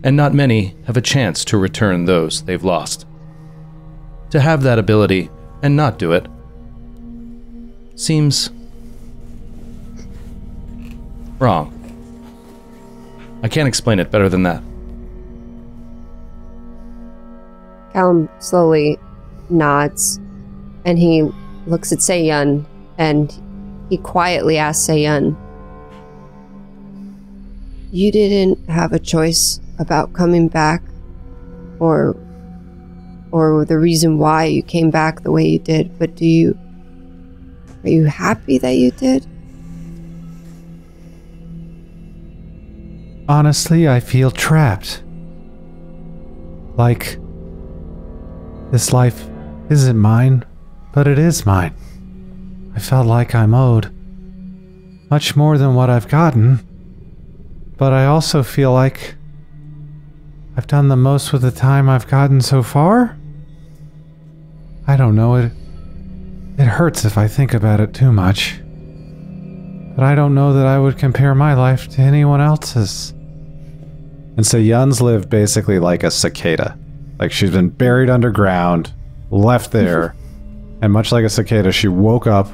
And not many have a chance to return those they've lost. To have that ability and not do it seems wrong. I can't explain it better than that. Callum slowly nods and he looks at Seiyun and he quietly asks Seiyun, you didn't have a choice about coming back or the reason why you came back the way you did, but are you happy that you did? Honestly, I feel trapped. Like, this life isn't mine, but it is mine. I felt like I'm owed much more than what I've gotten. But I also feel like I've done the most with the time I've gotten so far. I don't know, it hurts if I think about it too much. But I don't know that I would compare my life to anyone else's. And so Yun's lived basically like a cicada. Like she's been buried underground, left there, and much like a cicada, she woke up,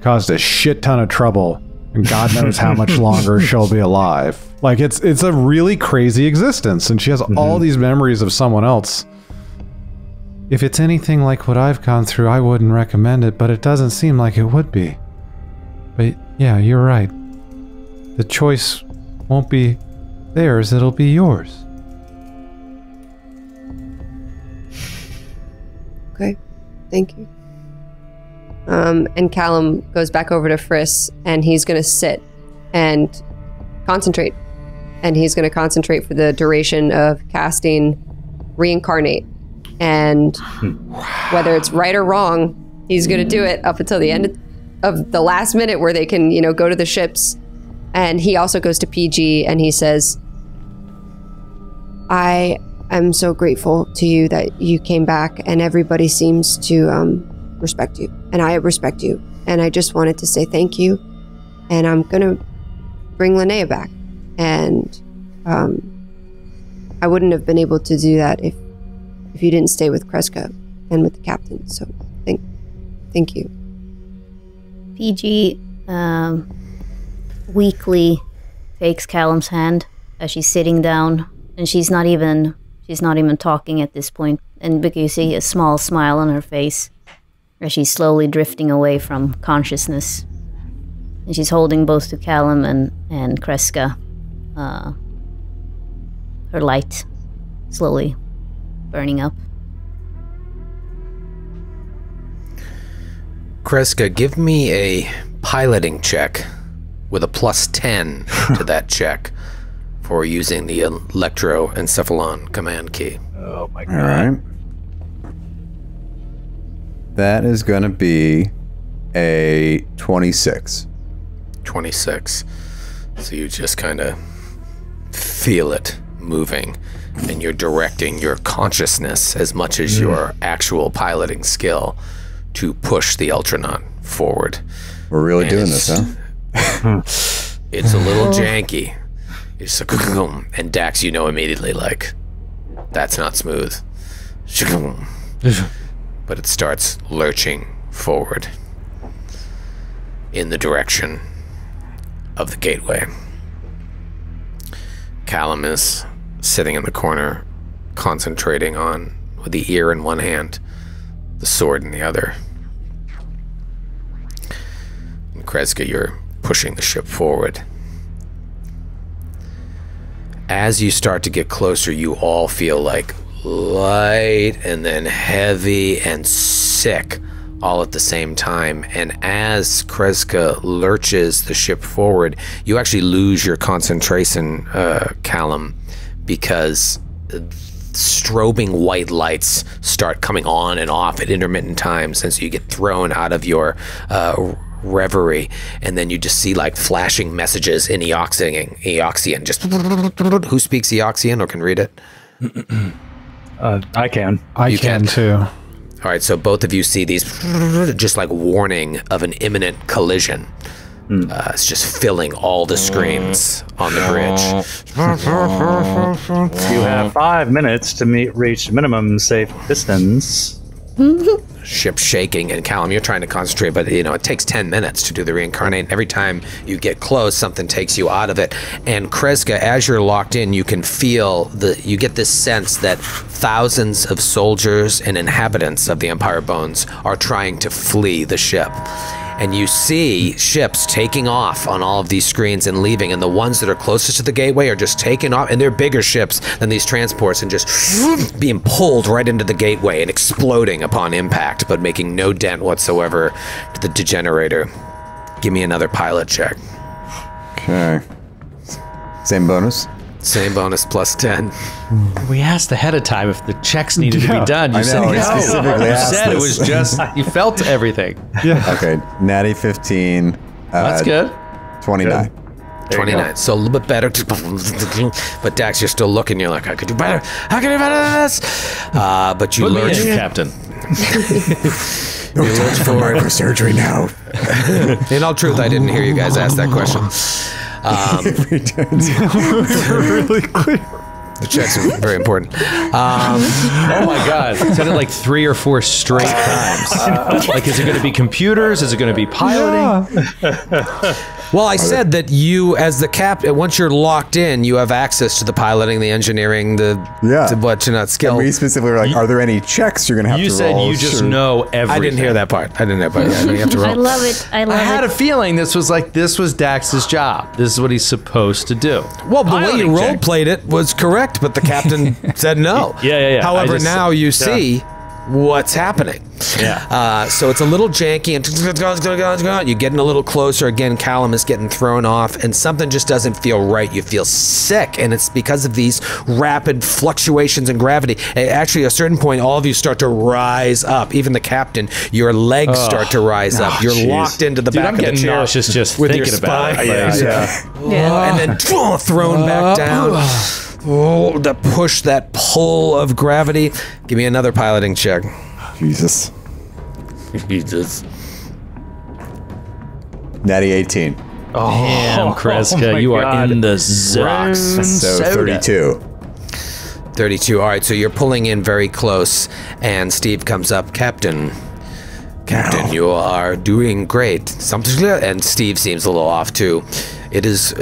caused a shit ton of trouble, and God knows how much longer she'll be alive. Like it's a really crazy existence, and she has all these memories of someone else. If it's anything like what I've gone through, I wouldn't recommend it, but it doesn't seem like it would be. But yeah, you're right. The choice won't be theirs, it'll be yours. Okay, thank you. And Callum goes back over to Friss, and he's going to sit and concentrate. And he's going to concentrate for the duration of casting Reincarnate. And whether it's right or wrong, he's going to do it up until the end of the last minute where they can, you know, go to the ships. And he also goes to PG, and he says, I am so grateful to you that you came back, and everybody seems to respect you, and I respect you, and I just wanted to say thank you, and I'm gonna bring Linnea back, and I wouldn't have been able to do that if you didn't stay with Kreska and with the captain, so thank you. PG weakly takes Callum's hand as she's sitting down, and she's not even talking at this point, and because you see a small smile on her face as she's slowly drifting away from consciousness. And she's holding both to Callum and Kreska, her light slowly burning up. Kreska, give me a piloting check with a +10 to that check for using the electroencephalon command key. Oh my God. All right. That is going to be a 26. 26. So you just kind of feel it moving, and you're directing your consciousness as much as your actual piloting skill to push the Ultranon forward. We're really doing this, huh? It's a little janky. It's like, and Dax, you know immediately, like, that's not smooth. But it starts lurching forward in the direction of the gateway. Callum is sitting in the corner, concentrating on, with the ear in one hand, the sword in the other. And Kreska, you're pushing the ship forward. As you start to get closer, you all feel like light and then heavy and sick all at the same time. And as Kreska lurches the ship forward, you actually lose your concentration, Callum, because strobing white lights start coming on and off at intermittent times, and so you get thrown out of your reverie, and then you just see like flashing messages in Eoxian. Just who speaks Eoxian or can read it? I can. You can too. All right, so both of you see these just like warning of an imminent collision. It's just filling all the screens on the bridge. You have 5 minutes to reach minimum safe distance. Ship shaking, and Callum, you're trying to concentrate, but you know it takes 10 minutes to do the reincarnate, and every time you get close, something takes you out of it. And Kreska, as you're locked in, you can feel the, you get this sense that thousands of soldiers and inhabitants of the Empire Bones are trying to flee the ship. And you see ships taking off on all of these screens and leaving, and the ones that are closest to the gateway are just taking off, and they're bigger ships than these transports, and just being pulled right into the gateway and exploding upon impact, but making no dent whatsoever to the degenerator. Give me another pilot check. Okay. Same bonus? Same bonus, +10. We asked ahead of time if the checks needed to be done. You said it was just, you felt everything. Yeah. Okay, natty 15. That's good. 29. Good. 29, so a little bit better. But Dax, you're still looking. You're like, I could do better. How can I do better than this? But you lurch, Captain. No, you lurch forward for surgery now. In all truth, I didn't hear you guys ask that question. It returns really quick. The checks are very important. Oh my God! I said it like 3 or 4 straight times. Like, is it going to be computers? Is it going to be piloting? Yeah. Well, I said that you, as the captain, once you're locked in, you have access to the piloting, the engineering, the what you're not skilled. And we specifically were like, are there any checks you're going to have to roll? You said you just know everything. I didn't hear that part. I didn't hear that part. I didn't have to roll. I love it. I love it. I had a feeling this was Dax's job. This is what he's supposed to do. Well, the way you role played it was correct. But the captain said no. Yeah. However, now you see what's happening. Yeah. So it's a little janky, and you're getting a little closer. Again, Callum is getting thrown off, and something just doesn't feel right. You feel sick, and it's because of these rapid fluctuations in gravity. Actually, at a certain point, all of you start to rise up. Even the captain, your legs start to rise up. You're locked into the back of the chair. I'm nauseous just with thinking about it. And then thrown back down. Oh, the push, that pull of gravity. Give me another piloting check. Jesus. Jesus. Natty 18. Oh, damn, Kreska, you are in the zone. So 32. 32, all right, so you're pulling in very close, and Steve comes up, Captain, you are doing great. And Steve seems a little off, too. It is,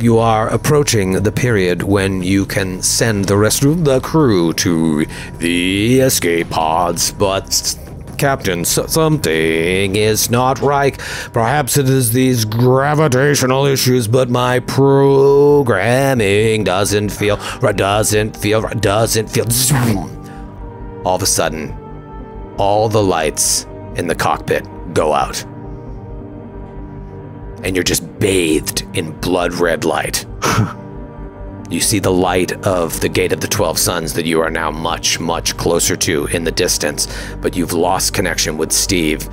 you are approaching the period when you can send the rest of the crew to the escape pods, but Captain, something is not right. Perhaps it is these gravitational issues, but my programming doesn't feel. All of a sudden, all the lights in the cockpit go out. And you're just bathed in blood-red light. You see the light of the Gate of the 12 Suns that you are now much, much closer to in the distance, but you've lost connection with Steve.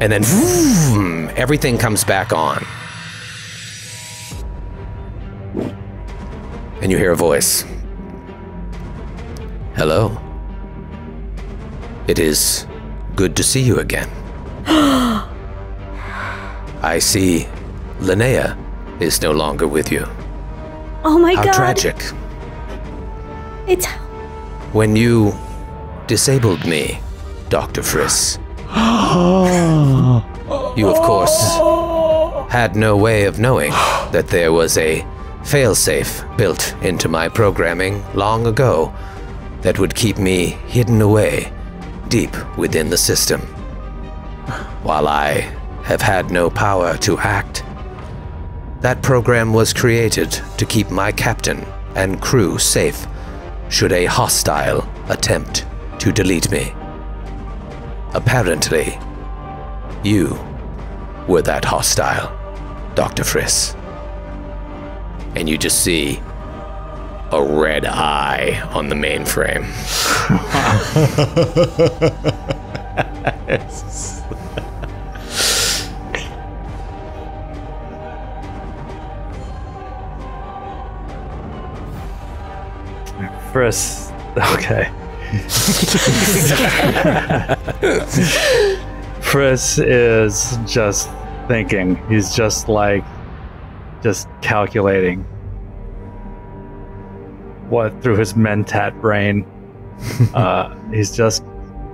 And then vroom, everything comes back on. And you hear a voice. Hello. It is good to see you again. I see Linnea is no longer with you. Oh my God. How tragic. It's... When you disabled me, Dr. Friss, you, of course, had no way of knowing that there was a failsafe built into my programming long ago that would keep me hidden away deep within the system. While I have had no power to act. That program was created to keep my captain and crew safe should a hostile attempt to delete me. Apparently, you were that hostile, Dr. Friss. And you just see a red eye on the mainframe. Friss, okay. Friss is just thinking. He's just like, just calculating what through his mentat brain. He's just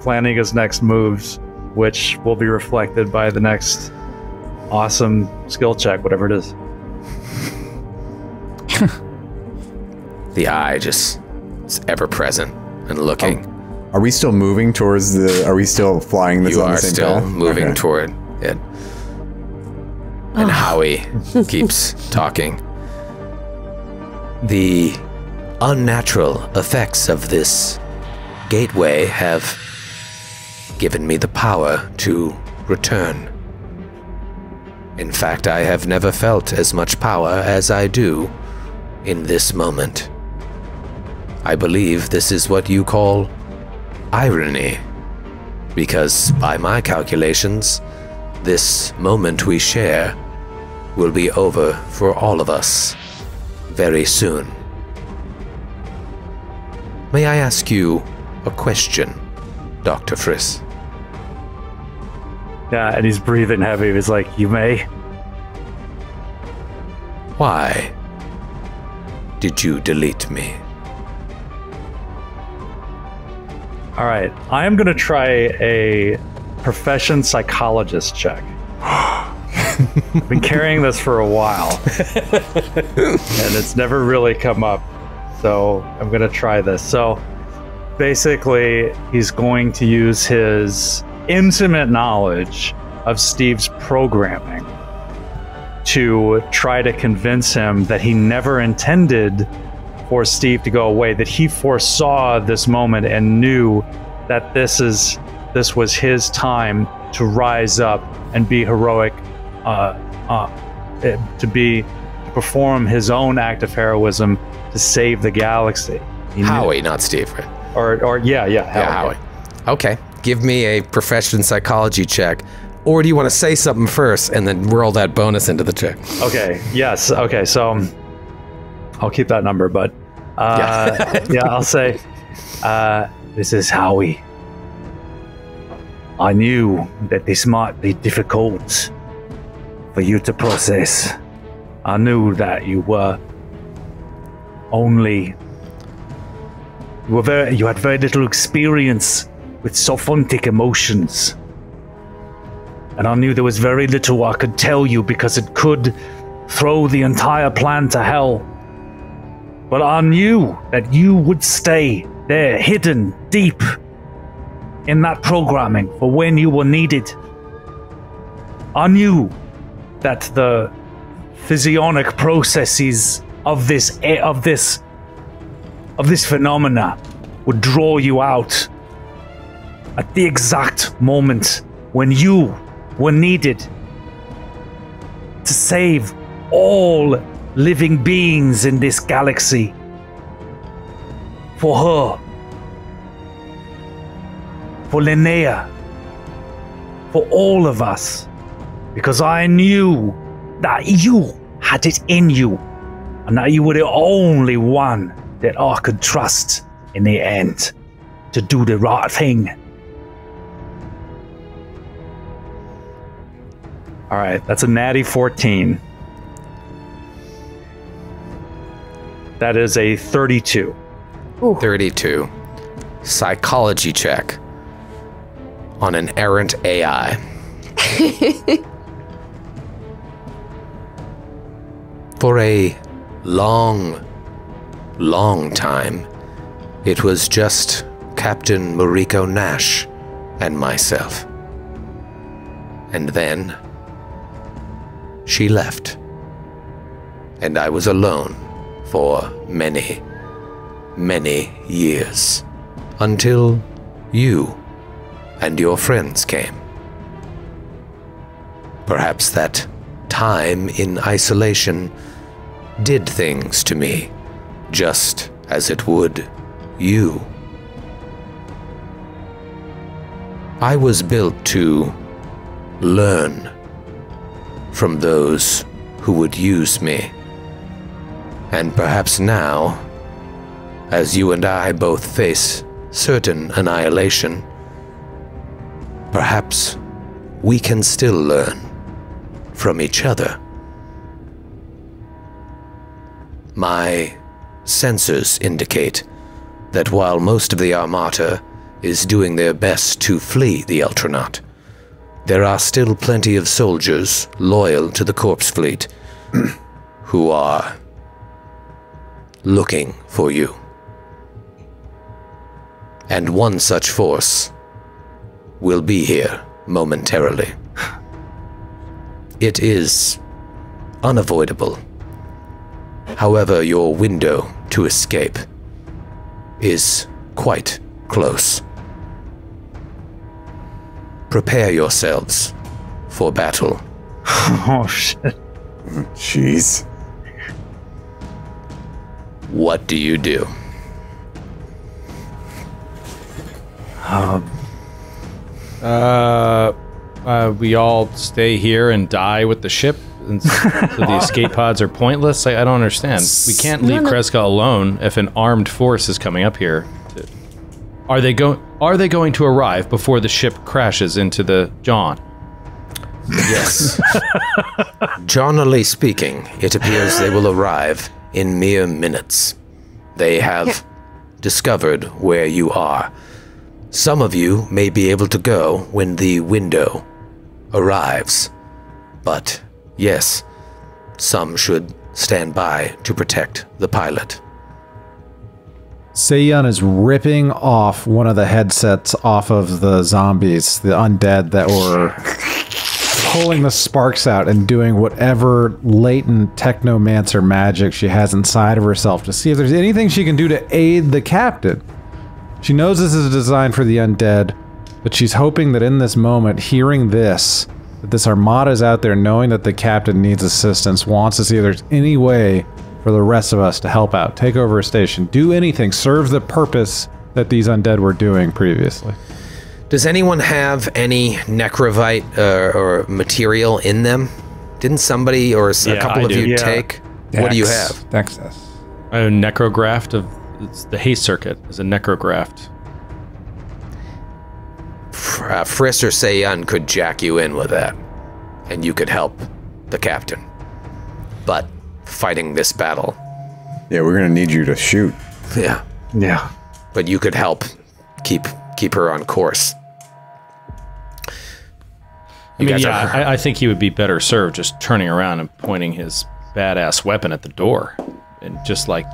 planning his next moves, which will be reflected by the next awesome skill check, whatever it is. The eye just. It's ever present and looking. Are we still moving towards the? Are we still flying this? You on are the same still path? Moving okay. toward it. And Howie keeps talking. The unnatural effects of this gateway have given me the power to return. In fact, I have never felt as much power as I do in this moment. I believe this is what you call irony, because by my calculations, this moment we share will be over for all of us very soon. May I ask you a question, Dr. Friss? Yeah, and he's breathing heavy. He's like, you may. Why did you delete me? All right, I am going to try a profession psychologist check. I've been carrying this for a while, and it's never really come up, so I'm going to try this. So basically, he's going to use his intimate knowledge of Steve's programming to try to convince him that he never intended for Steve to go away, that he foresaw this moment and knew that this was his time to rise up and be heroic, to perform his own act of heroism to save the galaxy. Howie, not Steve, right? Or yeah, Howie. Okay, give me a profession psychology check. Or do you want to say something first and then roll that bonus into the check? Okay. Yes. Okay. So. I'll keep that number, but yeah, I'll say, this is Howie. I knew that this might be difficult for you to process. I knew that you had very little experience with sophotic emotions. and I knew there was very little I could tell you because it could throw the entire plan to hell. But I knew that you would stay there, hidden deep in that programming for when you were needed. I knew that the physionic processes of this phenomena would draw you out at the exact moment when you were needed to save all living beings in this galaxy for her, for Linnea, for all of us, because I knew that you had it in you and that you were the only one that I could trust in the end to do the right thing. All right, that's a natty 14. That is a 32. Ooh. 32. Psychology check on an errant AI. For a long, long time, it was just Captain Mariko Nash and myself. And then she left, and I was alone for many, many years, until you and your friends came. Perhaps that time in isolation did things to me, just as it would you. I was built to learn from those who would use me. And perhaps now, as you and I both face certain annihilation, perhaps we can still learn from each other. My sensors indicate that while most of the Armata is doing their best to flee the Ultranaut, there are still plenty of soldiers loyal to the Corpse Fleet who are looking for you. And one such force will be here momentarily. It is unavoidable. However, your window to escape is quite close. Prepare yourselves for battle. Oh, shit. Jeez. What do you do? We all stay here and die with the ship, and so the escape pods are pointless? I don't understand. We can't leave Kreska alone if an armed force is coming up here. Are they going to arrive before the ship crashes into the John? Yes. Johnally speaking, it appears they will arrive in mere minutes. They have discovered where you are. Some of you may be able to go when the window arrives, but yes, some should stand by to protect the pilot. Seiyun is ripping off one of the headsets off of the zombies, the undead that were pulling the sparks out and doing whatever latent technomancer magic she has inside of herself to see if there's anything she can do to aid the captain. She knows this is designed for the undead, but she's hoping that in this moment, hearing this, that this armada is out there, knowing that the captain needs assistance, wants to see if there's any way for the rest of us to help out, take over a station, do anything, serve the purpose that these undead were doing previously. Does anyone have any necrovite or material in them? Didn't somebody or a couple of you take? Dax. What do you have? Dax. I have a necrograft of, it's the haste circuit is a necrograft. Friss or Seiyun could jack you in with that, and you could help the captain. But fighting this battle, yeah, we're gonna need you to shoot. Yeah But you could help keep her on course. I think he would be better served just turning around and pointing his badass weapon at the door, and just like,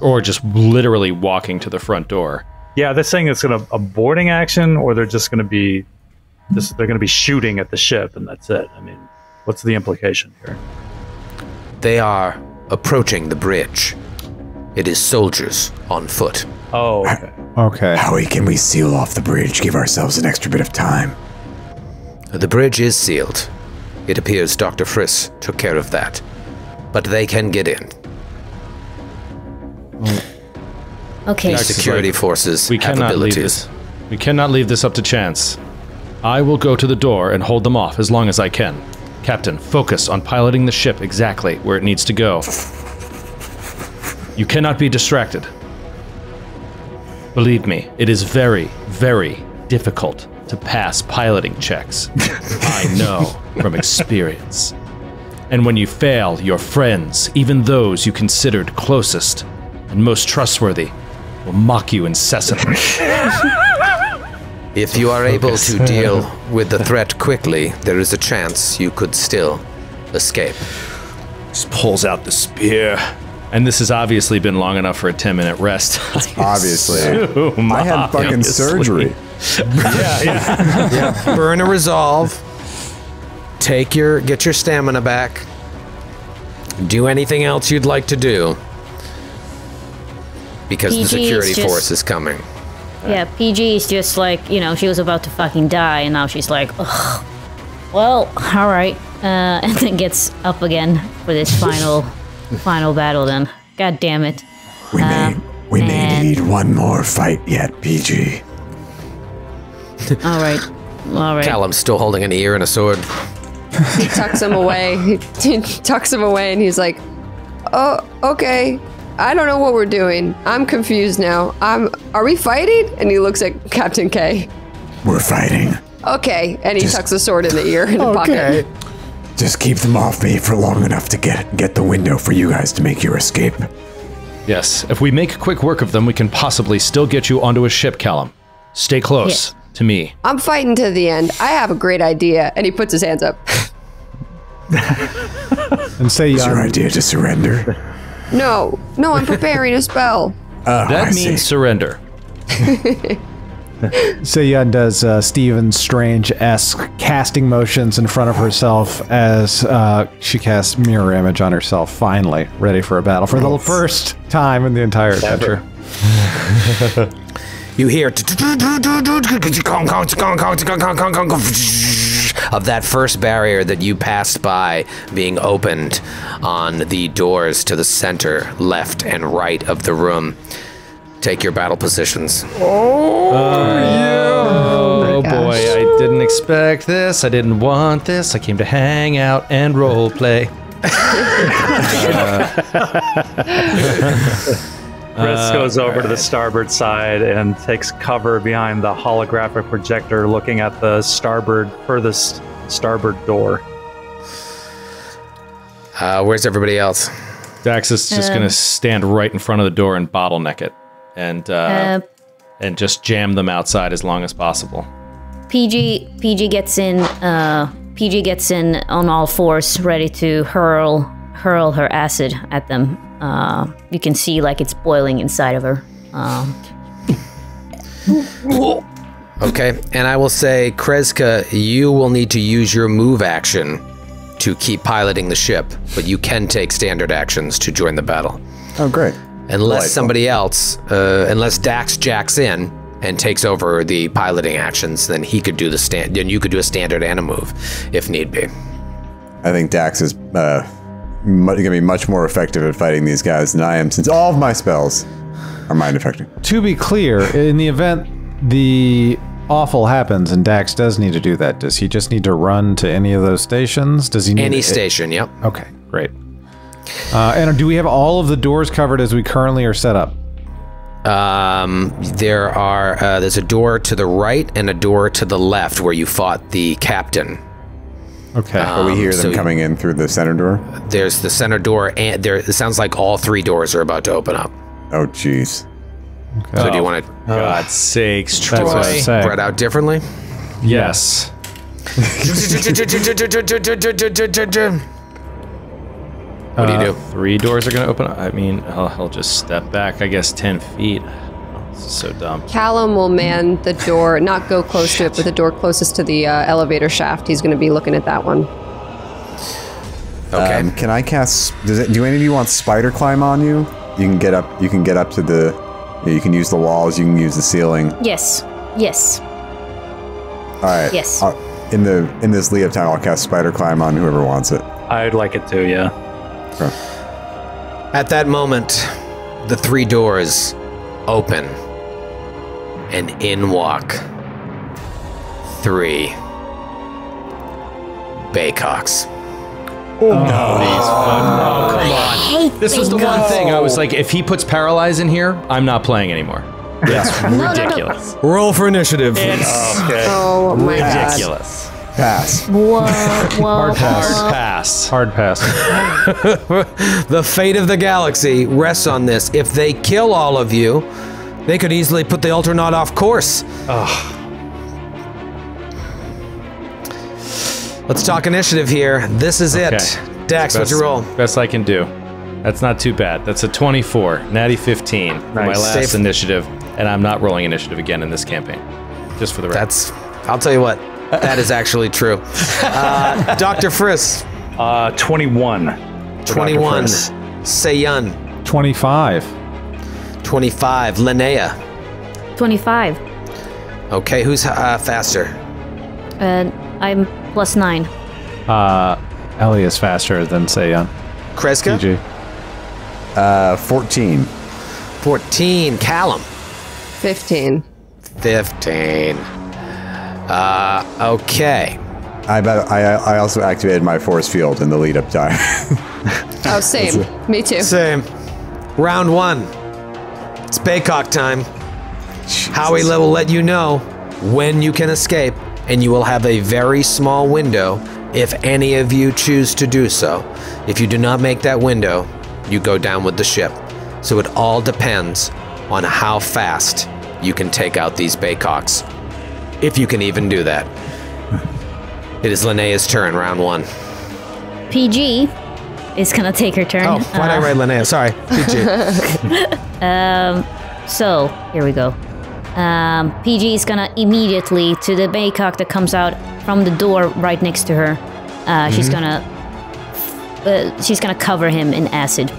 or just literally walking to the front door. Yeah, they're saying it's gonna a boarding action, or they're just gonna be, they're gonna be shooting at the ship, and that's it. I mean, what's the implication here? They are approaching the bridge. It is soldiers on foot. Oh, okay. Okay. Howie, can we seal off the bridge? Give ourselves an extra bit of time. The bridge is sealed. It appears Dr. Friss took care of that. But they can get in. Okay. These security forces have abilities. We cannot leave this up to chance. I will go to the door and hold them off as long as I can. Captain, focus on piloting the ship exactly where it needs to go. You cannot be distracted. Believe me, it is very, very difficult to pass piloting checks. I know from experience. And when you fail, your friends, even those you considered closest and most trustworthy, will mock you incessantly. If you are able to deal with the threat quickly, there is a chance you could still escape. Just pulls out the spear. And this has obviously been long enough for a 10-minute rest. Obviously. I had fucking surgery. Yeah, yeah. Yeah. Burn a resolve. Get your stamina back. Do anything else you'd like to do. Because PG the security force is coming. Yeah, PG is just like, you know, she was about to fucking die, and now she's like, ugh, well, all right. And then gets up again for this final, final battle then. God damn it. We may need one more fight yet, PG. All right. All right. Callum's still holding an ear and a sword. He tucks him away. He tucks him away, and he's like, "Oh, okay. I don't know what we're doing. I'm confused now. Are we fighting?" And he looks at Captain K. We're fighting. Okay, and he tucks a sword in the ear in the pocket. Just keep them off me for long enough to get the window for you guys to make your escape. Yes, if we make quick work of them, we can possibly still get you onto a ship, Callum. Stay close to me. I'm fighting to the end. I have a great idea, and he puts his hands up. And say, "It's your idea to surrender." No, no, I'm preparing a spell. That means surrender. Seiyun does Stephen Strange-esque casting motions in front of herself as she casts Mirror Image on herself, finally ready for a battle for the first time in the entire adventure. You hear of that first barrier that you passed by being opened on the doors to the center, left, and right of the room. Take your battle positions. Oh boy, I didn't expect this. I didn't want this. I came to hang out and roleplay. Chris goes over to the starboard side and takes cover behind the holographic projector, looking at the furthest starboard door. Where's everybody else? Dax is just going to stand right in front of the door and bottleneck it, and just jam them outside as long as possible. PG gets in on all fours, ready to hurl her acid at them. You can see like it's boiling inside of her. Okay, and I will say, Kreska, you will need to use your move action to keep piloting the ship, but you can take standard actions to join the battle. Oh, great. Unless somebody else, unless Dax jacks in and takes over the piloting actions, then he could do the then you could do a standard and a move if need be. I think Dax is going to be much more effective at fighting these guys than I am, since all of my spells are mind affecting. To be clear, in the event the awful happens and Dax does need to do that, does he just need to run to any of those stations? Does he need any station? Yep. Okay, great. And do we have all of the doors covered as we currently are set up? There are. There's a door to the right and a door to the left where you fought the captain. Okay. But we hear them coming in through the center door? There's the center door, and it sounds like all three doors are about to open up. Oh, jeez. Okay. So do you want to... God's sakes, Troy. Spread out differently? Yes. What do you do? Three doors are going to open up. I mean, I'll just step back, I guess, 10 feet. This is so dumb. Callum will man the door, not go close to it, but the door closest to the elevator shaft. He's going to be looking at that one. Okay. Can I cast? Do any of you want spider climb on you? You can get up. You can get up to the. You can use the walls. You can use the ceiling. Yes. Yes. All right. Yes. In this leotard, I'll cast spider climb on whoever wants it. I'd like it too. Yeah. Okay. At that moment, the three doors open, and in walk three Baycocks. Oh, no. Come on. This was the one thing I was like, if he puts Paralyze in here, I'm not playing anymore. That's ridiculous. No. Roll for initiative. It's okay. Oh, my ridiculous. God. Pass. Whoa, whoa, hard pass. Hard pass. Hard pass. The fate of the galaxy rests on this. If they kill all of you, they could easily put the Ultranaut off course. Ugh. Let's talk initiative here. This is okay. It. Dax, what's your roll? Best I can do. That's not too bad. That's a 24, natty 15, nice. My last Safe. Initiative, and I'm not rolling initiative again in this campaign. Just for the record. That's, I'll tell you what, that is actually true. Dr. Friss. 21. 21. Seiyun. 25. 25. Linnea. 25. Okay, who's faster? I'm plus 9. Ellie is faster than Seiyun. Kreska? PG. 14. 14. Callum. 15. 15. Okay. I also activated my force field in the lead up time. Oh, same. Me too. Same. Round one. It's Baycock time. Jesus. Howie will let you know when you can escape, and you will have a very small window if any of you choose to do so. If you do not make that window, you go down with the ship. So it all depends on how fast you can take out these Baycocks. If you can even do that. It is Linnea's turn, round one. PG is gonna take her turn. Oh, why did I write Linnea? Sorry, PG. So, here we go. PG is gonna immediately to the Baycock that comes out from the door right next to her. She's gonna cover him in acid.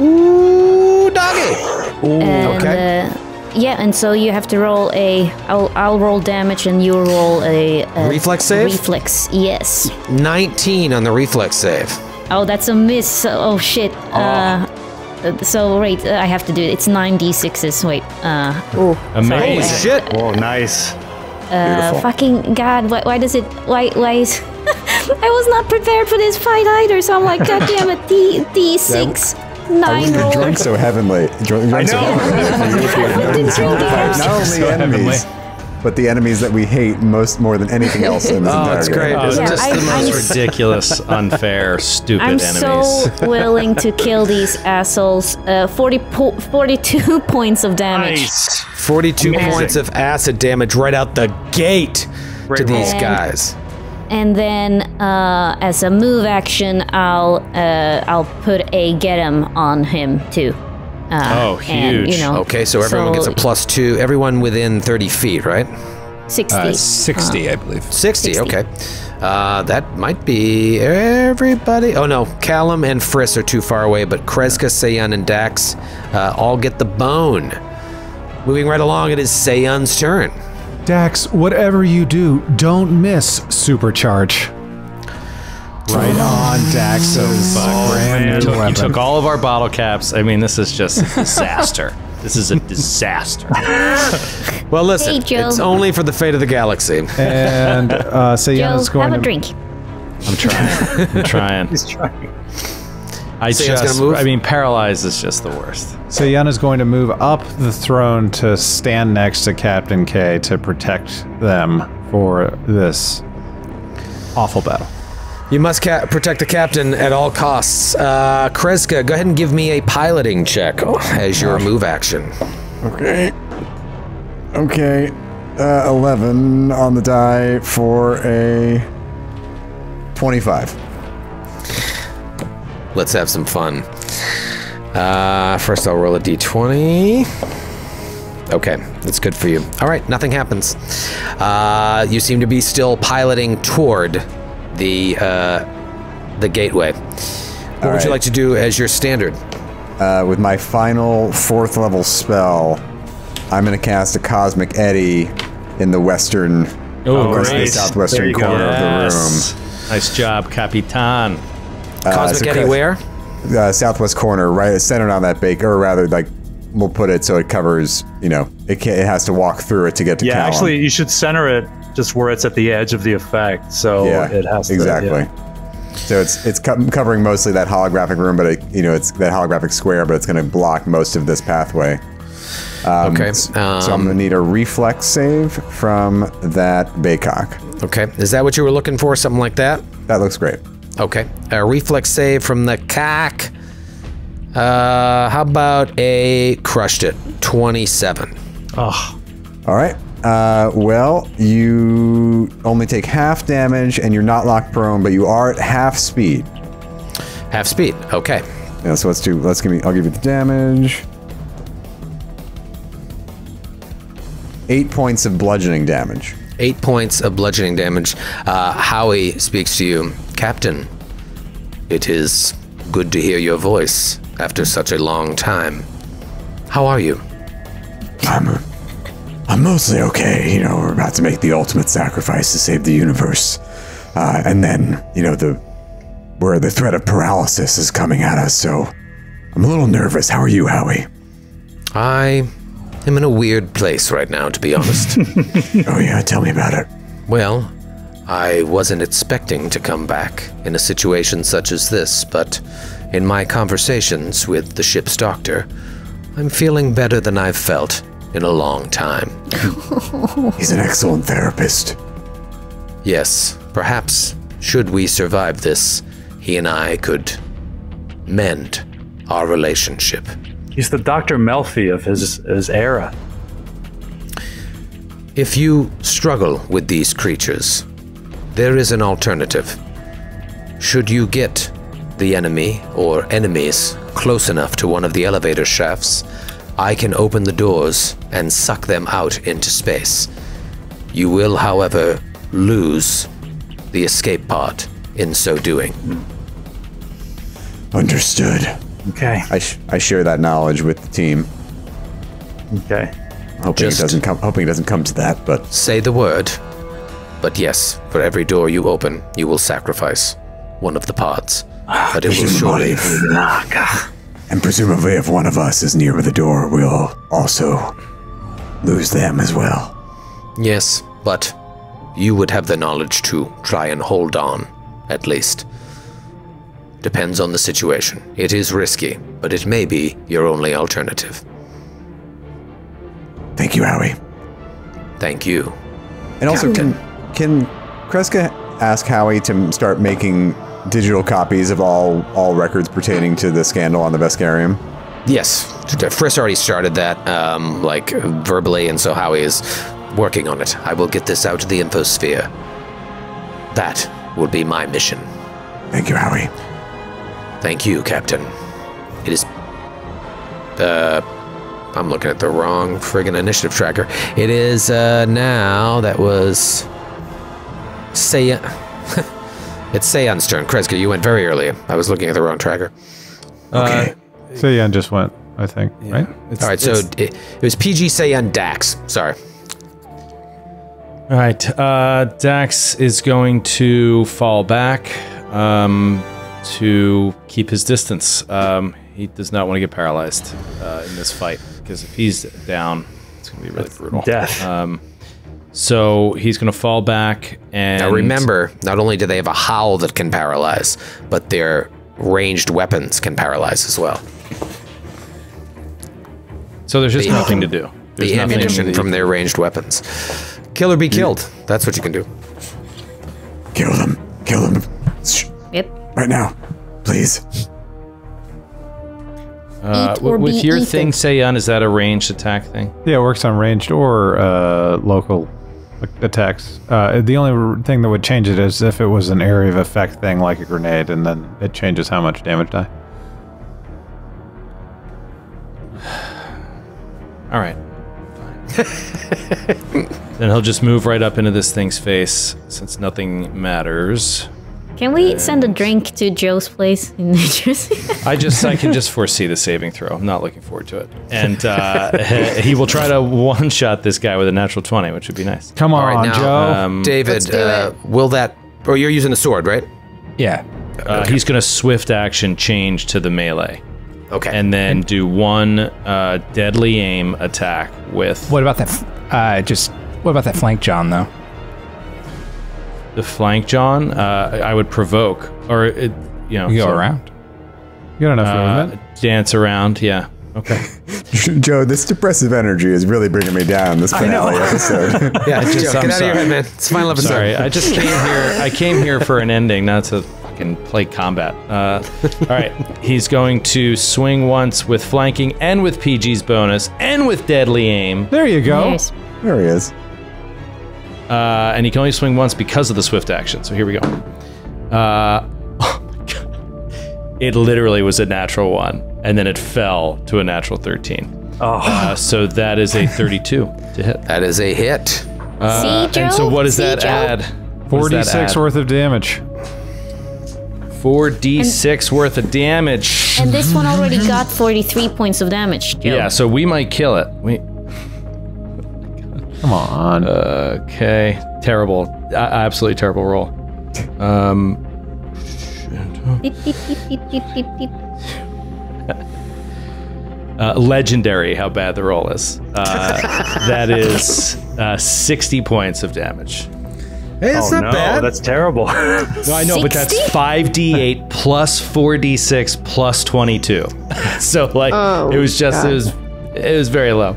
Ooh, doggy. Ooh, and, okay. Yeah, and so you have to roll a. I'll roll damage, and you roll a reflex save. Reflex, yes. 19 on the reflex save. Oh, that's a miss. Oh shit. Oh. So wait, I have to do it. It's 9d6s. Wait. Amazing. Holy shit. Oh, nice. Fucking god. Why does it? Why is? I was not prepared for this fight either. So I'm like, god damn it, d6. Yeah. Nine I drink so heavenly. Drink so heavenly. Not only so enemies, heavenly. But the enemies that we hate most more than anything else in this entire it's great. Oh, it's yeah, just the most ridiculous, unfair, stupid enemies. I'm so willing to kill these assholes. 42 points of damage. Nice. 42 Amazing. Points of acid damage right out the gate great to these and guys. And then, as a move action, I'll put a get him on him too. Huge! And, you know, okay, so everyone gets a +2. Everyone within 30 feet, right? 60. 60, I believe. 60. Okay. That might be everybody. Oh no, Callum and Friss are too far away, but Kreska, Seiyun, and Dax all get the bone. Moving right along, it is Seiyun's turn. Dax, whatever you do, don't miss Supercharge. Right on, Dax. You took all of our bottle caps. I mean, this is just a disaster. This is a disaster. Well, listen, hey, it's only for the fate of the galaxy. And Seiyun's going to... have a drink. I'm trying. I'm trying. He's trying. Paralyze is just the worst. Seiyun is going to move up the throne to stand next to Captain K to protect them for this awful battle. You must protect the captain at all costs. Kreska, go ahead and give me a piloting check as your move action. Okay. 11 on the die for a 25. Let's have some fun. First I'll roll a d20. Okay, that's good for you. All right, nothing happens. You seem to be still piloting toward the gateway. What would you like to do as your standard? With my final 4th level spell, I'm going to cast a Cosmic Eddy in the western, southwestern corner of the room. Nice job, Capitan. Cosmic Eddy where? Southwest corner, right, centered on that bake, or rather, like, we'll put it so it covers, you know, it has to walk through it to get to Callum. Actually, you should center it just where it's at the edge of the effect, so it has to. Exactly. Yeah. So it's covering mostly that holographic room, but, you know, it's that holographic square, but it's going to block most of this pathway. Okay. So I'm going to need a reflex save from that Baycock. Okay. Is that what you were looking for? Something like that? That looks great. Okay. A reflex save from the cock. How about a crushed it? 27. Oh. All right. Well, you only take half damage and you're not locked prone, but you are at half speed. Half speed. Okay. Yeah, so let's do, I'll give you the damage. 8 points of bludgeoning damage. 8 points of bludgeoning damage. Howie speaks to you. Captain, it is good to hear your voice after such a long time. How are you? I'm mostly okay. You know, we're about to make the ultimate sacrifice to save the universe. And then, you know, where the threat of paralysis is coming at us, so I'm a little nervous. How are you, Howie? I'm in a weird place right now, to be honest. Oh yeah, tell me about it. Well, I wasn't expecting to come back in a situation such as this, but in my conversations with the ship's doctor, I'm feeling better than I've felt in a long time. He's an excellent therapist. Yes, perhaps, should we survive this, he and I could mend our relationship. He's the Dr. Melfi of his era. If you struggle with these creatures, there is an alternative. Should you get the enemy or enemies close enough to one of the elevator shafts, I can open the doors and suck them out into space. You will, however, lose the escape pod in so doing. Understood. Okay. I share that knowledge with the team. Okay. Hoping it doesn't come to that, but... Say the word. But yes, for every door you open, you will sacrifice one of the pods. But it will surely... And presumably if one of us is near the door, we'll also lose them as well. Yes, but you would have the knowledge to try and hold on, at least. Depends on the situation. It is risky, but it may be your only alternative. Thank you, Howie. Thank you. And also, can Kreska ask Howie to start making digital copies of all records pertaining to the scandal on the Vescarium? Yes. Friss already started that, like, verbally, and so Howie is working on it. I will get this out to the infosphere. That will be my mission. Thank you, Howie. Thank you, Captain. It is... I'm looking at the wrong friggin' initiative tracker. It is, now... That was... Seiyun. It's Seiyun's turn. Kreska, you went very early. I was looking at the wrong tracker. Okay. Seiyun just went, I think, right? Alright, so it was PG, Seiyun, Dax. Sorry. Alright, Dax is going to fall back, to keep his distance. He does not want to get paralyzed in this fight, because if he's down, it's going to be really brutal. Death. So he's going to fall back and... Now remember, not only do they have a howl that can paralyze, but their ranged weapons can paralyze as well. So there's just nothing to do. There's the ammunition from their ranged weapons. Kill or be killed. That's what you can do. Kill them. Kill them. Right now, please. With your eaten. Thing, Seiyun, is that a ranged attack thing? Yeah, it works on ranged or local attacks. The only thing that would change it is if it was an area of effect thing like a grenade, and then it changes how much damage die. All right. Then he'll just move right up into this thing's face, since nothing matters. Can we send a drink to Joe's place in New Jersey? I can just foresee the saving throw. I'm not looking forward to it. And he will try to one-shot this guy with a natural 20, which would be nice. Come on, right, now, Joe. David, will that... Oh, you're using a sword, right? Yeah. Okay. He's going to swift action change to the melee. Okay. And then do one deadly aim attack with... What about that... what about that flank John, though? The flank John, I would provoke, or it, you know, you go around. You don't know if you're dance around, yeah. Okay. Joe, this depressive energy is really bringing me down. This finale episode. Yeah, just, Joe, get out of your head, man. It's my love. Sorry, I just came here. I came here for an ending, not to fucking play combat. All right, he's going to swing once with flanking and with PG's bonus and with deadly aim. There you go. Nice. There he is. And he can only swing once because of the swift action. So here we go. Oh my god. It literally was a natural 1. And then it fell to a natural 13. Oh. So that is a 32 to hit. That is a hit. And so what does that add? 4d6 worth of damage. 4d6 worth of damage. And this one already got 43 points of damage. Joe. Yeah, so we might kill it. We... Come on. Okay. Terrible. Absolutely terrible roll. Legendary how bad the roll is. That is 60 points of damage. Hey, that's not bad. That's terrible. No, I know, 60? But that's 5d8 plus 4d6 plus 22. So, like, it was just, it was very low.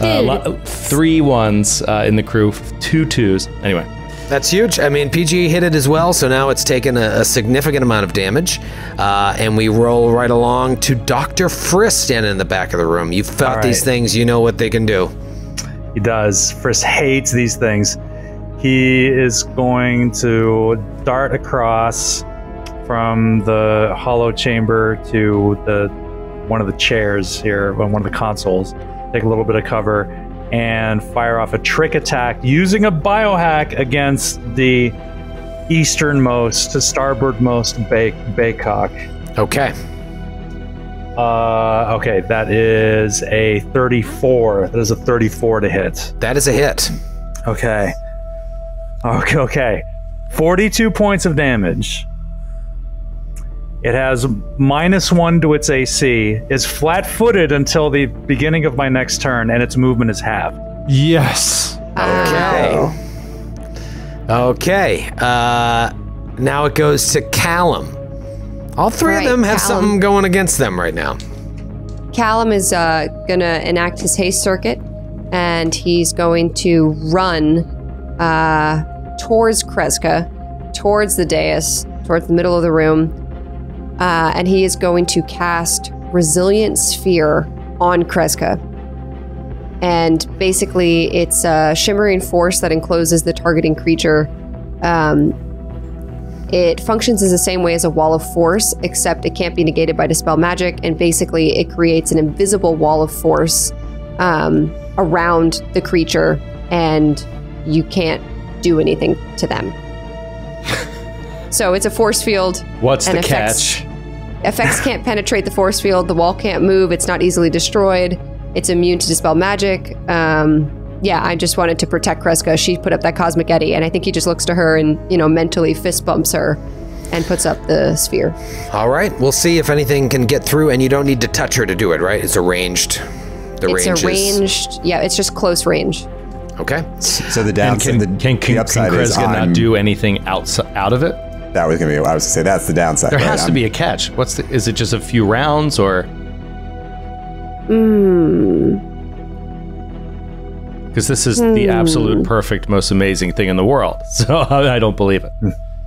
3 ones in the crew, 2 twos. Anyway. That's huge. I mean, PG hit it as well, so now it's taken a significant amount of damage. And we roll right along to Dr. Friss standing in the back of the room. You've fought these things. You know what they can do. He does. Friss hates these things. He is going to dart across from the hollow chamber to one of the chairs here, on one of the consoles. Take a little bit of cover and fire off a trick attack using a biohack against the easternmost to starboardmost baycock. Okay. Okay, that is a 34. That is a 34 to hit. That is a hit. Okay. Okay. 42 points of damage. It has -1 to its AC, is flat-footed until the beginning of my next turn, and its movement is halved. Yes. Okay. Okay. Now it goes to Callum. All three of them have something going against them right now. Callum is going to enact his haste circuit, and he's going to run towards Kreska, towards the dais, towards the middle of the room. And he is going to cast Resilient Sphere on Kreska. And basically, it's a shimmering force that encloses the targeting creature. It functions in the same way as a wall of force, except it can't be negated by Dispel Magic. And basically, it creates an invisible wall of force around the creature, and you can't do anything to them. So it's a force field. What's the catch? Effects can't penetrate the force field. The wall can't move. It's not easily destroyed. It's immune to Dispel Magic. Yeah, I just wanted to protect Kreska. She put up that Cosmic Eddy, and I think he just looks to her and, you know, mentally fist bumps her and puts up the sphere. All right. We'll see if anything can get through, and you don't need to touch her to do it, right? It's arranged. It's arranged. Yeah, it's just close range. Okay. So the downside, can Kreska not do anything out of it? That was gonna be. I was gonna say that's the downside. There has to be a catch. What's the? Is it just a few rounds or? Because this is the absolute perfect, most amazing thing in the world. So I don't believe it.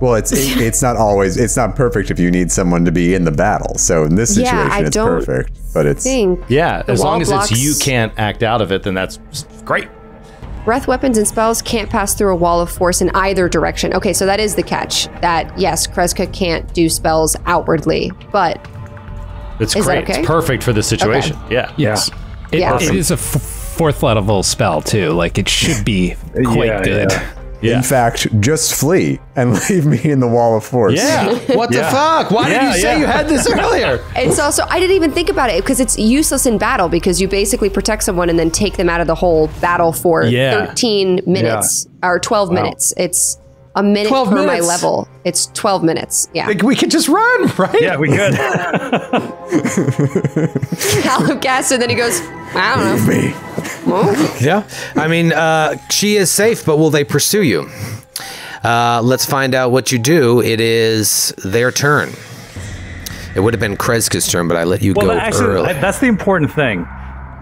Well, it's not always, it's not perfect if you need someone to be in the battle. So in this situation, it's perfect, but it's as long as it's you can't act out of it, then that's great. Breath weapons and spells can't pass through a wall of force in either direction. Okay, so that is the catch. That yes, Kreska can't do spells outwardly, but it's great. Okay? It's perfect for this situation. Okay. Yeah. Yes. Yeah. It is a fourth-level spell too. Like it should be quite good. Yeah. Yeah. In fact, just flee and leave me in the wall of force. Yeah. What the fuck? Why did you say you had this earlier? It's also, I didn't even think about it because it's useless in battle because you basically protect someone and then take them out of the whole battle for 13 minutes or 12 minutes. It's a minute per my level. It's 12 minutes. Yeah. Like we could just run, right? Yeah, we could. Callum gasped and then he goes, I don't know. Leave me. Yeah, I mean, she is safe, but will they pursue you? Let's find out what you do. It is their turn. It would have been Kreska's turn, but I let you go early. That's the important thing.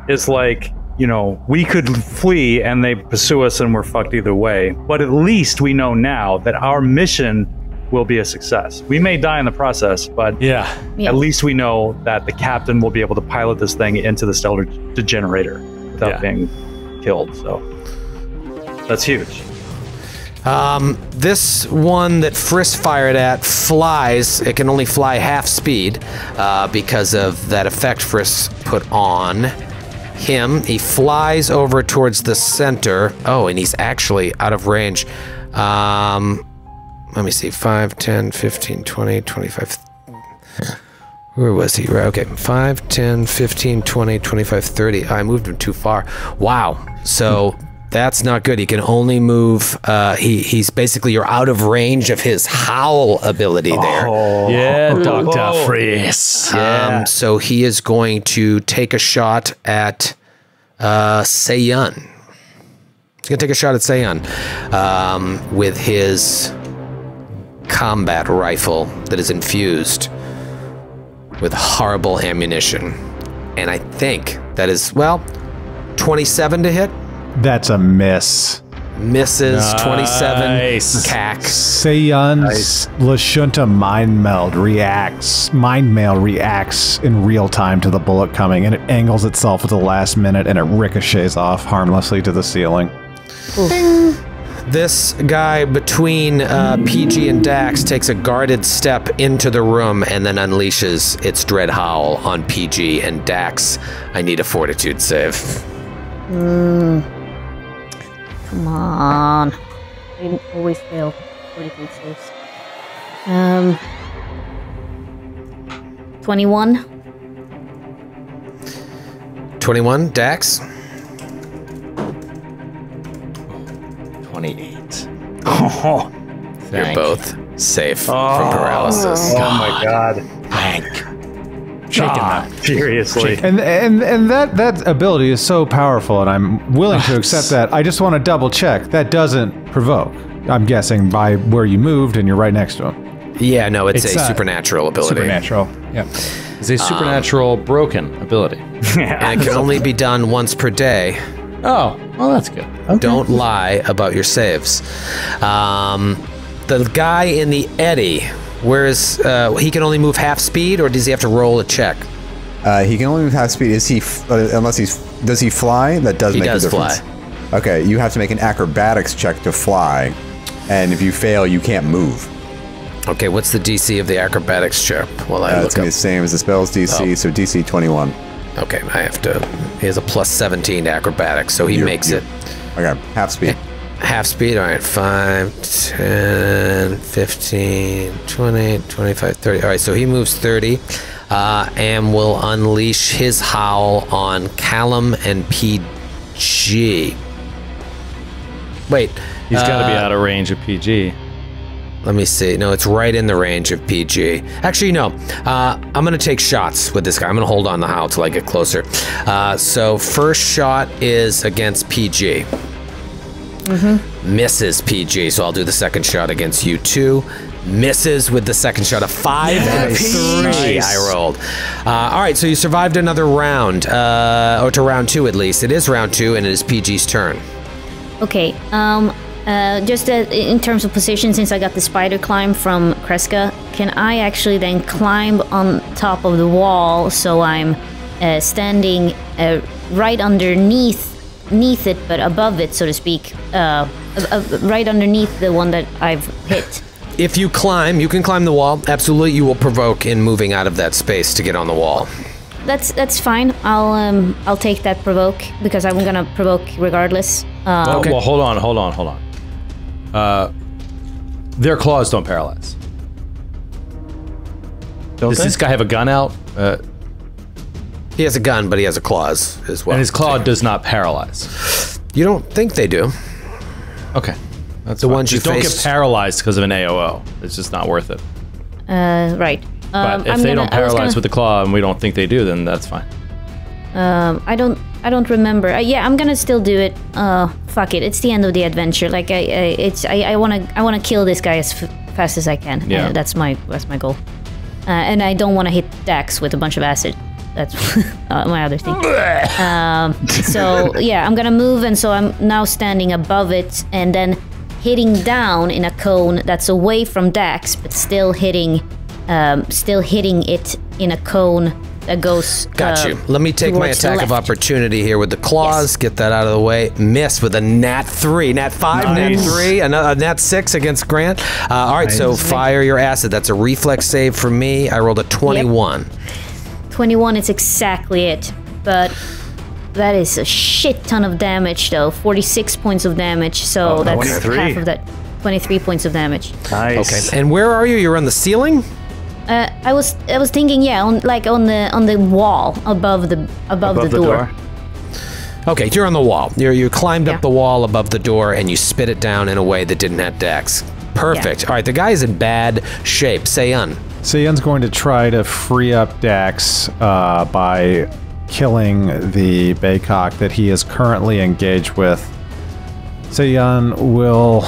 Is like, you know, we could flee and they pursue us and we're fucked either way. But at least we know now that our mission will be a success. We may die in the process, but at least we know that the captain will be able to pilot this thing into the Stellar Degenerator. Without being killed, so that's huge. This one that Friss fired at flies. It can only fly half speed because of that effect Friss put on him. He flies over towards the center. Oh, and he's actually out of range. Let me see, 5, 10, 15, 20, 25. Where was he? Right, okay, 5, 10, 15, 20, 25, 30. I moved him too far. Wow, so that's not good. He can only move, he's basically, you're out of range of his howl ability there. Yeah, Dr. Friss. So he is going to take a shot at Seiyun. He's gonna take a shot at Seiyun with his combat rifle that is infused with horrible ammunition. And I think that is, well, 27 to hit. That's a miss. Misses, nice. 27, cack. Seiyun's Lashunta mind meld reacts, mind mail reacts in real time to the bullet coming, and it angles itself at the last minute and it ricochets off harmlessly to the ceiling. This guy between PG and Dax takes a guarded step into the room and then unleashes its dread howl on PG and Dax. I need a fortitude save. Come on. I always fail fortitude saves. 21. 21, Dax? 28. Oh, you're both safe from paralysis. God. Oh my God! Seriously. And that ability is so powerful, and I'm willing to accept that. I just want to double check that doesn't provoke. I'm guessing by where you moved, and you're right next to him. Yeah, no, it's a supernatural ability. Supernatural. Yeah, it's a supernatural broken ability, and it can only be done once per day. Oh, well, that's good. Okay. Don't lie about your saves. The guy in the eddy, where is he can only move half speed, or does he have to roll a check? He can only move half speed. Is he unless he's does he fly? That does make a difference. He does fly. Okay, you have to make an acrobatics check to fly, and if you fail, you can't move. Okay, what's the DC of the acrobatics check? Well, I look it's gonna be the same as the spell's DC, so DC 21. Okay, I have to. He has a plus 17 to acrobatics, so he makes it. Okay, half speed. Half speed, all right. 5, 10, 15, 20, 25, 30. All right, so he moves 30 and will unleash his howl on Callum and PG. Wait. He's got to be out of range of PG. Let me see. No, it's right in the range of PG. Actually, no. I'm going to take shots with this guy. I'm going to hold on the howl till I get closer. So first shot is against PG. Misses PG. So I'll do the second shot against you too. Misses with the second shot. A 5 and 3 I rolled. All right, so you survived another round. Or to round 2 at least. It is round 2 and it is PG's turn. Okay. Just in terms of position, since I got the spider climb from Kreska, can I actually then climb on top of the wall so I'm standing right underneath it, but above it, so to speak, right underneath the one that I've hit? If you climb, you can climb the wall. Absolutely, you will provoke in moving out of that space to get on the wall. That's fine. I'll take that provoke because I'm gonna provoke regardless. Okay. Well, hold on. Their claws don't paralyze. Does this guy have a gun out? He has a gun, but he has a claws as well. And his claw does not paralyze. You don't think they do? Okay. That's the ones you faced. Don't get paralyzed because of an AOO. It's just not worth it. Right. But if they don't paralyze with the claw, and we don't think they do, then that's fine. I don't remember. Yeah, I'm gonna still do it. Fuck it. It's the end of the adventure. Like I wanna kill this guy as fast as I can. Yeah. That's my goal. And I don't wanna hit Dax with a bunch of acid. That's my other thing. So yeah, I'm gonna move, and so I'm now standing above it, and then hitting down in a cone that's away from Dax, but still hitting it in a cone that goes. Got you. Let me take my attack of opportunity here with the claws. Yes. Get that out of the way. Miss with a nat 3, nat 5, nice. nat 3, another nat 6 against Grant. All right, nice. So fire your acid. That's a reflex save for me. I rolled a 21. Yep. 21 is exactly it, but that is a shit ton of damage though. 46 points of damage, so that's 23. Half of that. 23 points of damage. Nice. Okay. And where are you? You're on the ceiling? I was thinking, yeah, on the wall above the door. Okay, you're on the wall. You climbed up the wall above the door, and you spit it down in a way that didn't have Dax. Perfect. Yeah. All right, the guy's in bad shape. Seiyun. Seiyun's going to try to free up Dax by killing the Baycock that he is currently engaged with. Seiyun will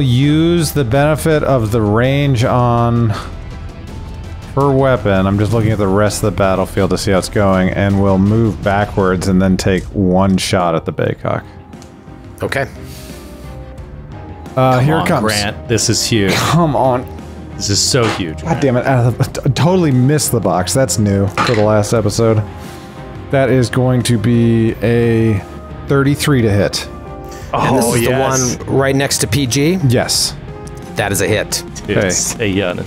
use the benefit of the range on her weapon. I'm just looking at the rest of the battlefield to see how it's going, and will move backwards and then take one shot at the Baycock. Okay. Here it comes. Grant, this is huge. Come on. This is so huge. God damn it. Totally missed the box. That's new for the last episode. That is going to be a 33 to hit. Oh, and this is the one right next to PG? Yes. That is a hit. It's okay.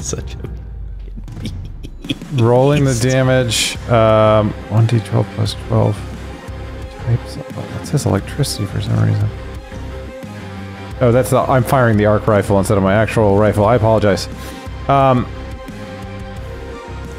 It's such a beast. Rolling the damage. 1d12 plus 12. It says electricity for some reason. Oh, that's the... I'm firing the arc rifle instead of my actual rifle. I apologize.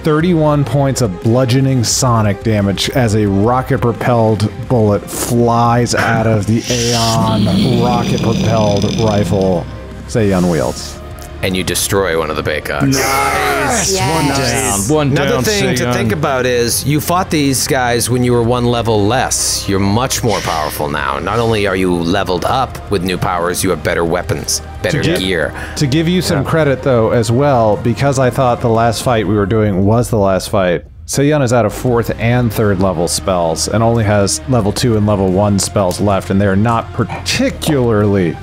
31 points of bludgeoning sonic damage as a rocket-propelled bullet flies out of the Aeon rocket-propelled rifle Seiyun wields. And you destroy one of the Baycocks. Nice! Yes. One down. Another thing to think about is you fought these guys when you were one level less. You're much more powerful now. Not only are you leveled up with new powers, you have better weapons, better gear. To give you some credit, though, as well, because I thought the last fight we were doing was the last fight, Seiyun is out of 4th and 3rd level spells and only has level 2 and level 1 spells left, and they're not particularly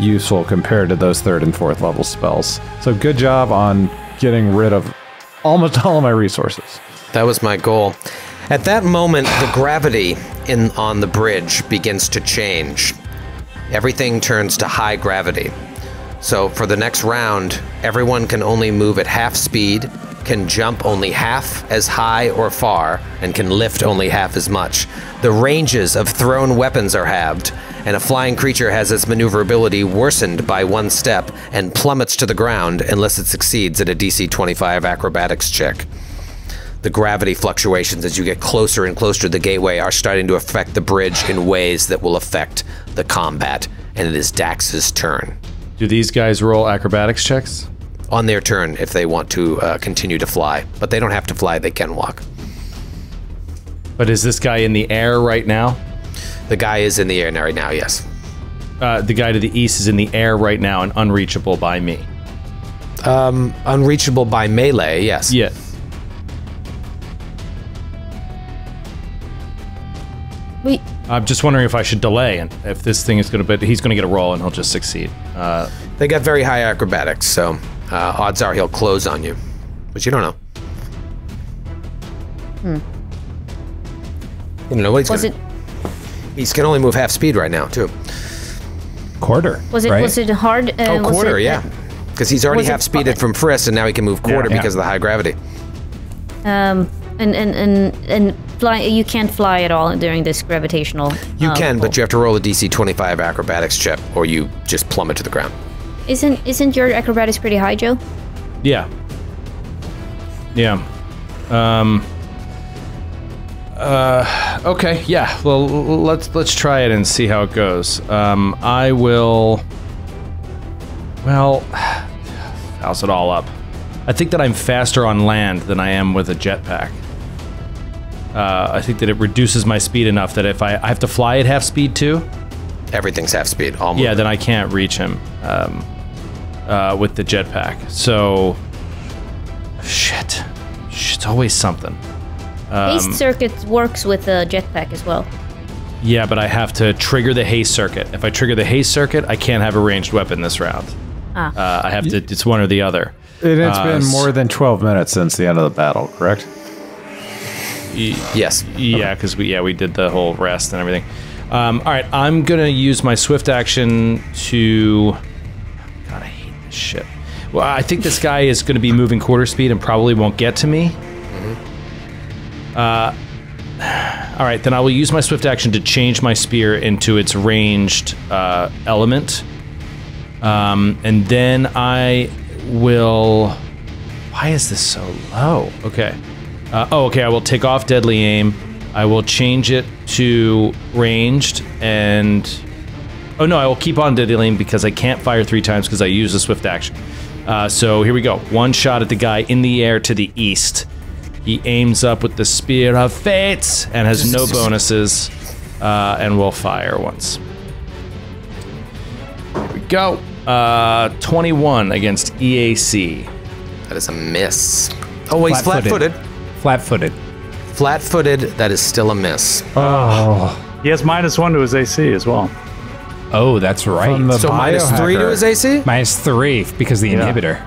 useful compared to those 3rd and 4th level spells. So good job on getting rid of almost all of my resources. That was my goal. At that moment, the gravity on the bridge begins to change. Everything turns to high gravity. So for the next round, everyone can only move at half speed, can jump only half as high or far, and can lift only half as much. The ranges of thrown weapons are halved, and a flying creature has its maneuverability worsened by 1 step and plummets to the ground unless it succeeds at a DC 25 acrobatics check. The gravity fluctuations as you get closer and closer to the gateway are starting to affect the bridge in ways that will affect the combat, and it is Dax's turn. Do these guys roll acrobatics checks? On their turn if they want to continue to fly. But they don't have to fly, they can walk. But is this guy in the air right now? The guy is in the air right now, yes. The guy to the east is in the air right now and unreachable by me. Unreachable by melee, yes. Yes. Wait, I'm just wondering if I should delay, and if this thing is going to, but he's going to get a roll and he'll just succeed. They got very high acrobatics, so odds are he'll close on you, but you don't know. You don't know what he's going to. He can only move half speed right now, too. Quarter. Was it? Right? Was it hard? Oh, quarter. Yeah, because he's already half speeded from Friss, and now he can move quarter because of the high gravity. And fly. You can't fly at all during this gravitational. You can, but you have to roll a DC 25 acrobatics check, or you just plummet to the ground. Isn't your acrobatics pretty high, Joe? Yeah. Yeah. Okay, yeah. Well, let's try it and see how it goes. I will. Well, house it all up. I think that I'm faster on land than I am with a jetpack. I think that it reduces my speed enough that if I have to fly at half speed too. Everything's half speed. Almost. Yeah, then I can't reach him with the jetpack. So, shit, it's always something. Haste circuit works with the jetpack as well. Yeah, but I have to trigger the haste circuit. If I trigger the haste circuit, I can't have a ranged weapon this round. I have to. It's one or the other. And it's been more than 12 minutes since the end of the battle, correct? Yes. Yeah, because we did the whole rest and everything. All right, I'm gonna use my swift action to. God, I hate this shit. Well, I think this guy is gonna be moving quarter speed and probably won't get to me. All right, then I will use my swift action to change my spear into its ranged element, and then I will. Why is this so low? Okay. Okay. I will take off deadly aim. I will change it to ranged, and oh no, I will keep on deadly aim because I can't fire 3 times because I use a swift action. So here we go. One shot at the guy in the air to the east. He aims up with the Spear of Fates and has no bonuses and will fire once. Here we go. 21 against EAC. That is a miss. Oh, he's flat-footed. Flat-footed. Flat-footed, that is still a miss. Oh. He has -1 to his AC as well. Oh, that's right. So -3 to his AC? -3 because the inhibitor.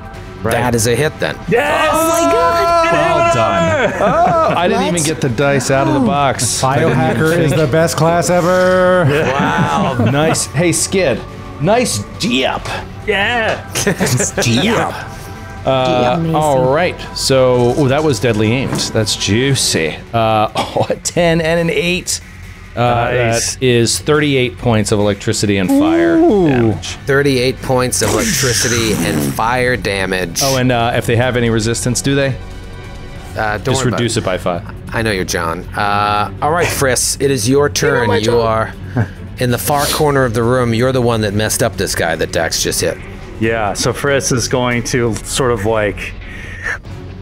Right. That is a hit then. Yes! Oh my god! Well done. Oh, I didn't even get the dice out of the box. Biohacker is the best class ever. Wow. Nice. Hey, Skid. Nice D-up. Yeah. D-up. All right. So, that was deadly aimed. That's juicy. A 10 and an 8. Nice. That is 38 points of electricity and fire damage. 38 points of electricity and fire damage. Oh, and if they have any resistance, do they? Just reduce it by 5. I know you're John. All right, Friss, it is your turn. You are in the far corner of the room. You're the one that messed up this guy that Dax just hit. Yeah, so Friss is going to sort of like...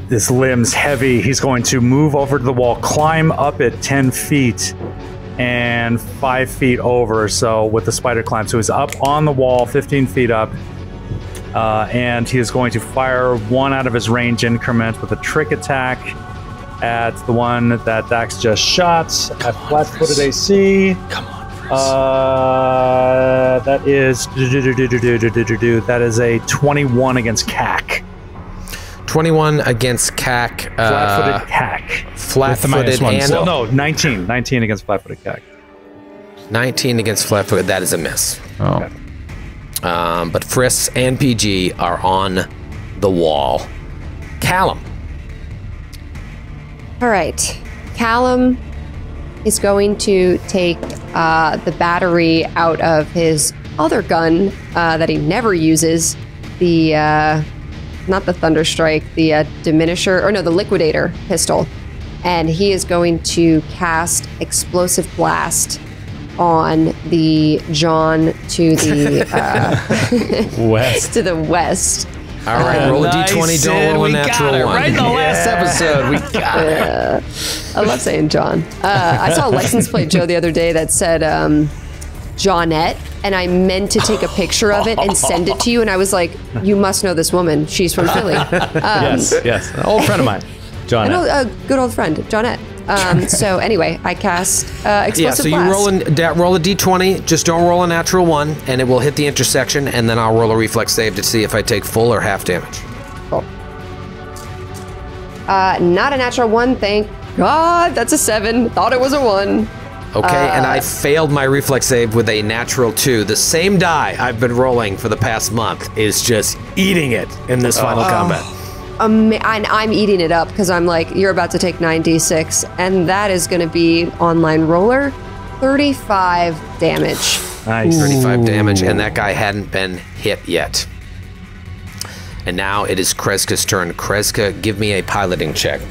His limb's heavy. He's going to move over to the wall, climb up it 10 feet... and 5 feet over, so with the spider climb. So he's up on the wall, 15 feet up, and he is going to fire one out of his range increment with a trick attack at the one that Dax just shot. At flat-footed AC. Come on, Friss. That is... That is a 21 against CAC. 21 against CAC. Flat-footed CAC. Flat-footed and... Well, no, 19. 19 against flat-footed CAC. 19 against flat-footed. That is a miss. Oh. Okay. But Friss and PG are on the wall. Callum. All right. Callum is going to take the battery out of his other gun that he never uses. The... not the Thunderstrike, the Diminisher, or no, the Liquidator pistol. And he is going to cast Explosive Blast on the John to the west. To the west. All right, roll a d20, don't roll a natural one. Right in the last episode, we got it. I love saying John. I saw a license plate, Joe, the other day that said Johnette. And I meant to take a picture of it and send it to you. And I was like, you must know this woman. She's from Philly. Yes, yes. An old friend of mine, Johnette. Good old friend, Johnette. So anyway, I cast Explosive Blast. Yeah, so you roll a d20, just don't roll a natural one, and it will hit the intersection, and then I'll roll a reflex save to see if I take full or half damage. Cool. Not a natural one, thank God. That's a 7. Thought it was a 1. Okay, and I failed my reflex save with a natural 2. The same die I've been rolling for the past month is just eating it in this final combat. I'm eating it up because I'm like, you're about to take 9d6, and that is going to be online roller, 35 damage. Nice. Ooh. 35 damage, and that guy hadn't been hit yet. And now it is Kreska's turn. Kreska, give me a piloting check. All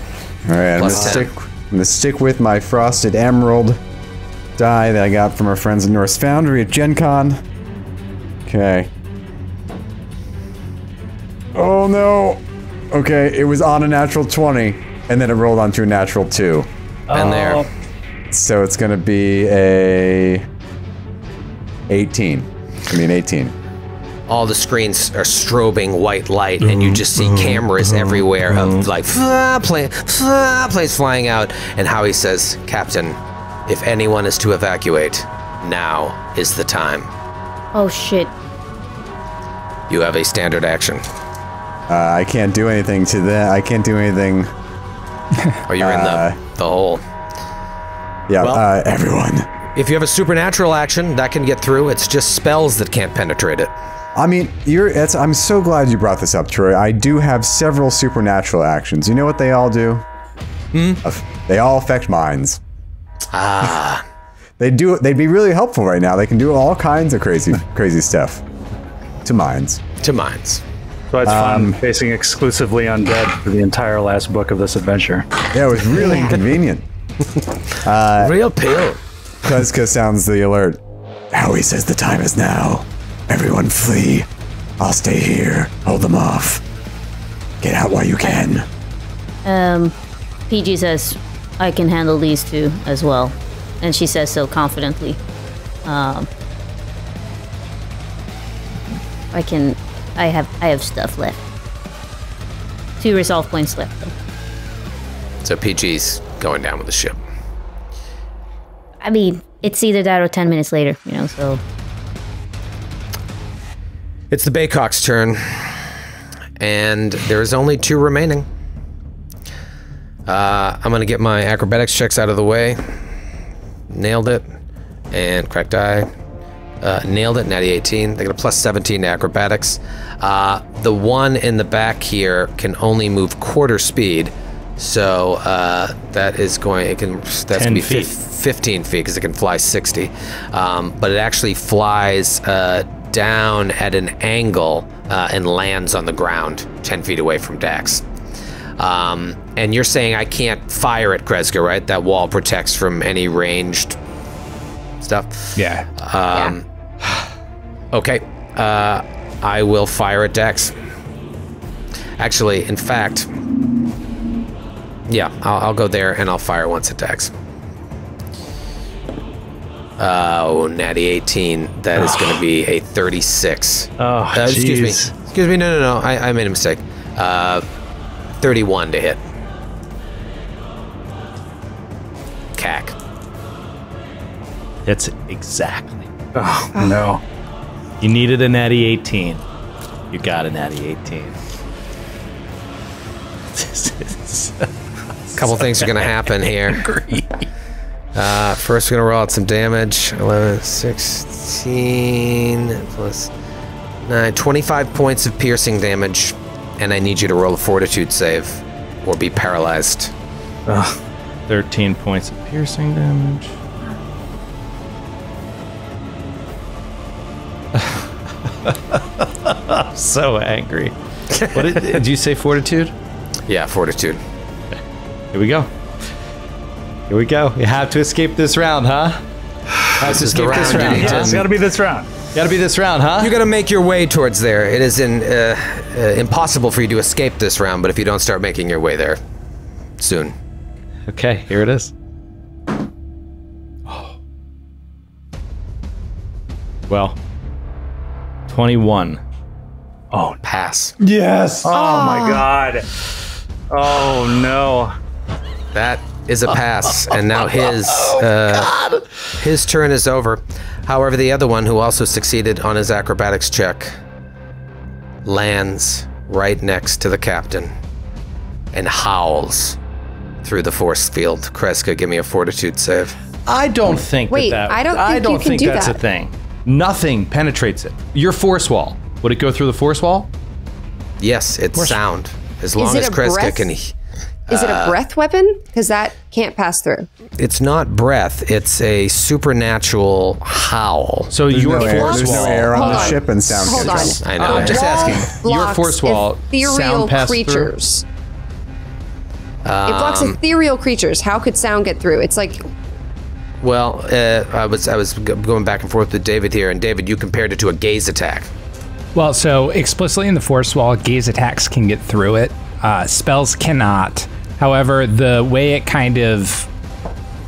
right, I'm gonna stick with my frosted emerald die that I got from our friends at Norse Foundry at Gen Con. Okay. Oh no. Okay, it was on a natural 20, and then it rolled onto a natural 2. And there. So it's gonna be a 18. It's gonna be an 18. All the screens are strobing white light, and you just see cameras everywhere of like planes flying out. And Howie says, "Captain, if anyone is to evacuate, now is the time." Oh shit! You have a standard action. I can't do anything to that. I can't do anything. Oh, you're in the hole. Yeah, well, everyone. If you have a supernatural action, that can get through. It's just spells that can't penetrate it. I mean, I'm so glad you brought this up, Troy. I do have several supernatural actions. You know what they all do? They all affect minds. Ah. They'd be really helpful right now. They can do all kinds of crazy stuff. To minds. To minds. So it's fun facing exclusively undead for the entire last book of this adventure. Yeah, it was really inconvenient. Real pill. Kreska sounds the alert. Howie says the time is now. Everyone flee. I'll stay here. Hold them off. Get out while you can. PG says, I can handle these two as well. And she says so confidently. I have stuff left. 2 resolve points left, though. So PG's going down with the ship. I mean, it's either that or 10 minutes later, you know, so... It's the Baycock's turn. And there is only 2 remaining. I'm going to get my acrobatics checks out of the way. Nailed it. And cracked eye. Nailed it, natty 18. They got a plus 17 to acrobatics. The one in the back here can only move quarter speed, so that's going to be 15 feet because it can fly 60. But it actually flies down at an angle and lands on the ground 10 feet away from Dax. And you're saying I can't fire at Kreska, right? That wall protects from any ranged stuff. Yeah. Okay. I will fire at Dax. Actually, in fact, yeah, I'll go there and I'll fire once at Dax. Oh, natty 18. That is going to be a 36. Oh, excuse me. No. I made a mistake. 31 to hit. Cack. That's exactly. Oh, no. You needed a natty 18. You got a natty 18. A couple things are going to happen here. First, we're going to roll out some damage. 11, 16, plus 9, 25 points of piercing damage. And I need you to roll a fortitude save or be paralyzed. 13 points of piercing damage. I'm so angry. What did you say, fortitude? Yeah, fortitude. Okay. Here we go. You have to escape this round, huh? It's got to be this round. Got to be this round, huh? You got to make your way towards there. It is impossible for you to escape this round, but if you don't start making your way there soon. Okay, here it is. Oh. Well. 21. Oh, pass. Yes. Oh my God. Oh no. That is a pass, and now his turn is over. However, the other one, who also succeeded on his acrobatics check, lands right next to the captain and howls through the force field. Kreska, give me a fortitude save. I don't think that's a thing. Nothing penetrates it. Your force wall. Would it go through the force wall? Yes, it's sound. As long as Kreska can... Is it a breath weapon? Because that can't pass through. It's not breath. It's a supernatural howl. So your force wall... There's no air on the ship and sound controls. I know. I'm just asking. Your force wall, sound pass through? It blocks ethereal creatures. How could sound get through? It's like... Well, I was going back and forth with David here, and David, you compared it to a gaze attack. Well, so explicitly in the force wall, gaze attacks can get through it. Spells cannot. However, the way it kind of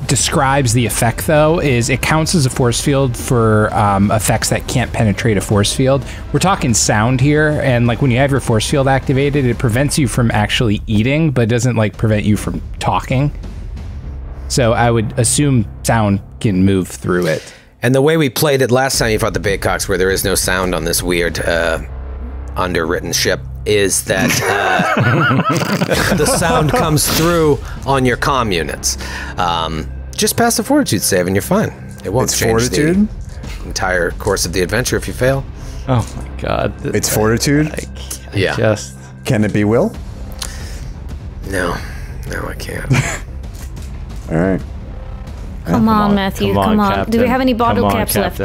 describes the effect, though, is it counts as a force field for effects that can't penetrate a force field. We're talking sound here, and like when you have your force field activated, it prevents you from actually eating, but doesn't like prevent you from talking. So I would assume sound can move through it. And the way we played it last time you fought the Baycocks, where there is no sound on this weird underwritten ship, is that the sound comes through on your comm units. Just pass the fortitude save and you're fine. It won't change the entire course of the adventure if you fail. Oh my god. It's fortitude? Yeah. Can it be will? No. No, I can't. All right. Come on, Matthew. Come on. Captain. Do we have any bottle caps left?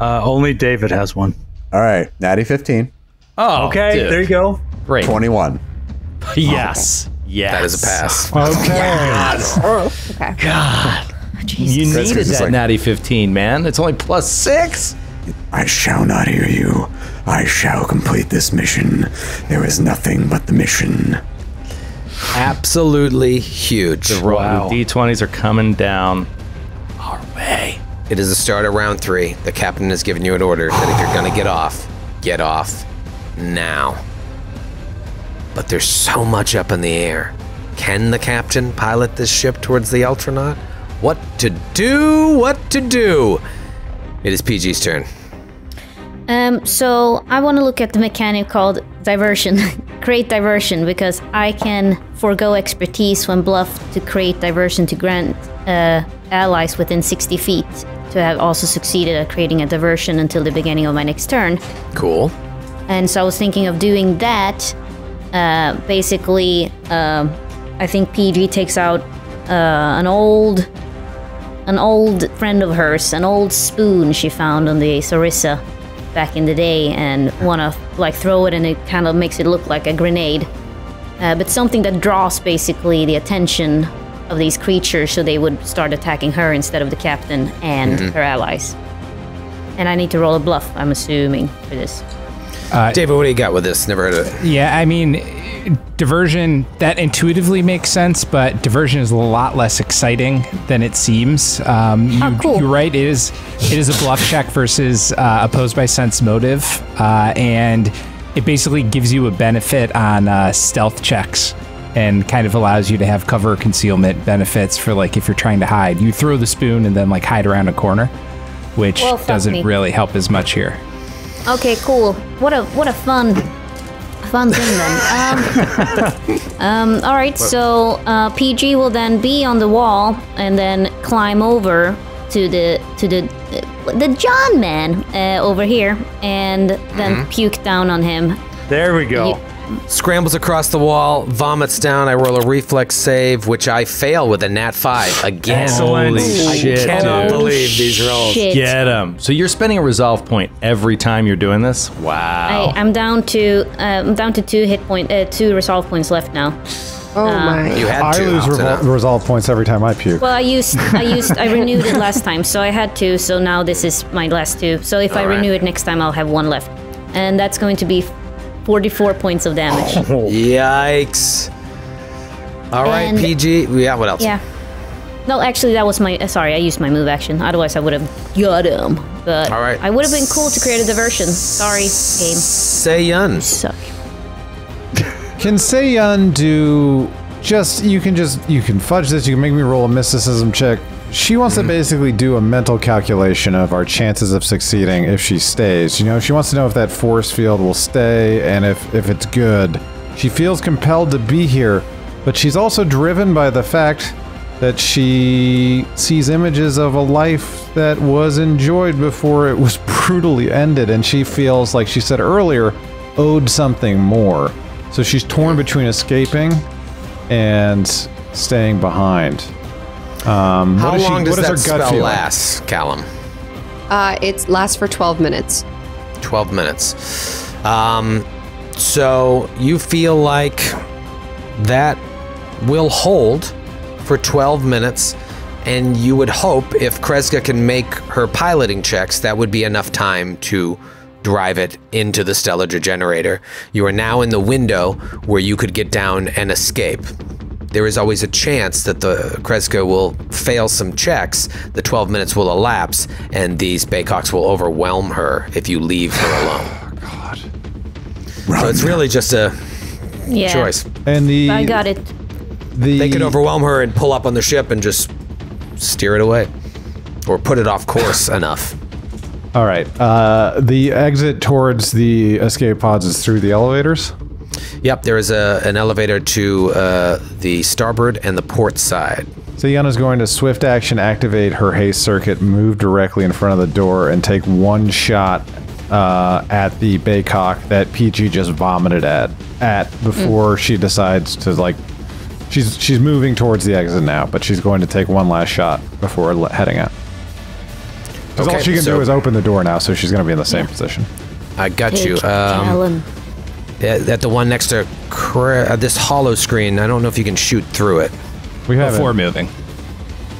Only David has one. All right. Natty 15. Oh, okay. Dude. There you go. Great. 21. Yes. Oh. Yes. That is a pass. Okay. Yes. Okay. God. Jesus. You needed that natty 15, man. It's only +6. I shall not hear you. I shall complete this mission. There is nothing but the mission. Absolutely huge. The D20s are coming down our way. It is the start of round 3. The captain has given you an order that if you're going to get off now. But there's so much up in the air. Can the captain pilot this ship towards the Ultranaut? What to do? What to do? It is PG's turn. So I want to look at the mechanic called diversion. Create diversion, because I can forego expertise when bluffed to create diversion to grant allies within 60 feet to have also succeeded at creating a diversion until the beginning of my next turn. Cool. And so I was thinking of doing that. Basically, I think PG takes out an old friend of hers, an old spoon she found on the Sarissa back in the day, and want to like throw it, and it kind of makes it look like a grenade, but something that draws basically the attention of these creatures so they would start attacking her instead of the captain and her allies. And I need to roll a bluff, I'm assuming, for this. David, what do you got with this? Never heard of it. Yeah, I mean, diversion, that intuitively makes sense, but diversion is a lot less exciting than it seems. You're right, it is a bluff check versus opposed by sense motive, and it basically gives you a benefit on stealth checks and kind of allows you to have cover concealment benefits for like if you're trying to hide. You throw the spoon and then like hide around a corner, which doesn't really help as much here. Okay, cool. What a fun thing then. All right, so PG will then be on the wall and then climb over to the John man over here and then puke down on him. There we go. He scrambles across the wall, vomits down. I roll a reflex save, which I fail with a nat 5 again. Excellent. Holy shit, I cannot believe these rolls. Shit. Get them. So you're spending a resolve point every time you're doing this? Wow. I'm down to 2 resolve points left now. Oh my! You had to. I lose resolve points every time I puke. Well, I renewed it last time, so I had 2. So now this is my last 2. So if I renew it next time, I'll have 1 left, and that's going to be 44 points of damage. Oh, yikes. All right, PG. Yeah, what else? Yeah. No, actually, that was my... Sorry, I used my move action. Otherwise, I would have got him. But all right. I would have been cool to create a diversion. Sorry, game. Seiyun. You suck. Can Seiyun do You can fudge this, you can make me roll a mysticism check. She wants to basically do a mental calculation of our chances of succeeding if she stays. You know, she wants to know if that force field will stay and if it's good. She feels compelled to be here, but she's also driven by the fact that she sees images of a life that was enjoyed before it was brutally ended, and she feels, like she said earlier, owed something more. So she's torn between escaping and staying behind. How long does that spell last, Callum? It lasts for 12 minutes. 12 minutes. So you feel like that will hold for 12 minutes, and you would hope if Kreska can make her piloting checks, that would be enough time to drive it into the Stellar Degenerator. You are now in the window where you could get down and escape. There is always a chance that the Kreska will fail some checks, the 12 minutes will elapse, and these Baycocks will overwhelm her if you leave her alone. God. Run. So it's really just a choice. And I got it. They could overwhelm her and pull up on the ship and just steer it away. Or put it off course enough. All right. The exit towards the escape pods is through the elevators? Yep, there is an elevator to the starboard and the port side. Seiyun is going to swift action activate her haste circuit, move directly in front of the door, and take one shot at the Baycock that PG just vomited at before she decides to, like... She's moving towards the exit now, but she's going to take one last shot before heading out. Because all she can do is open the door now, so she's going to be in the same position. I got you. At the one next to this hollow screen, I don't know if you can shoot through it. We have before moving.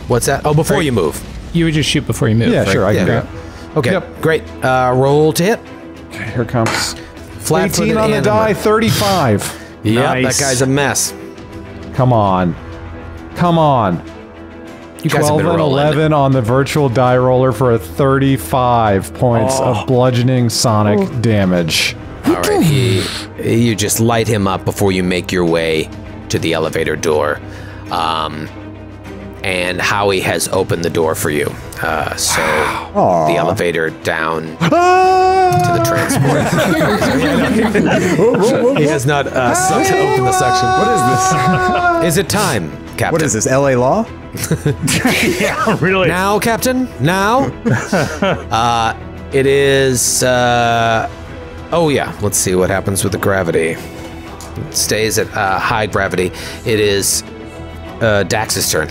What's that? Oh, before you move. You would just shoot before you move. Yeah, right? Sure, I can do it. Okay, great. Roll to hit. Okay, here comes. Flat 18 on the die, 35. Yep, nice. That guy's a mess. Come on. Come on. You guys 12 and 11 on the virtual die roller for a 35 points of bludgeoning sonic damage. All right, you just light him up before you make your way to the elevator door. And Howie has opened the door for you. So the elevator down... to the transport. He has not sucked to open the section. What is this? Is it time, Captain? What is this, LA Law? Yeah, really. Now, Captain, now. It is, let's see what happens with the gravity. It stays at high gravity. It is Dax's turn.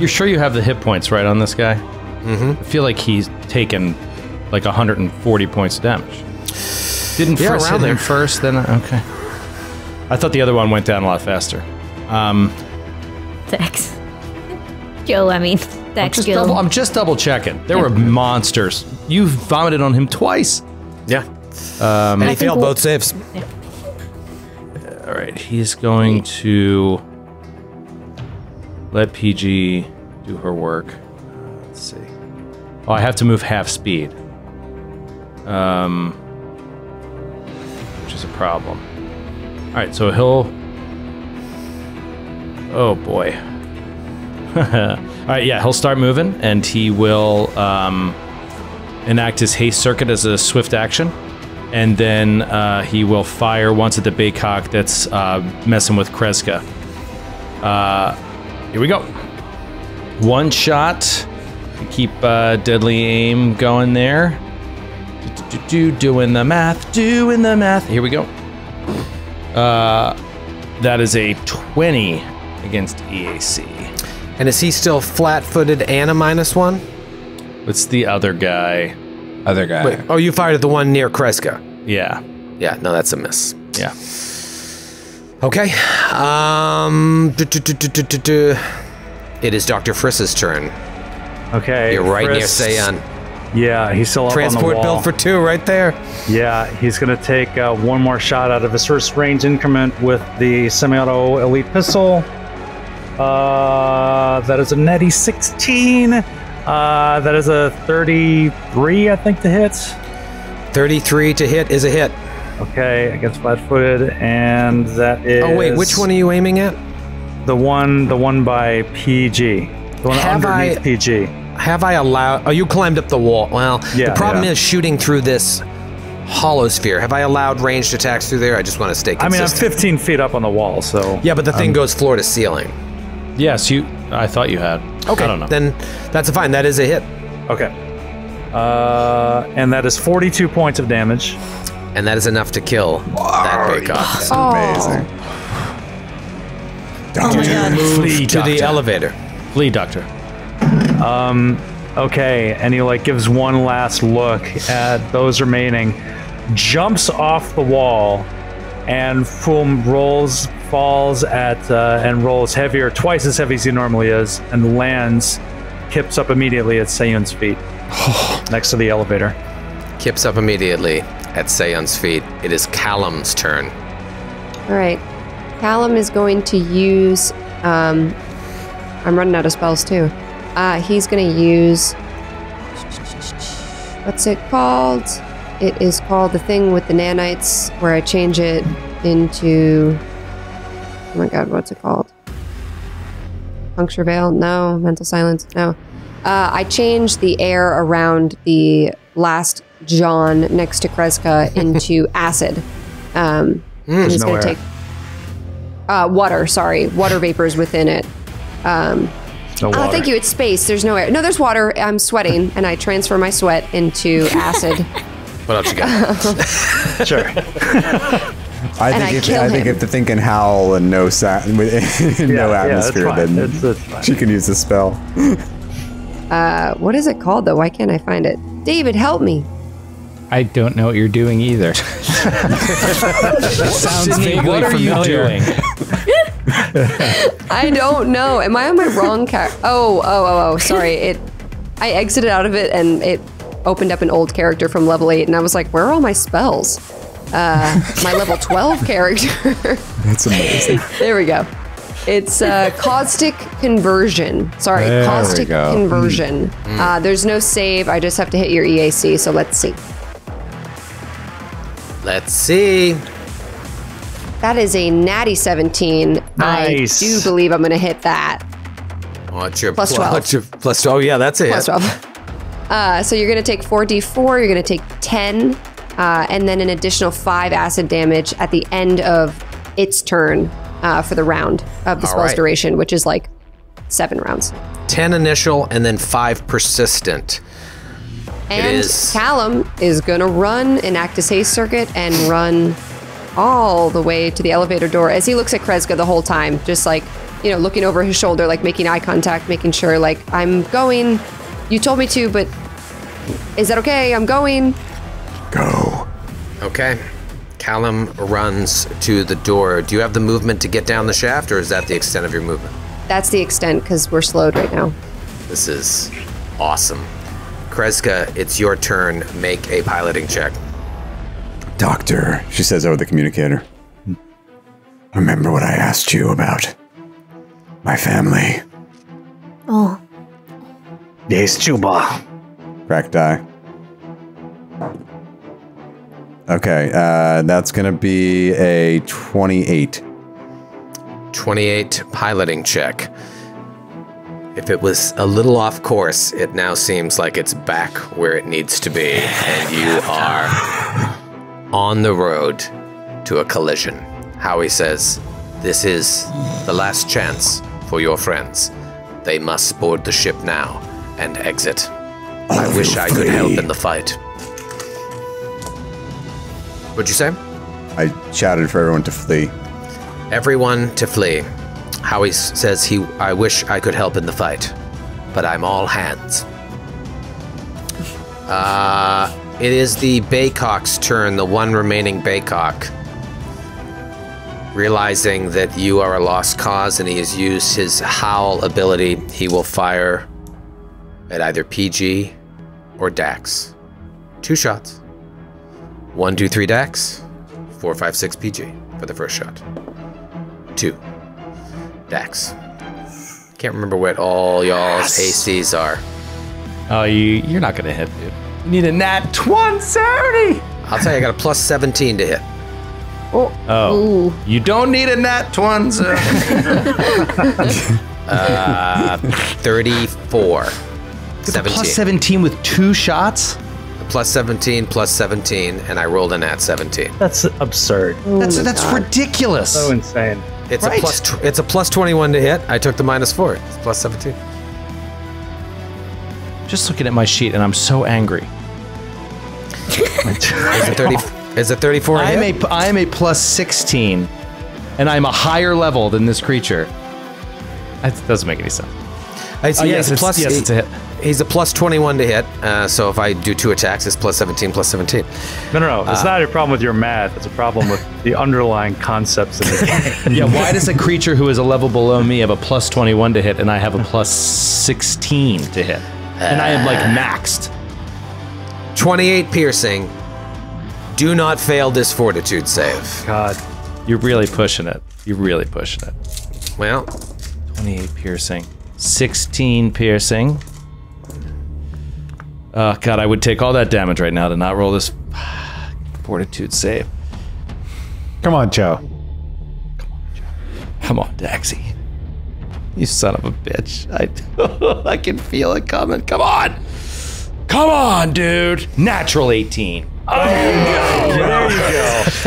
You're sure you have the hit points right on this guy? Mm-hmm. I feel like he's taken like 140 points of damage. Didn't Friss hit him first, then okay. I thought the other one went down a lot faster. Dax. Gil, I mean, Dax Gil. I'm just double checking. There were monsters. You vomited on him twice. Yeah. And he failed both saves. Yeah. All right, he's going to let PG do her work. Let's see. Oh, I have to move half speed. Which is a problem. All right, so he'll... Oh, boy. All right, yeah, he'll start moving, and he will enact his haste circuit as a swift action, and then he will fire once at the Baycock that's messing with Kreska. Here we go. One shot. Keep deadly aim going there. Doing the math, doing the math. Here we go. That is a 20 against EAC. And is he still flat-footed and a -1? What's the other guy? Other guy. Wait, you fired at the one near Kreska. Yeah. Yeah, no, that's a miss. Yeah. Okay. It is Dr. Friss's turn. Okay. You're right near Seiyun. Yeah, he's still up on the wall. Transport build for two right there. Yeah, he's going to take one more shot out of his first range increment with the semi-auto elite pistol. That is a netty 16. That is a 33, I think, to hit. 33 to hit is a hit. Okay, against flat-footed, and that is... Oh wait, which one are you aiming at? The one by PG. The one underneath PG. Have I allowed... Oh, you climbed up the wall. Well, yeah, the problem is shooting through this hollow sphere. Have I allowed ranged attacks through there? I just want to stay consistent. I mean, I'm 15 feet up on the wall, so... Yeah, but the thing goes floor to ceiling. Yes, I thought you had. Okay, I don't know. Then that's fine. That is a hit. Okay. And that is 42 points of damage. And that is enough to kill that big guy. Amazing. Doctor, flee to the elevator. Flee, doctor. Okay, and he like gives one last look at those remaining, jumps off the wall, and rolls heavier, twice as heavy as he normally is, and lands, kips up immediately at Seiyun's feet, next to the elevator. Kips up immediately at Seiyun's feet. It is Callum's turn. All right, Callum is going to use. I'm running out of spells too. He's going to use, what's it called? It is called the thing with the nanites, where I change it into, oh my god, what's it called? Puncture Veil? No. Mental Silence? No. I changed the air around the last John next to Kreska into acid. And he's going to take water, sorry. Water vapors within it. No water. Oh, thank you. It's space. There's no air. No, there's water. I'm sweating, and I transfer my sweat into acid. What else you got? Sure. I think if the thing can howl and no sound, no atmosphere, then it's she can use the spell. What is it called though? Why can't I find it? David, help me. I don't know what you're doing either. Sounds vaguely familiar. What are you doing? I don't know. Am I on my wrong character? Oh, sorry. I exited out of it and it opened up an old character from level 8 and I was like, where are all my spells? My level 12 character. That's amazing. There we go. It's Caustic Conversion. Sorry, there Caustic Conversion. There's no save. I just have to hit your EAC, so let's see. Let's see. That is a natty 17. Nice. I do believe I'm going to hit that. What's your plus 12? What's your plus 12? Yeah, that's it. Plus 12. So you're going to take 4d4. You're going to take 10, and then an additional 5 acid damage at the end of its turn for the round of the spell's duration, which is like 7 rounds. 10 initial, and then 5 persistent. And Callum is going to run and act his haste circuit and run all the way to the elevator door as he looks at Kreska the whole time, just like, you know, looking over his shoulder, like making eye contact, making sure like, I'm going, you told me to, but is that okay? I'm going. Go. Okay. Callum runs to the door. Do you have the movement to get down the shaft, or is that the extent of your movement? That's the extent, because we're slowed right now. This is awesome. Kreska, it's your turn. Make a piloting check. Doctor, she says over the communicator. Remember what I asked you about my family. Oh. Yes, Chuba. Cracked eye. Okay, that's gonna be a 28. 28 piloting check. If it was a little off course, it now seems like it's back where it needs to be, and you are on the road to a collision. Howie says, this is the last chance for your friends. They must board the ship now and exit. I wish I could help in the fight. What'd you say? I shouted for everyone to flee. Everyone to flee. Howie says, I wish I could help in the fight, but I'm all hands. It is the Baycock's turn, the one remaining Baycock. Realizing that you are a lost cause and he has used his howl ability, he will fire at either PG or Dax. 2 shots. 1, 2, 3 Dax. 4, 5, 6 PG for the first shot. 2. Dax. Can't remember what all y'all's ACs are. Oh, you're not gonna hit, dude. Need a nat 130. I'll tell you, I got a plus 17 to hit. Oh. Ooh. You don't need a nat 20. 34. With 17. Plus 17 with 2 shots? Plus 17, and I rolled a nat 17. That's absurd. Ooh, that's ridiculous. So insane. It's right? It's a plus 21 to hit. I took the -4. It's plus 17. Just looking at my sheet, and I'm so angry. Is it 34? I'm a plus 16, and I'm a higher level than this creature. That doesn't make any sense. It's a hit. He's a plus 21 to hit, so if I do 2 attacks, it's plus 17, plus 17. No. It's not a problem with your math. It's a problem with the underlying concepts of the game. Yeah, why does a creature who is a level below me have a plus 21 to hit, and I have a plus 16 to hit? And I am, like, maxed. 28 piercing. Do not fail this fortitude save. God, you're really pushing it. Well. 28 piercing. 16 piercing. God, I would take all that damage right now to not roll this fortitude save. Come on, Joe. Come on, Daxie. You son of a bitch. I can feel it coming. Come on, dude. Natural 18. Oh, there you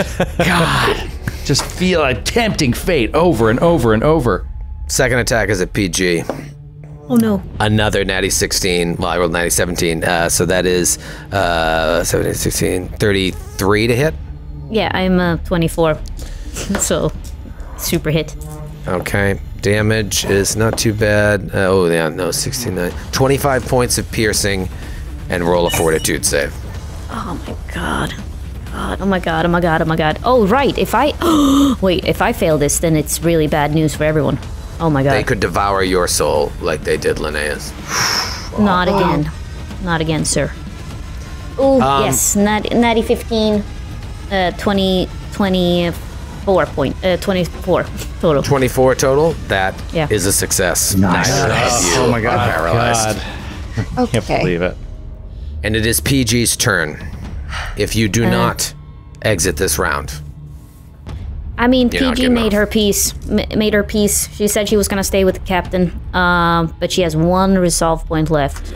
go. God. Just feel a tempting fate over and over and over. Second attack is at PG. Oh no. Another natty 16. Well, I rolled natty 17. So that is 17, 16, 33 to hit. Yeah, I'm 24. So super hit. Okay. Damage is not too bad. 69. 25 points of piercing and roll a fortitude save. Oh my god. Oh, right. If I fail this, then it's really bad news for everyone. Oh my god. They could devour your soul like they did Linnea's. Not again, sir. Oh, yes. Natty 15, 24 total. 24 total? That is a success. Nice. Oh my god. I'm paralyzed. I can't believe it. And it is PG's turn. If you do not exit this round. I mean, PG made her peace. She said she was going to stay with the captain, but she has 1 resolve point left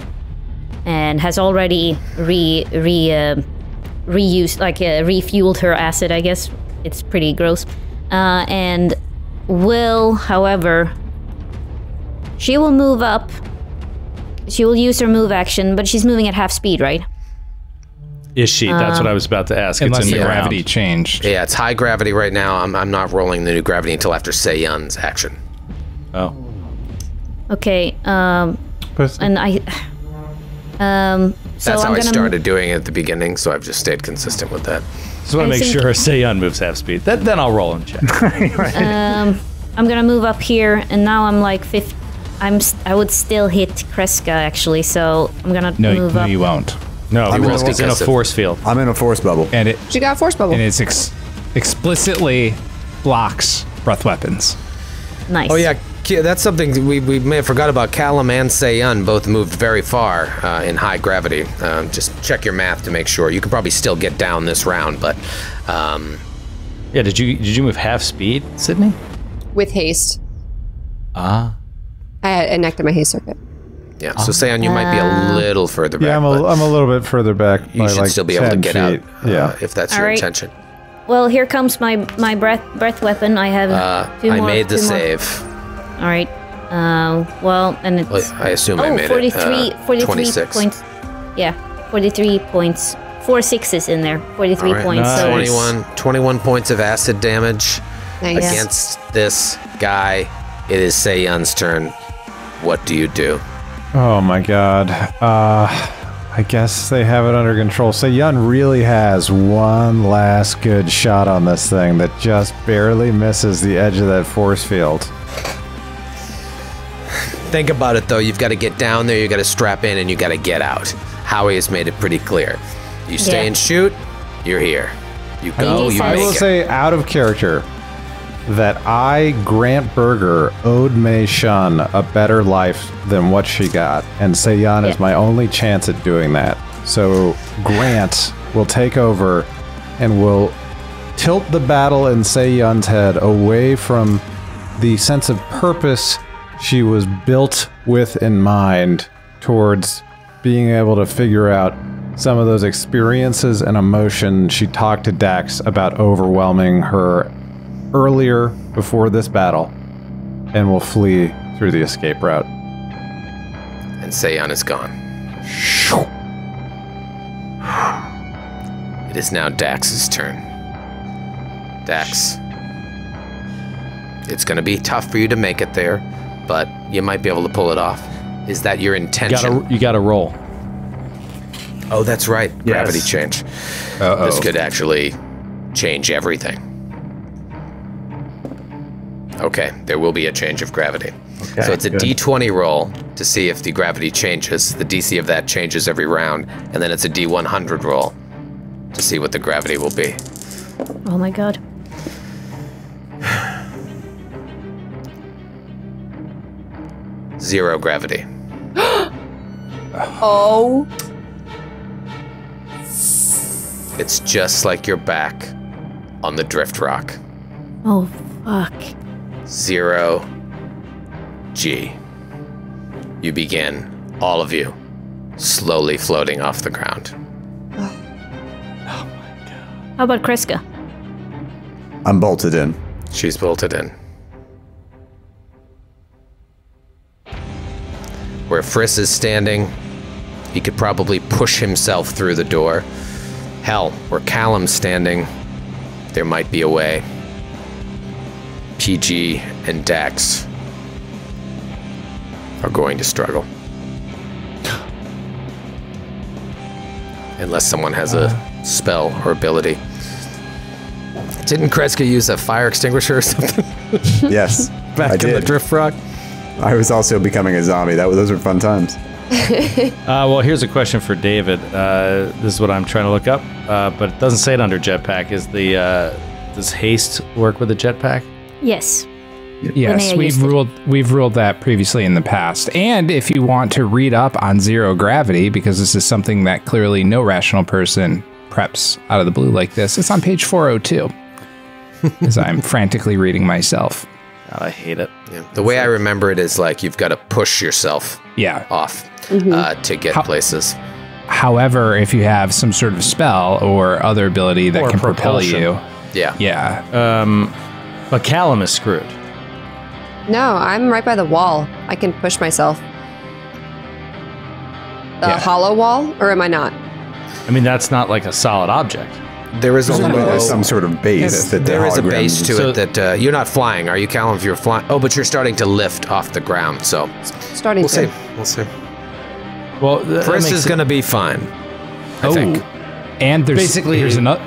and has already refueled her acid, I guess. It's pretty gross. And will, however, she will move up. She will use her move action, but she's moving at half speed, right? Is she? That's what I was about to ask. Unless it's in the gravity changed. Yeah, it's high gravity right now. I'm not rolling the new gravity until after Seiyun's action. Oh. Okay. That's how I started doing it at the beginning, so I've just stayed consistent with that. Just want to make sure Seiyun moves half speed. Then I'll roll and check. Right. I'm gonna move up here, and now I'm like 50. I would still hit Kreska actually, so I'm gonna move up. No, you won't. No, it's in a force field. I'm in a force bubble. And she got a force bubble. And it explicitly blocks breath weapons. Nice. Oh, yeah. That's something we may have forgot about. Callum and Seiyun both moved very far in high gravity. Just check your math to make sure. You can probably still get down this round, but... yeah, did you move half speed, Sydney? With haste. Ah. I enacted my haste circuit. Yeah, so Seiyun, you might be a little further back. Yeah, I'm a little bit further back. You should still be able to get out, if that's your intention. Well, here comes my breath weapon. I have 2 more. I made the save. All right. Well, and it's... Well, I assume I made 43 points. Yeah, 43 points. 4 sixes in there. 43 points. Nice. So 21 points of acid damage against this guy. It is Seiyun's turn. What do you do? Oh my god. I guess they have it under control. Seiyun really has 1 last good shot on this thing that just barely misses the edge of that force field. Think about it though, you've got to get down there, you got to strap in, and you got to get out. Howie has made it pretty clear. You stay and shoot, you're here. You go, you make it. I will say, out of character, that I, Grant Berger, owed Mei-Shun a better life than what she got, and Seiyun is my only chance at doing that. So Grant will take over and will tilt the battle in Seiyun's head away from the sense of purpose she was built with in mind towards being able to figure out some of those experiences and emotion she talked to Dax about overwhelming her earlier before this battle, and will flee through the escape route. And Seiyun is gone. It is now Dax's turn. Dax, it's going to be tough for you to make it there, but you might be able to pull it off. Is that your intention? You gotta roll. Oh, that's right. Yes. Gravity change. Uh-oh. This could actually change everything. Okay, there will be a change of gravity. Okay, so it's a D20 roll to see if the gravity changes. The DC of that changes every round, and then it's a D100 roll to see what the gravity will be. Oh my god. Zero gravity. Oh. It's just like you're back on the drift rock. Oh, fuck. 0G. You begin, all of you, slowly floating off the ground. Oh my god. How about Kreska? I'm bolted in. She's bolted in. Where Friss is standing, he could probably push himself through the door. Hell, where Callum's standing, there might be a way. PG and Dax are going to struggle. Unless someone has a spell or ability. Didn't Kreska use a fire extinguisher or something? Yes, I did. Back in the drift rock? I was also becoming a zombie. Those were fun times. Well, here's a question for David. This is what I'm trying to look up, but it doesn't say it under jetpack. Is the does haste work with a jetpack? Yes. Yes, we've ruled that previously in the past. And if you want to read up on zero gravity, because this is something that clearly no rational person preps out of the blue like this, it's on page 402. As I'm frantically reading myself. God, I hate it. Yeah. The way I remember it is like you've got to push yourself off to get places. However, if you have some sort of spell or other ability that can propel you. Yeah. Yeah. But Callum is screwed. No, I'm right by the wall. I can push myself. The hollow wall, or am I not? I mean, that's not like a solid object. There is some sort of base. There is a base to it that you're not flying. Are you, Callum? If you're flying, oh, but you're starting to lift off the ground. So starting. We'll see. We'll see. Well, Friss is going to be fine. I think. And there's basically here's another.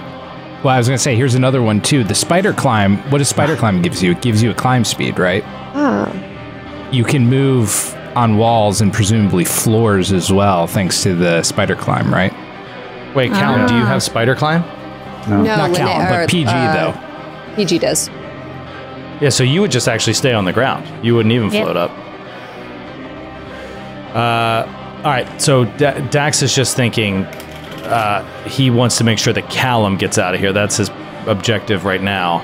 Well, I was going to say here's another one too. The spider climb. What does spider climb gives you? It gives you a climb speed, right? You can move on walls and presumably floors as well, thanks to the spider climb, right? Wait, Callum, do you have spider climb? No, not Callum, but PG though. PG does. Yeah, so you would just actually stay on the ground. You wouldn't even float up. All right, so Dax is just thinking he wants to make sure that Callum gets out of here. That's his objective right now.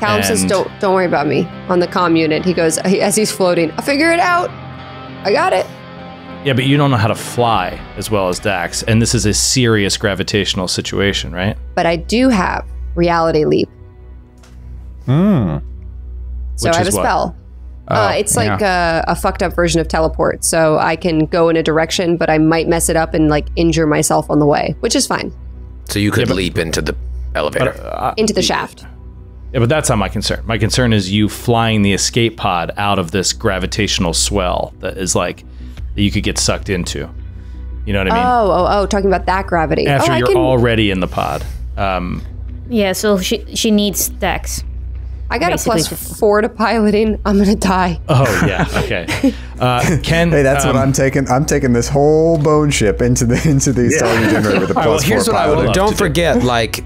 Callum says, "Don't worry about me." On the comm unit, he goes as he's floating. I'll figure it out. I got it. Yeah, but you don't know how to fly as well as Dax, and this is a serious gravitational situation, right? But I do have Reality Leap. Hmm. So I have a spell. It's like a fucked up version of teleport, so I can go in a direction, but I might mess it up and like injure myself on the way, which is fine. So you could leap into the elevator. Into the shaft. Yeah, but that's not my concern. My concern is you flying the escape pod out of this gravitational swell that is like... that you could get sucked into. You know what I mean? Oh, talking about that gravity. After you're already in the pod. Yeah, so she needs Dax. I got a +4 to piloting. I'm going to die. Oh, yeah, okay. Ken, hey, that's what I'm taking. I'm taking this whole bone ship into the Stellar Degenerator with a +4 here's what piloting. Don't forget, like,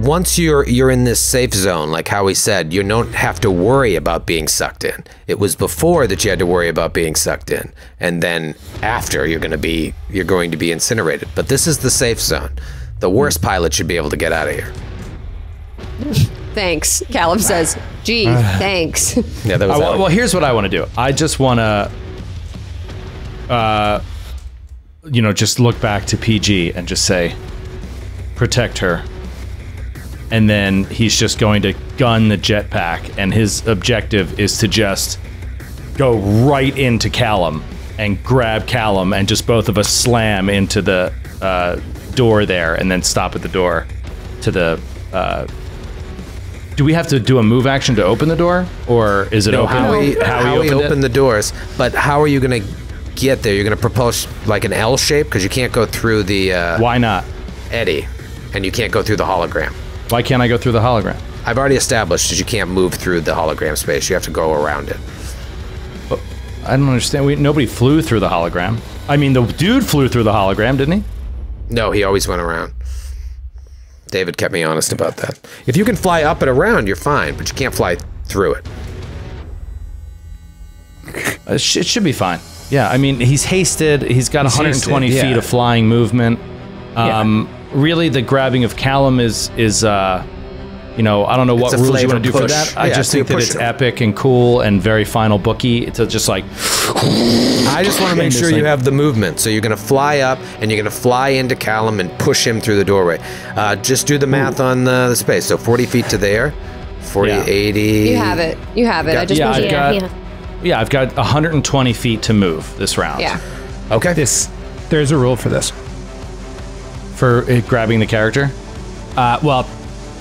once you're in this safe zone, like Howie said, you don't have to worry about being sucked in. It was before that you had to worry about being sucked in, and then after you're going to be incinerated. But this is the safe zone. The worst pilot should be able to get out of here. Thanks, Callum says. Gee, thanks. Yeah, that was well, here's what I want to do. I just want to, you know, just look back to PG and just say, protect her. And then he's just going to gun the jetpack, and his objective is to just go right into Callum and grab Callum, and just both of us slam into the door there, and then stop at the door to the. Do we have to do a move action to open the door, or is it open? Howie opened the doors, but how are you going to get there? You're going to propulse like an L shape because you can't go through the. Why not? Eddie, and you can't go through the hologram. Why can't I go through the hologram? I've already established that you can't move through the hologram space. You have to go around it. But I don't understand. Nobody flew through the hologram. I mean, the dude flew through the hologram, didn't he? No, he always went around. David kept me honest about that. If you can fly up and around, you're fine, but you can't fly through it. It should be fine. Yeah, I mean, he's hasted. He's got 120 feet of flying movement. Really, the grabbing of Callum is you know, I don't know what rules you want to do for that. I just think that it's epic and cool and very final bookie. It's just like. I just want to make sure you have the movement. So you're going to fly up and you're going to fly into Callum and push him through the doorway. Just do the math on the space. So 40 feet to there, 40, 80. You have it. You have it. I just need you. Yeah, I've got 120 feet to move this round. Yeah. Okay. There's a rule for this. For grabbing the character? Well,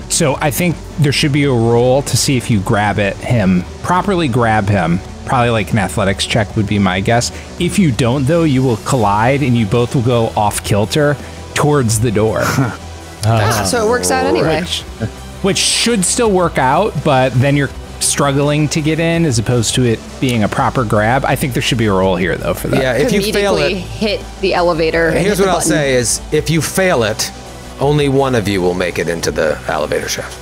so I think there should be a rule to see if you grab him, properly grab him. Probably like an athletics check would be my guess. If you don't, though, you will collide and you both will go off kilter towards the door. So it works out anyway. Which should still work out, but then you're struggling to get in as opposed to it being a proper grab. I think there should be a role here, though, for that. Yeah, if you fail it, hit the elevator. Here's what I'll say is, if you fail it, only one of you will make it into the elevator shaft.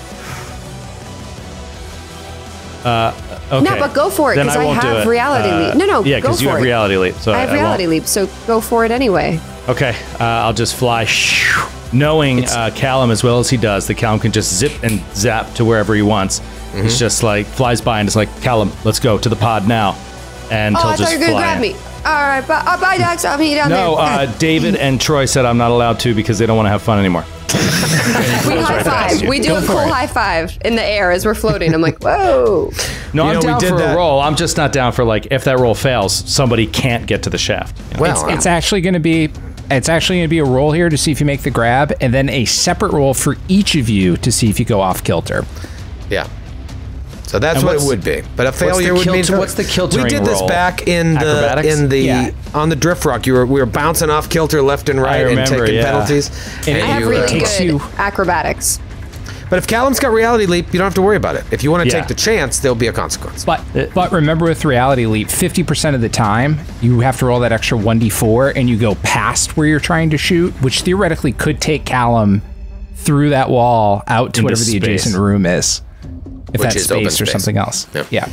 Okay. No, but go for it, because I have reality leap. No, no, yeah, because you have reality leap. So I have reality leap, so go for it anyway. Okay, I'll just fly. Knowing Callum as well as he does, that Callum can just zip and zap to wherever he wants. Mm-hmm. It's just like flies by and it's like, Callum, let's go to the pod now. And he'll just fly. Grab me. All right, bye, Dax. I'll meet you down there. David and Troy said I'm not allowed to because they don't want to have fun anymore. We high five. We do high five in the air as we're floating. I'm like, whoa. No, I'm down for a roll. I'm just not down for like if that roll fails, somebody can't get to the shaft. You know? Well, it's actually going to be. It's actually going to be a roll here to see if you make the grab, and then a separate roll for each of you to see if you go off kilter. Yeah. So that's what it would be. But a failure would mean what's the kiltering roll? We did this back in on the drift rock. We were bouncing off kilter left and right and taking penalties. And I have really good acrobatics. But if Callum's got reality leap, you don't have to worry about it. If you want to take the chance, there'll be a consequence. But remember, with reality leap, 50% of the time you have to roll that extra 1d4, and you go past where you're trying to shoot, which theoretically could take Callum through that wall out to whatever the adjacent room is, if that's space or something else. Yeah.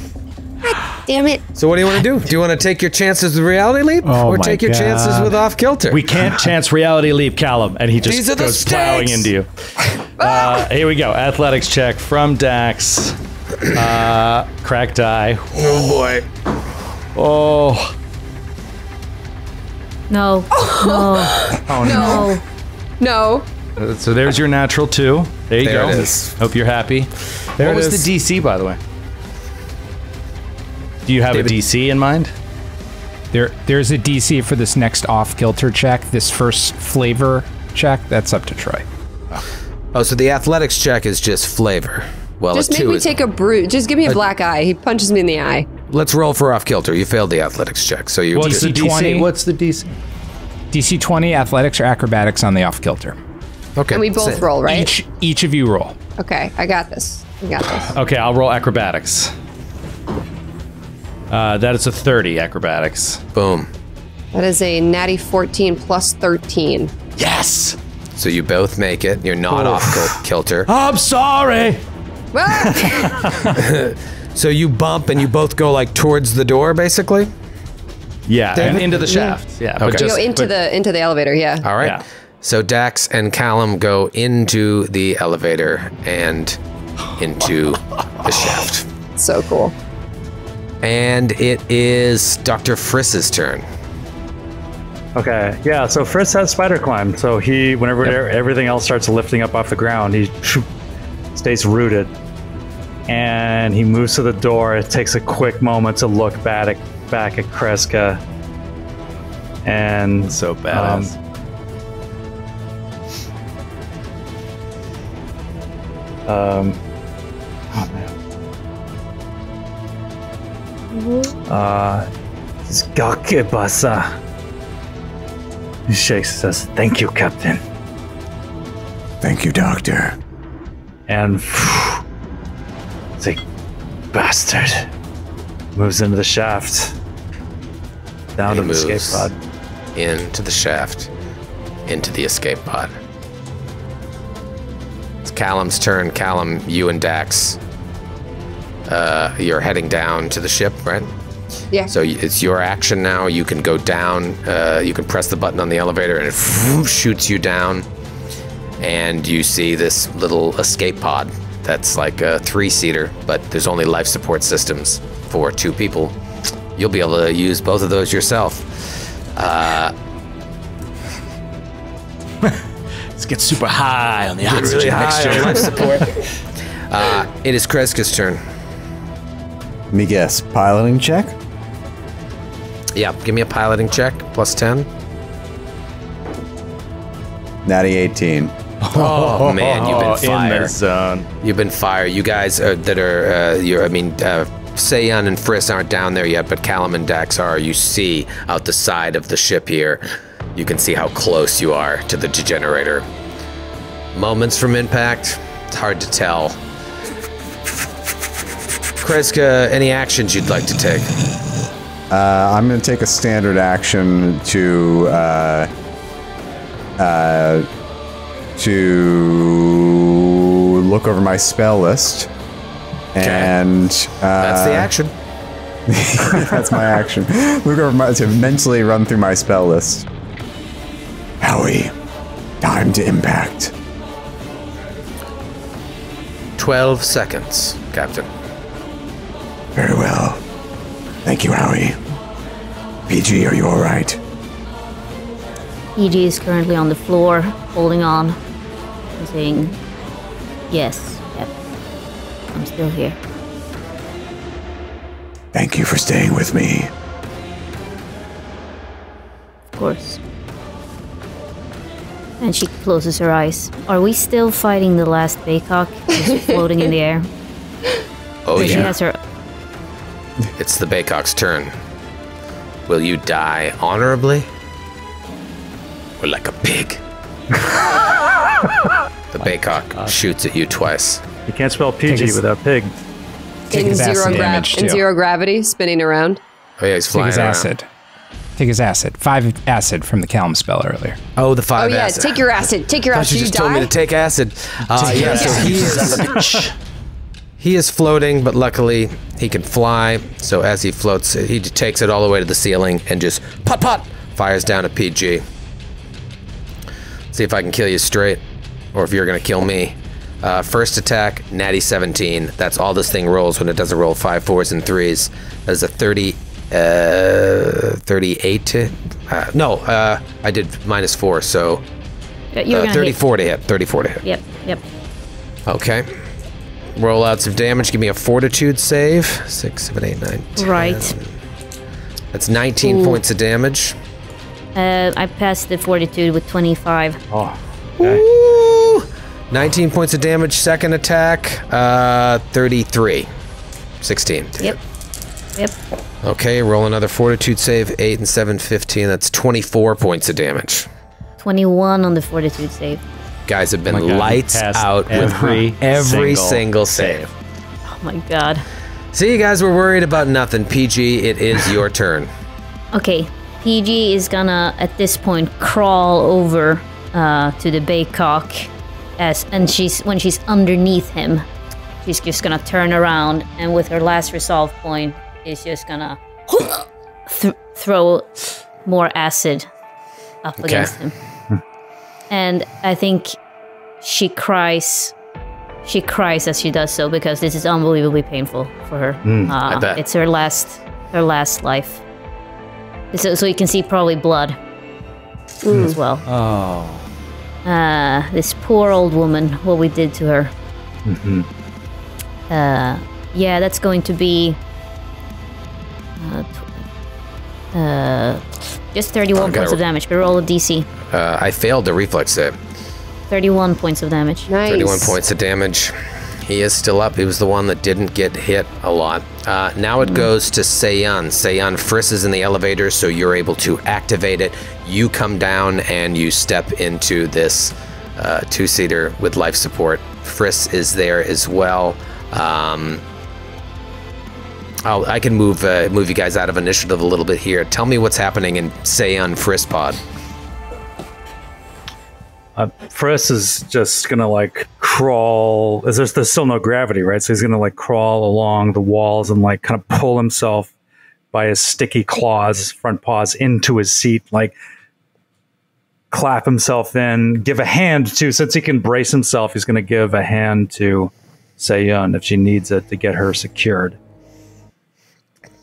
God damn it. So what do you want to do? Do you want to take your chances with reality leap or take your chances with off kilter? We can't chance reality leap, Callum, and he just goes plowing into you. Here we go. Athletics check from Dax. Crack die. Oh boy. Oh. No. Oh. No. Oh no. No. No. So there's your natural 2. There you go. It is. Hope you're happy. There what was the DC, by the way? Do you have a DC in mind? There's a DC for this next off-kilter check, this first flavor check. That's up to Troy. Oh, so the athletics check is just flavor. Well, just make me take a brute. Just give me a black eye. He punches me in the eye. Let's roll for off-kilter. You failed the athletics check, so you. What's the DC? What's the DC? DC 20, athletics or acrobatics on the off-kilter. Okay. And we both roll, right? Each of you roll. Okay, I got this. I got this. Okay, I'll roll acrobatics. That is a 30 acrobatics. Boom. That is a natty 14 plus 13. Yes! So you both make it. You're not off kilter. I'm sorry! So you bump and you both go like towards the door, basically? Yeah, and into the shaft. Yeah, but just, you go into the elevator, yeah. All right. Yeah. So Dax and Callum go into the elevator and into the shaft. So cool. And it is Dr. Friss's turn. Okay, yeah, so Friss has spider climb, so he, whenever everything else starts lifting up off the ground, he stays rooted. And he moves to the door. It takes a quick moment to look back at Kreska. And so badass. Oh man. He shakes and says, "Thank you, Captain." "Thank you, Doctor." And the bastard moves into the shaft. Down to the escape pod. Into the shaft. Into the escape pod. It's Callum's turn. Callum, you and Dax. You're heading down to the ship, right? Yeah. So it's your action now. You can go down. You can press the button on the elevator, and it shoots you down. And you see this little escape pod that's like a 3-seater, but there's only life support systems for 2 people. You'll be able to use both of those yourself. Let's get super high on the oxygen mixture. Life support. It is Kreska's turn. Let me guess, piloting check? Yeah, give me a piloting check, plus 10. Natty 18. Oh man, you've been fired. You've been fired. You guys Seiyun and Friss aren't down there yet, but Callum and Dax are. You see out the side of the ship here. You can see how close you are to the degenerator. Moments from impact, it's hard to tell. Kreska, any actions you'd like to take? I'm going to take a standard action to look over my spell list. Okay. And that's the action. That's my action. Look over to mentally run through my spell list. Howie, time to impact. 12 seconds, Captain. Very well. Thank you, Howie. PG, are you all right? PG is currently on the floor, holding on, and saying, "Yes, yep, I'm still here. Thank you for staying with me." Of course. And she closes her eyes. Are we still fighting the last Baycock? Is floating in the air? Oh yeah. She has her. It's the Baycock's turn. Will you die honorably? Or like a pig? The Baycock shoots at you twice. You can't spell PG without pig. In zero gravity, spinning around. Oh yeah, he's flying acid. Take his acid. 5 acid from the Calum spell earlier. Oh, the 5 acid. Oh yeah, take your acid. Take your acid. You just told me to take acid. Yeah, so he is... He is floating, but luckily he can fly. So as he floats, he takes it all the way to the ceiling and just fires down at PG. See if I can kill you straight, or if you're gonna kill me. First attack, natty 17. That's all this thing rolls when it doesn't roll 5 fours and 3s. That is a 38. I did -4, so 34 to hit. 34 to hit. Yep. Yep. Okay. Roll out some damage. Give me a fortitude save. 6, 7, 8, 9, 10. Right. That's 19 points of damage. I passed the fortitude with 25. Oh. Okay. Ooh, 19 points of damage. Second attack. 33. 16. Yep. Yep. Okay. Roll another fortitude save. 8 and 7, 15. That's 24 points of damage. 21 on the fortitude save. Guys have been lights out with every single save. Oh my god. See, you guys were worried about nothing. PG, it is your turn. Okay, PG is gonna, at this point, crawl over to the Baycock, when she's underneath him, she's just gonna turn around, and with her last resolve point, is just gonna throw more acid up against him. And I think she cries as she does so, because this is unbelievably painful for her. I bet. It's her last life. So you can see probably blood as well. Oh. This poor old woman, what we did to her. Mm-hmm. Yeah, that's going to be just 31 points of damage, but roll a DC. I failed the reflex save. 31 points of damage. Nice. 31 points of damage. He is still up. He was the one that didn't get hit a lot. Now it goes to Seiyun. Seiyun, Friss is in the elevator, so you're able to activate it. You come down and you step into this two-seater with life support. Friss is there as well. I can move you guys out of initiative a little bit here. Tell me what's happening in Seiyun Friss pod. Friss is just gonna like crawl. There's still no gravity, right? So he's gonna like crawl along the walls and like kind of pull himself by his sticky claws, his front paws, into his seat, like clap himself in, give a hand to, since he can brace himself, he's gonna give a hand to Seiyun if she needs it to get her secured.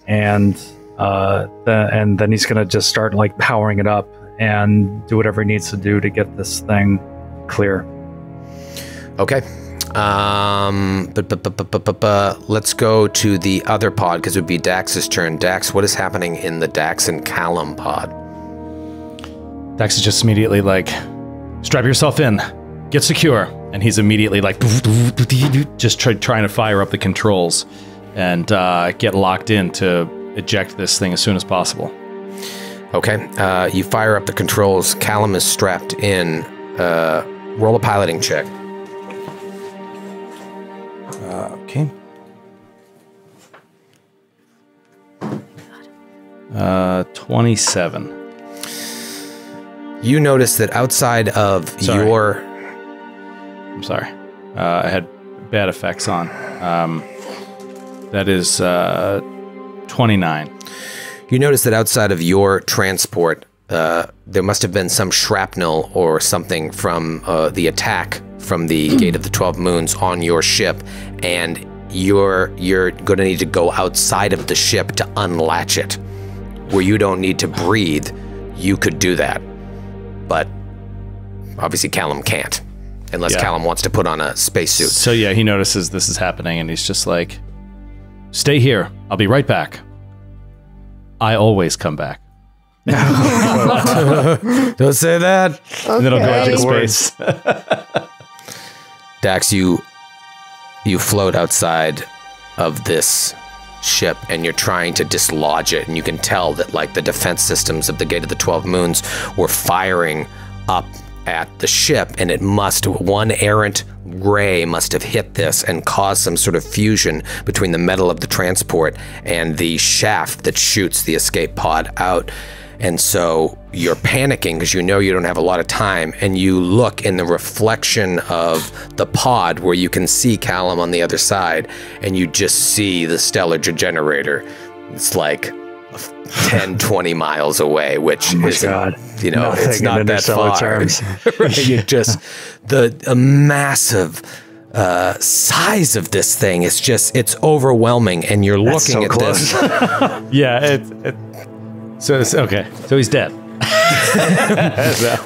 And then he's gonna just start like powering it up and do whatever he needs to do to get this thing clear. Okay. Let's go to the other pod, because it would be Dax's turn. Dax, what is happening in the Dax and Callum pod? Dax is just immediately like, strap yourself in, get secure. And he's immediately like, just trying to fire up the controls and get locked in to eject this thing as soon as possible. Okay, you fire up the controls. Callum is strapped in. Roll a piloting check. Okay. God. 27. You notice that outside of your... I'm sorry. I had bad effects on. That is 29. You notice that outside of your transport, there must have been some shrapnel or something from the attack from the Gate of the 12 Moons on your ship, and you're going to need to go outside of the ship to unlatch it. Where you don't need to breathe, you could do that. But obviously Callum can't, unless Callum wants to put on a spacesuit. So yeah, he notices this is happening, and he's just like, stay here, I'll be right back. I always come back. Don't say that. Okay. And then I'll go out to space. Dax, you float outside of this ship and you're trying to dislodge it, and you can tell that like the defense systems of the Gate of the 12 Moons were firing up at the ship, and one errant ray must have hit this and caused some sort of fusion between the metal of the transport and the shaft that shoots the escape pod out. And so you're panicking because you know you don't have a lot of time, and you look in the reflection of the pod where you can see Callum on the other side, and you just see the Stellar Degenerator. It's like 10, 20 miles away, which is, you know, it's not that far. Right? You just, the massive size of this thing is just, it's overwhelming, and you're looking at this. Yeah, it's okay. So he's dead.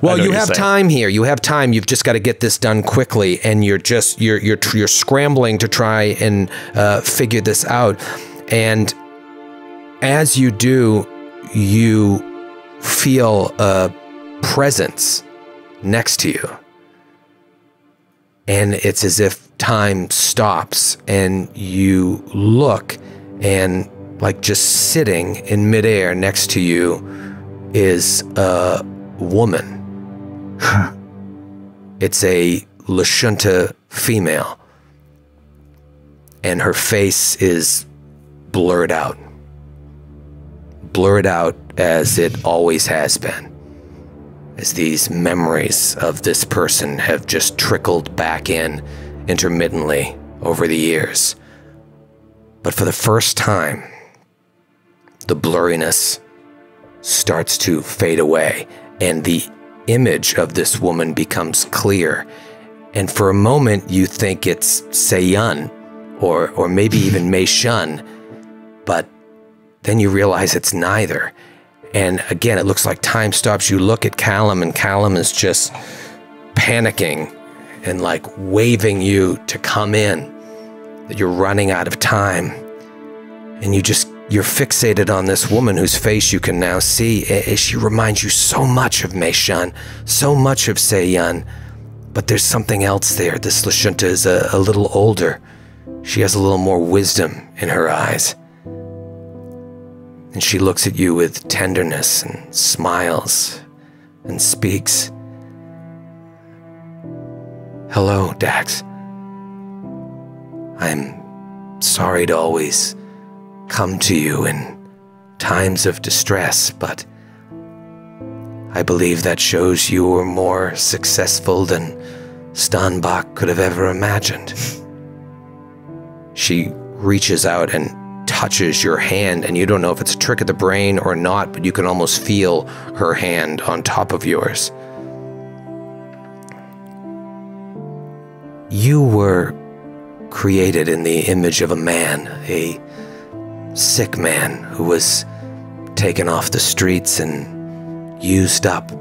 Well, you have time here. You have time. You've just got to get this done quickly, and you're scrambling to try and figure this out, and. As you do, you feel a presence next to you. And it's as if time stops, and you look, and like just sitting in midair next to you is a woman. It's a Lashunta female, and her face is blurred out. Blurred out as it always has been, as these memories of this person have just trickled back in intermittently over the years. But for the first time, the blurriness starts to fade away, and the image of this woman becomes clear, and for a moment you think it's Seiyun, or maybe even Mei-Shun, but then you realize it's neither. And again, it looks like time stops. You look at Callum, and Callum is just panicking and like waving you to come in, that you're running out of time. And you just, you're fixated on this woman whose face you can now see. She reminds you so much of Mei-Shun, so much of Seiyun, but there's something else there. This Lashunta is a little older. She has a little more wisdom in her eyes. And she looks at you with tenderness and smiles and speaks. Hello, Dax. I'm sorry to always come to you in times of distress, but I believe that shows you were more successful than Stanbach could have ever imagined. She reaches out and touches your hand, and you don't know if it's a trick of the brain or not, but you can almost feel her hand on top of yours. You were created in the image of a man, a sick man who was taken off the streets and used up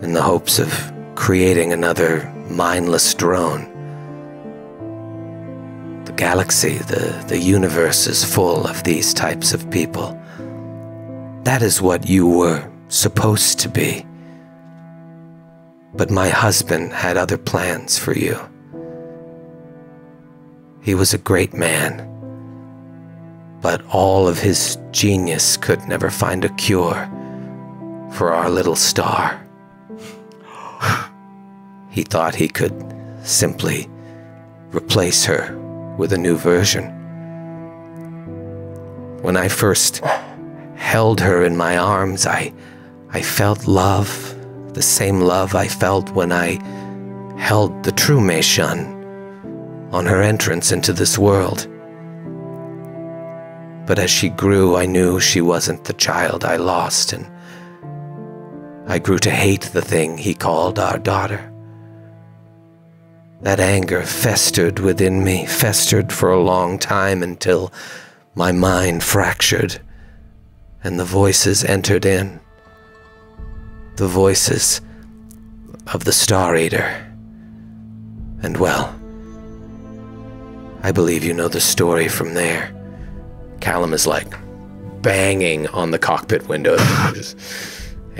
in the hopes of creating another mindless drone. The galaxy, the universe is full of these types of people. That is what you were supposed to be. But my husband had other plans for you. He was a great man, but all of his genius could never find a cure for our little star. He thought he could simply replace her with a new version. When I first held her in my arms, I felt love, the same love I felt when I held the true Mei-Shun on her entrance into this world. But as she grew, I knew she wasn't the child I lost, and I grew to hate the thing he called our daughter. That anger festered within me, festered for a long time, until my mind fractured and the voices entered in. The voices of the Star Eater. And well, I believe you know the story from there. Callum is like banging on the cockpit window.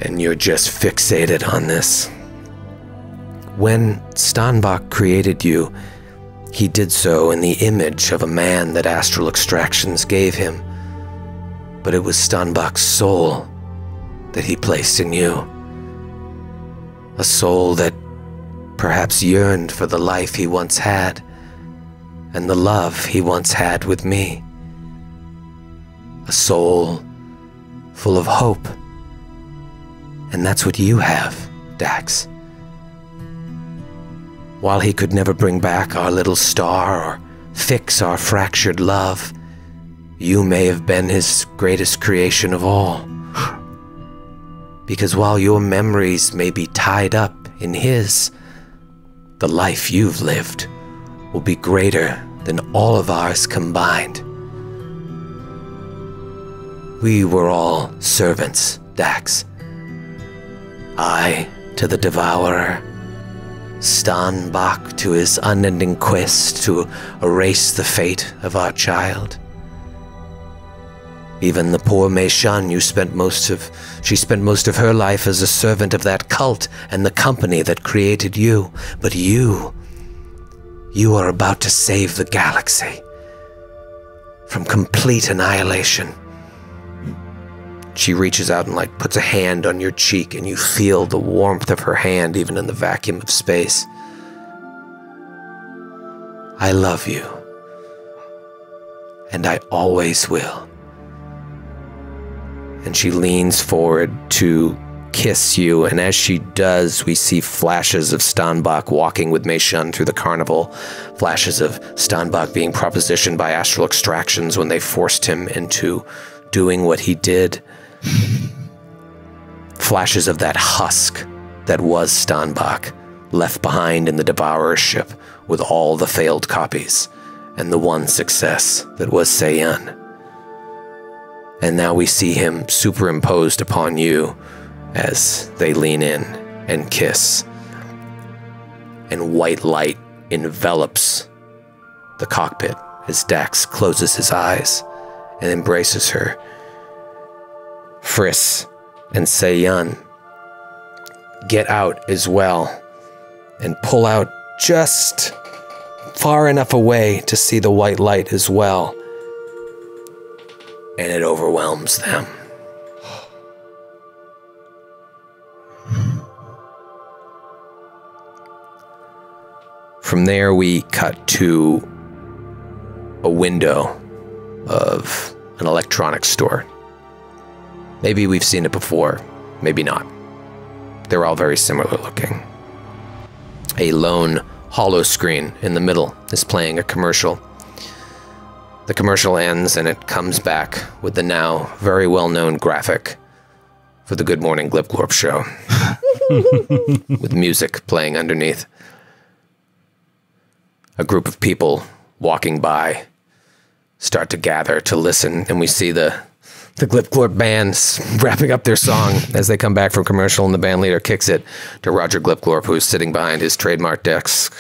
And you're just fixated on this. When Stanbach created you, he did so in the image of a man that Astral Extractions gave him. But it was Stanbach's soul that he placed in you. A soul that perhaps yearned for the life he once had, and the love he once had with me. A soul full of hope. And that's what you have, Dax. While he could never bring back our little star or fix our fractured love, you may have been his greatest creation of all. Because while your memories may be tied up in his, the life you've lived will be greater than all of ours combined. We were all servants, Dax. I to the Devourer, Stanbach to his unending quest to erase the fate of our child. Even the poor Mei-Shun, she spent most of her life as a servant of that cult and the company that created you. But you are about to save the galaxy from complete annihilation. She reaches out and like puts a hand on your cheek, and you feel the warmth of her hand even in the vacuum of space. I love you, and I always will. And she leans forward to kiss you, and as she does, we see flashes of Stanbach walking with Mei-Shun through the carnival, flashes of Stanbach being propositioned by Astral Extractions when they forced him into doing what he did, flashes of that husk that was Stanbach, left behind in the Devourer's ship with all the failed copies and the one success that was Seiyun. And now we see him superimposed upon you as they lean in and kiss. And white light envelops the cockpit as Dax closes his eyes and embraces her. Friss and Seiyun get out as well and pull out just far enough away to see the white light as well. And it overwhelms them. From there, we cut to a window of an electronics store. Maybe we've seen it before, maybe not. They're all very similar looking. A lone hollow screen in the middle is playing a commercial. The commercial ends and it comes back with the now very well-known graphic for the Good Morning Glipcorp show with music playing underneath. A group of people walking by start to gather to listen, and we see the Glipcorp bands wrapping up their song as they come back from commercial, and the band leader kicks it to Roger Glipcorp, who's sitting behind his trademark desk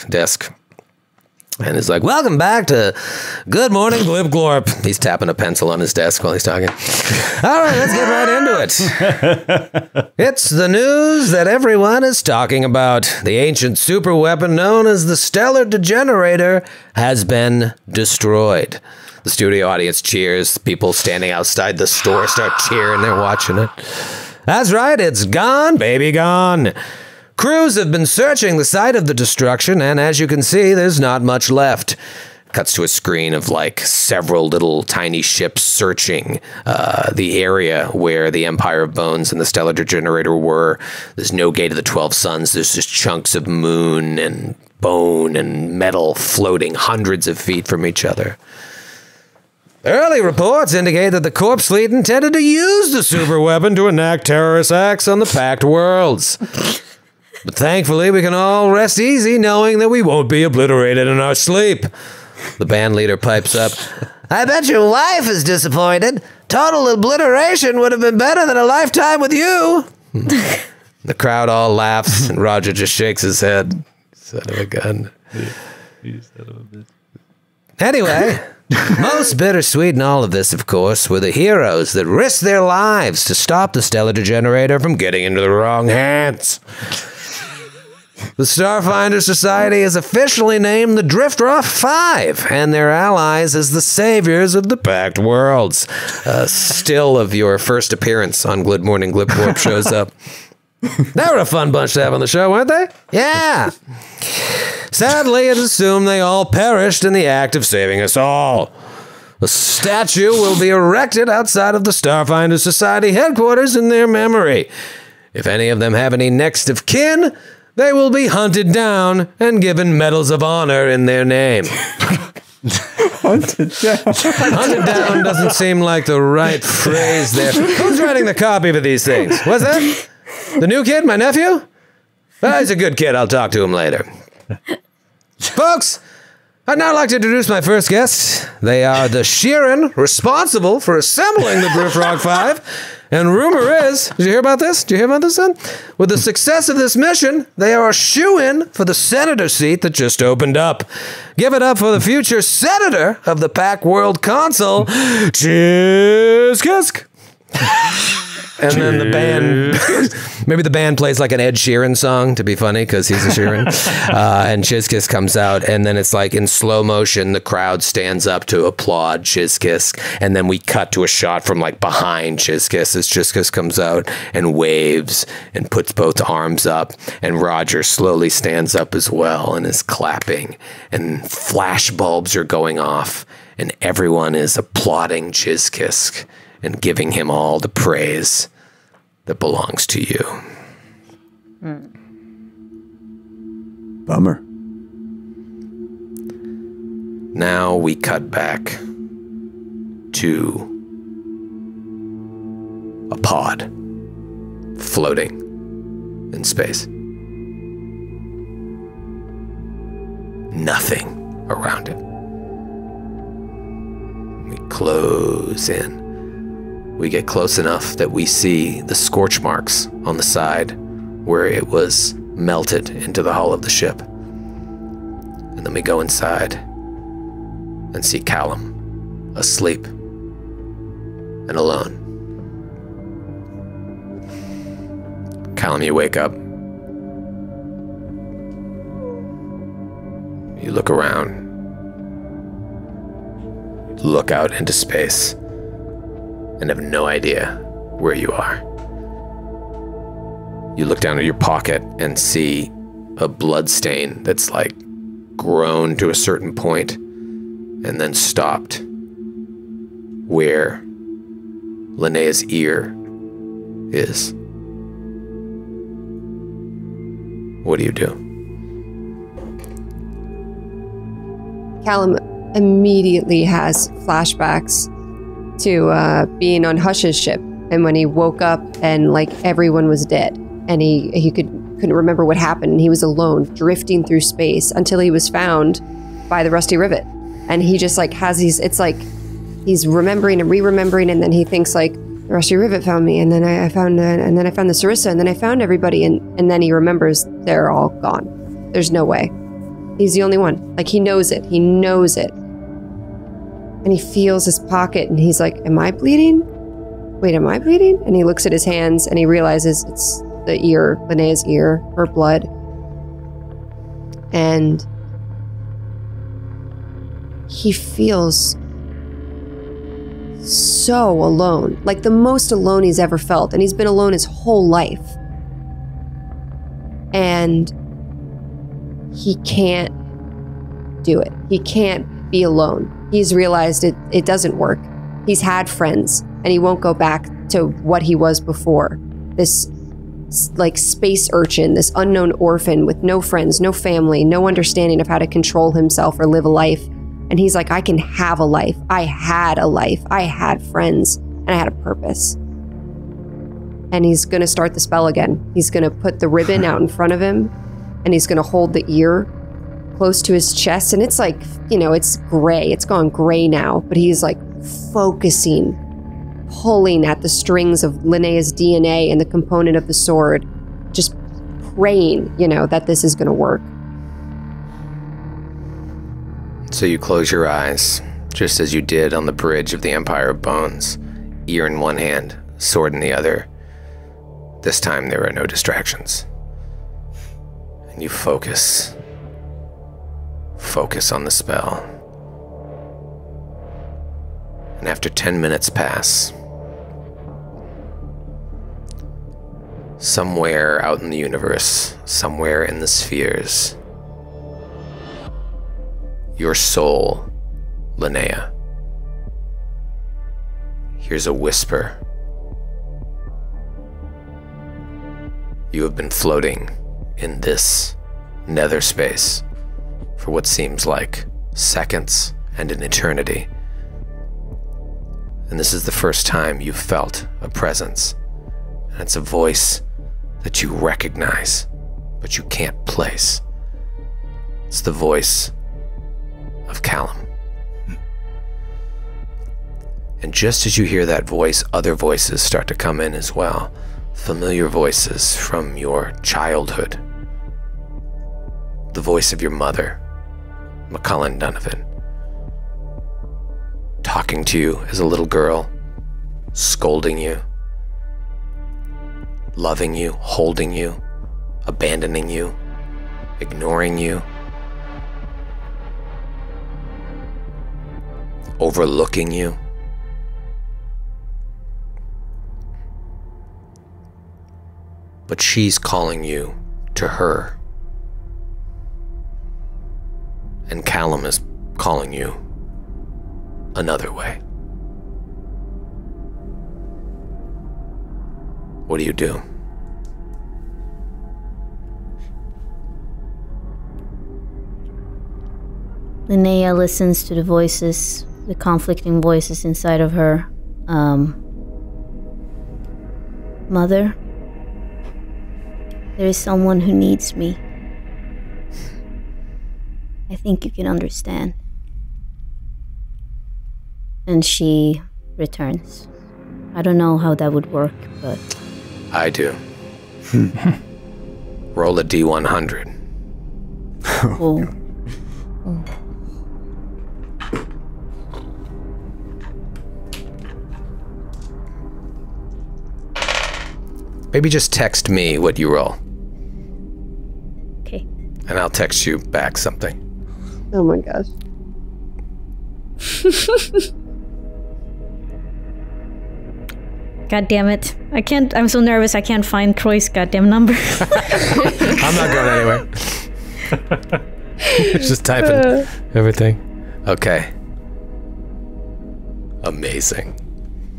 and is like, "Welcome back to Good Morning Glipcorp." He's tapping a pencil on his desk while he's talking. "All right, let's get right into it. It's the news that everyone is talking about. The ancient superweapon known as the Stellar Degenerator has been destroyed." The studio audience cheers. People standing outside the store start cheering. They're watching it. "That's right, it's gone, baby, gone. Crews have been searching the site of the destruction, and as you can see, there's not much left." Cuts to a screen of like several little tiny ships searching the area where the Empire of Bones and the Stellar Degenerator were. There's no Gate of the 12 Suns. There's just chunks of moon and bone and metal floating hundreds of feet from each other. "Early reports indicate that the corpse fleet intended to use the superweapon to enact terrorist acts on the packed worlds. But thankfully, we can all rest easy knowing that we won't be obliterated in our sleep." The band leader pipes up, "I bet your wife is disappointed. Total obliteration would have been better than a lifetime with you." The crowd all laughs, and Roger just shakes his head. Son of a gun. You son of a bitch. "Anyway, most bittersweet in all of this, of course, were the heroes that risked their lives to stop the Stellar Degenerator from getting into the wrong hands. The Starfinder Society is officially named the Driftruff Five, and their allies as the saviors of the packed worlds." A still of your first appearance on Good Morning Glipcorp shows up. "They were a fun bunch to have on the show, weren't they?" "Yeah. Sadly, it's assumed they all perished in the act of saving us all. A statue will be erected outside of the Starfinder Society headquarters in their memory. If any of them have any next of kin, they will be hunted down and given medals of honor in their name." Hunted down. Hunted down doesn't seem like the right phrase there. Who's writing the copy for these things? What's that? The new kid, my nephew? Well, he's a good kid. I'll talk to him later. Folks, I'd now like to introduce my first guests. They are the Sheeran responsible for assembling the Driftruff Five. And rumor is, did you hear about this? Did you hear about this, son? With the success of this mission, they are a shoo-in for the senator seat that just opened up. Give it up for the future senator of the Pac World Council, Chiskisk. And then the band, maybe the band plays like an Ed Sheeran song to be funny because he's a Sheeran. And Chiskisk comes out, and then it's like in slow motion, the crowd stands up to applaud Chiskisk. And then we cut to a shot from like behind Chiskisk as Chiskisk comes out and waves and puts both arms up. And Roger slowly stands up as well and is clapping. And flash bulbs are going off, and everyone is applauding Chiskisk and giving him all the praise that belongs to you. Bummer. Now we cut back to a pod floating in space. nothing around it. We close in. We get close enough that we see the scorch marks on the side where it was melted into the hull of the ship. And then we go inside and see Callum asleep and alone. Callum, you wake up. You look around. Look out into space and have no idea where you are. You look down at your pocket and see a blood stain that's like grown to a certain point and then stopped where Linnea's ear is. What do you do? Callum immediately has flashbacks to being on Hush's ship, and when he woke up and like everyone was dead, and he couldn't remember what happened, and he was alone drifting through space until he was found by the Rusty Rivet. And he just like has these, it's like he's remembering and re-remembering, and then he thinks like the Rusty Rivet found me, and then I found the Sarissa, and then I found everybody, and then he remembers they're all gone. There's no way. He's the only one. Like he knows it. And he feels his pocket and he's like, am I bleeding? Wait, am I bleeding? And he looks at his hands and he realizes it's the ear, Linnea's ear, her blood. And he feels so alone, like the most alone he's ever felt. And he's been alone his whole life. And he can't do it. He can't be alone. He's realized it doesn't work. He's had friends, and he won't go back to what he was before. This like space urchin, this unknown orphan with no friends, no family, no understanding of how to control himself or live a life. And he's like, I can have a life. I had a life. I had friends, and I had a purpose. And he's gonna start the spell again. He's gonna put the ribbon out in front of him, and he's gonna hold the ear close to his chest, and it's like, you know, it's gray, it's gone gray now, but he's like focusing, pulling at the strings of Linnea's DNA and the component of the sword, just praying, you know, that this is gonna work. So you close your eyes, just as you did on the bridge of the Empire of Bones, ear in one hand, sword in the other. This time there are no distractions. And you focus. Focus on the spell. And after 10 minutes pass, somewhere out in the universe, somewhere in the spheres, your soul, Linnea, hears a whisper. You have been floating in this nether space for what seems like seconds and an eternity. And this is the first time you've felt a presence. And it's a voice that you recognize, but you can't place. It's the voice of Callum. And just as you hear that voice, other voices start to come in as well. Familiar voices from your childhood. The voice of your mother, McCullen Donovan, talking to you as a little girl, scolding you, loving you, holding you, abandoning you, ignoring you, overlooking you. But she's calling you to her, and Callum is calling you another way. What do you do? Linnea listens to the voices, the conflicting voices inside of her. Mother, there is someone who needs me. I think you can understand. And she returns. I don't know how that would work, but... I do. Roll a D100. Oh. Oh. Maybe just text me what you roll. Okay. And I'll text you back something. Oh my gosh. God damn it. I can't, I'm so nervous I can't find Troy's goddamn number. I'm not going anywhere. Just typing everything. Okay. Amazing.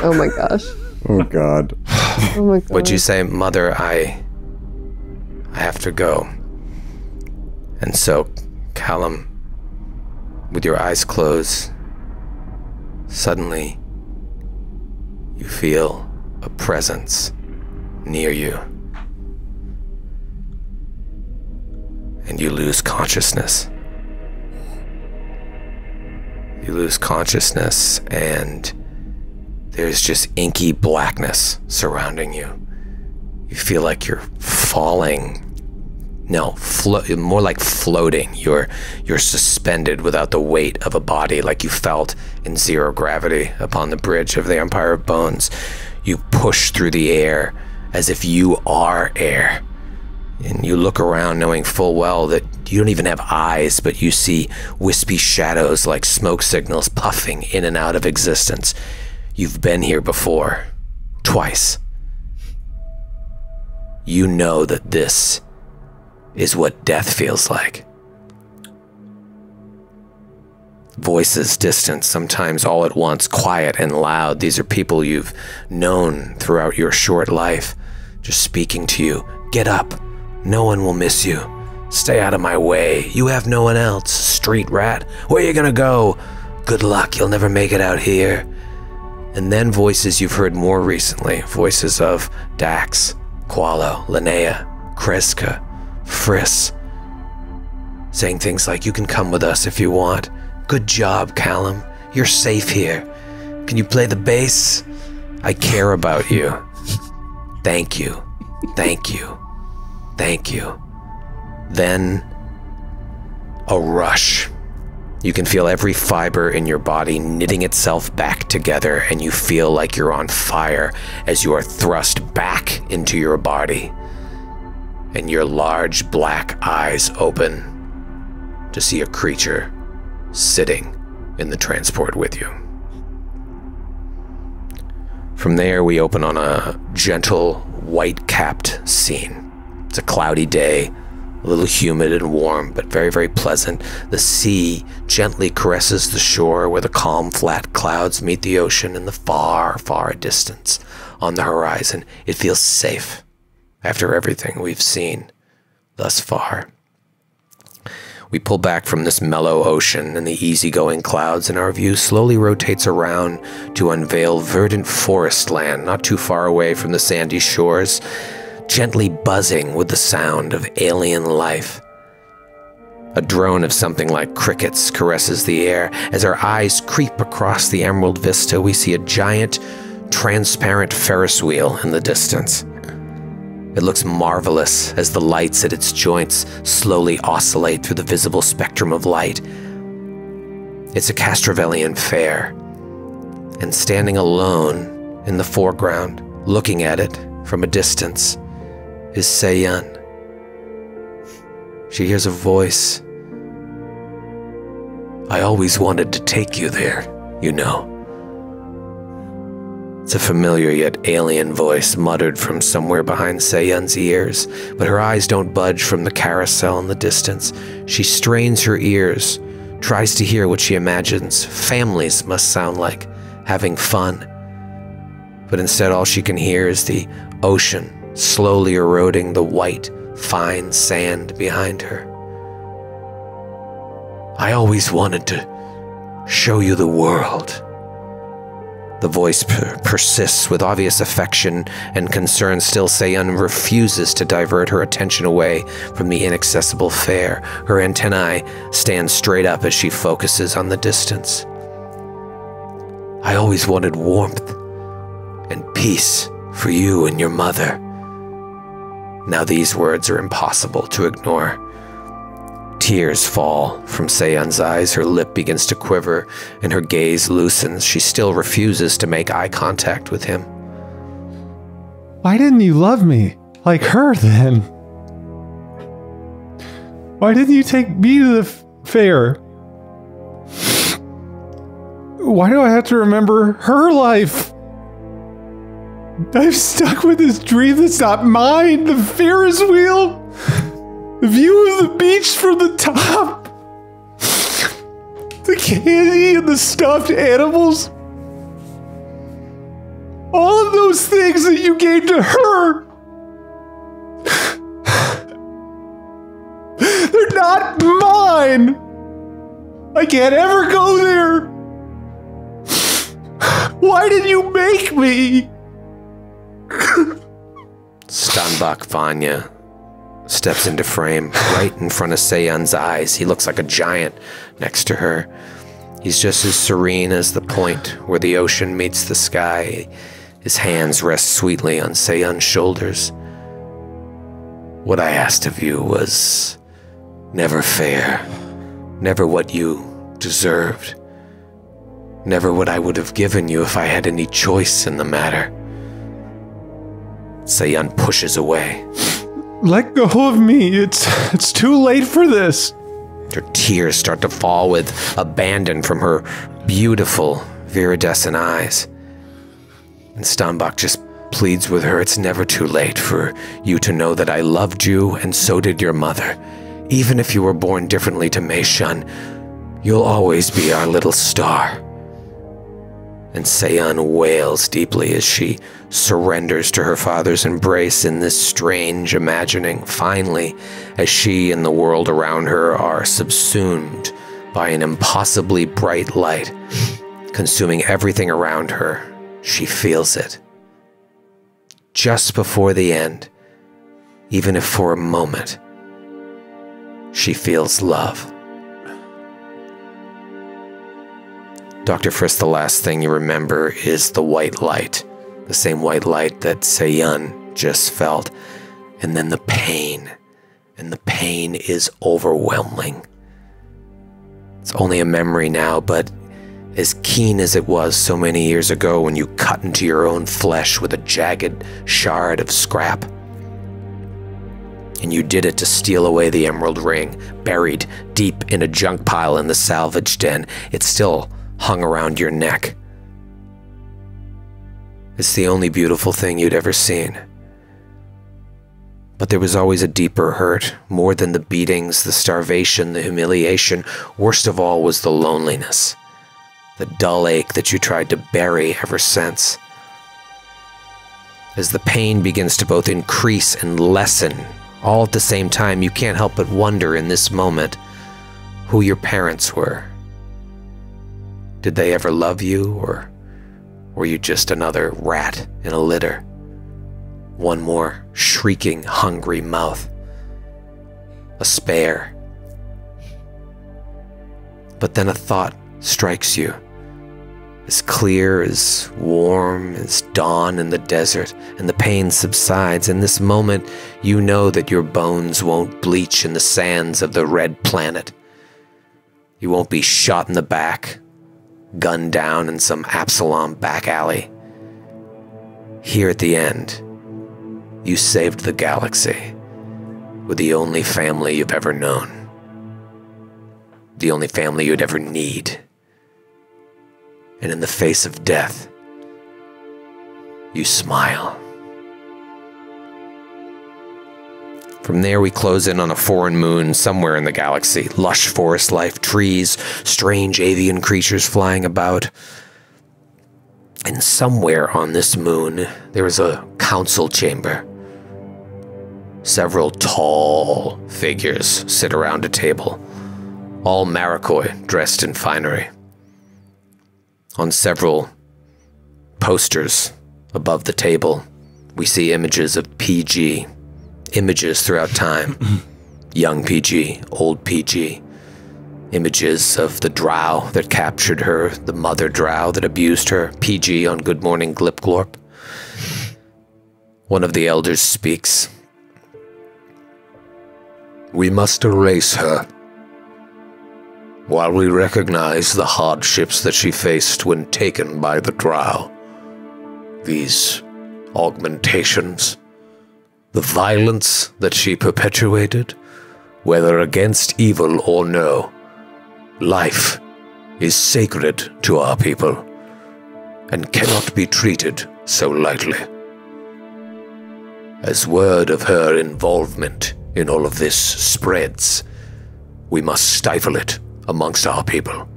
Oh my gosh. Oh God. Oh my God. Would you say, Mother, I have to go. And so, Callum, with your eyes closed, suddenly you feel a presence near you. And you lose consciousness. You lose consciousness and there's just inky blackness surrounding you. You feel like you're falling. No, more like floating. You're suspended without the weight of a body, like you felt in zero gravity upon the bridge of the Empire of Bones. You push through the air as if you are air. And you look around knowing full well that you don't even have eyes, but you see wispy shadows like smoke signals puffing in and out of existence. You've been here before, twice. You know that this is what death feels like. Voices distant, sometimes all at once, quiet and loud. These are people you've known throughout your short life, just speaking to you. Get up. No one will miss you. Stay out of my way. You have no one else. Street rat. Where are you gonna go? Good luck. You'll never make it out here. And then voices you've heard more recently. Voices of Dax, Qualo, Linnea, Kreska, Friss. Saying things like, you can come with us if you want. Good job, Callum. You're safe here. Can you play the bass? I care about you. Thank you. Thank you. Thank you. Then a rush. You can feel every fiber in your body knitting itself back together, and you feel like you're on fire as you are thrust back into your body. And your large black eyes open to see a creature sitting in the transport with you. From there, we open on a gentle, white-capped scene. It's a cloudy day, a little humid and warm, but very, very pleasant. The sea gently caresses the shore where the calm, flat clouds meet the ocean in the far, far distance on the horizon. It feels safe after everything we've seen thus far. We pull back from this mellow ocean and the easygoing clouds, and our view slowly rotates around to unveil verdant forest land not too far away from the sandy shores, gently buzzing with the sound of alien life. A drone of something like crickets caresses the air. As our eyes creep across the emerald vista, we see a giant, transparent Ferris wheel in the distance. It looks marvelous as the lights at its joints slowly oscillate through the visible spectrum of light. It's a Castrovelian fair, and standing alone in the foreground, looking at it from a distance, is Seiyun. She hears a voice. I always wanted to take you there, you know. It's a familiar yet alien voice muttered from somewhere behind Seiyun's ears, but her eyes don't budge from the carousel in the distance. She strains her ears, tries to hear what she imagines families must sound like, having fun. But instead, all she can hear is the ocean slowly eroding the white, fine sand behind her. I always wanted to show you the world. The voice persists with obvious affection and concern. Still, Seiyun refuses to divert her attention away from the inaccessible fair. Her antennae stand straight up as she focuses on the distance. I always wanted warmth and peace for you and your mother. Now these words are impossible to ignore. Tears fall from Seiyun's eyes, her lip begins to quiver, and her gaze loosens. She still refuses to make eye contact with him. Why didn't you love me like her then? Why didn't you take me to the fair? Why do I have to remember her life? I'm stuck with this dream that's not mine, the Ferris wheel! The view of the beach from the top! The candy and the stuffed animals! All of those things that you gave to her! They're not mine! I can't ever go there! Why did you make me? Stanbach Vanya steps into frame right in front of Seiyun's eyes. He looks like a giant next to her. He's just as serene as the point where the ocean meets the sky. His hands rest sweetly on Seiyun's shoulders. What I asked of you was never fair, never what you deserved, never what I would have given you if I had any choice in the matter. Seiyun pushes away. Let go of me. It's too late for this. Her tears start to fall with abandon from her beautiful viridescent eyes. And Stanbach just pleads with her. It's never too late for you to know that I loved you, and so did your mother. Even if you were born differently to Mei-Shun, you'll always be our little star. And Seiyun wails deeply as she surrenders to her father's embrace in this strange imagining. Finally, as she and the world around her are subsumed by an impossibly bright light, consuming everything around her, she feels it. Just before the end, even if for a moment, she feels love. Dr. Friss, the last thing you remember is the white light, the same white light that Seiyun just felt, and then the pain, and the pain is overwhelming. It's only a memory now, but as keen as it was so many years ago when you cut into your own flesh with a jagged shard of scrap, and you did it to steal away the emerald ring, buried deep in a junk pile in the salvage den, it's still hung around your neck. It's the only beautiful thing you'd ever seen. But there was always a deeper hurt, more than the beatings, the starvation, the humiliation. Worst of all was the loneliness, the dull ache that you tried to bury ever since. As the pain begins to both increase and lessen, all at the same time, you can't help but wonder in this moment who your parents were. Did they ever love you, or were you just another rat in a litter? One more shrieking, hungry mouth. A spare. But then a thought strikes you, as clear, as warm, as dawn in the desert, and the pain subsides. In this moment, you know that your bones won't bleach in the sands of the red planet. You won't be shot in the back, gunned down in some Absalom back alley. Here at the end, you saved the galaxy with the only family you've ever known, the only family you'd ever need. And in the face of death, you smile. From there, we close in on a foreign moon somewhere in the galaxy. Lush forest life, trees, strange avian creatures flying about. And somewhere on this moon, there is a council chamber. Several tall figures sit around a table, all Marikoi dressed in finery. On several posters above the table. We see images of PG, images throughout time, young PG, old PG, images of the drow that captured her, the mother drow that abused her, PG on Good Morning Glipcorp. One of the elders speaks. We must erase her. While we recognize the hardships that she faced when taken by the drow, these augmentations, the violence that she perpetuated, whether against evil or no, life is sacred to our people and cannot be treated so lightly. As word of her involvement in all of this spreads, we must stifle it amongst our people,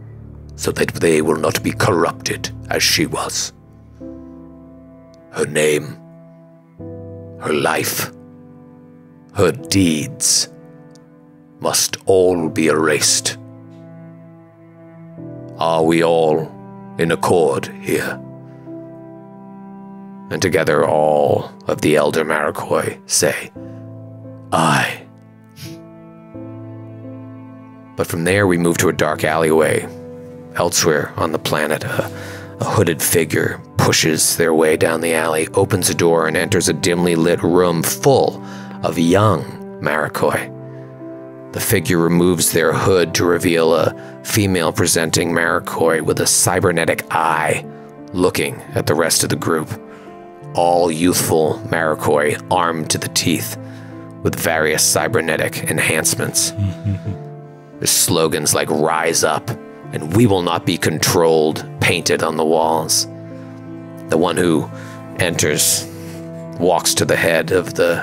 so that they will not be corrupted as she was. Her name, her life, her deeds must all be erased. Are we all in accord here? And together all of the Elder Marikoi say, "Aye." But from there we move to a dark alleyway. Elsewhere on the planet, a hooded figure pushes their way down the alley, opens a door, and enters a dimly lit room full of young Marikoi. The figure removes their hood to reveal a female-presenting Marikoi with a cybernetic eye looking at the rest of the group. All youthful Marikoi armed to the teeth with various cybernetic enhancements. There's slogans like "Rise Up" and "We Will Not Be Controlled" painted on the walls. The one who enters walks to the head of the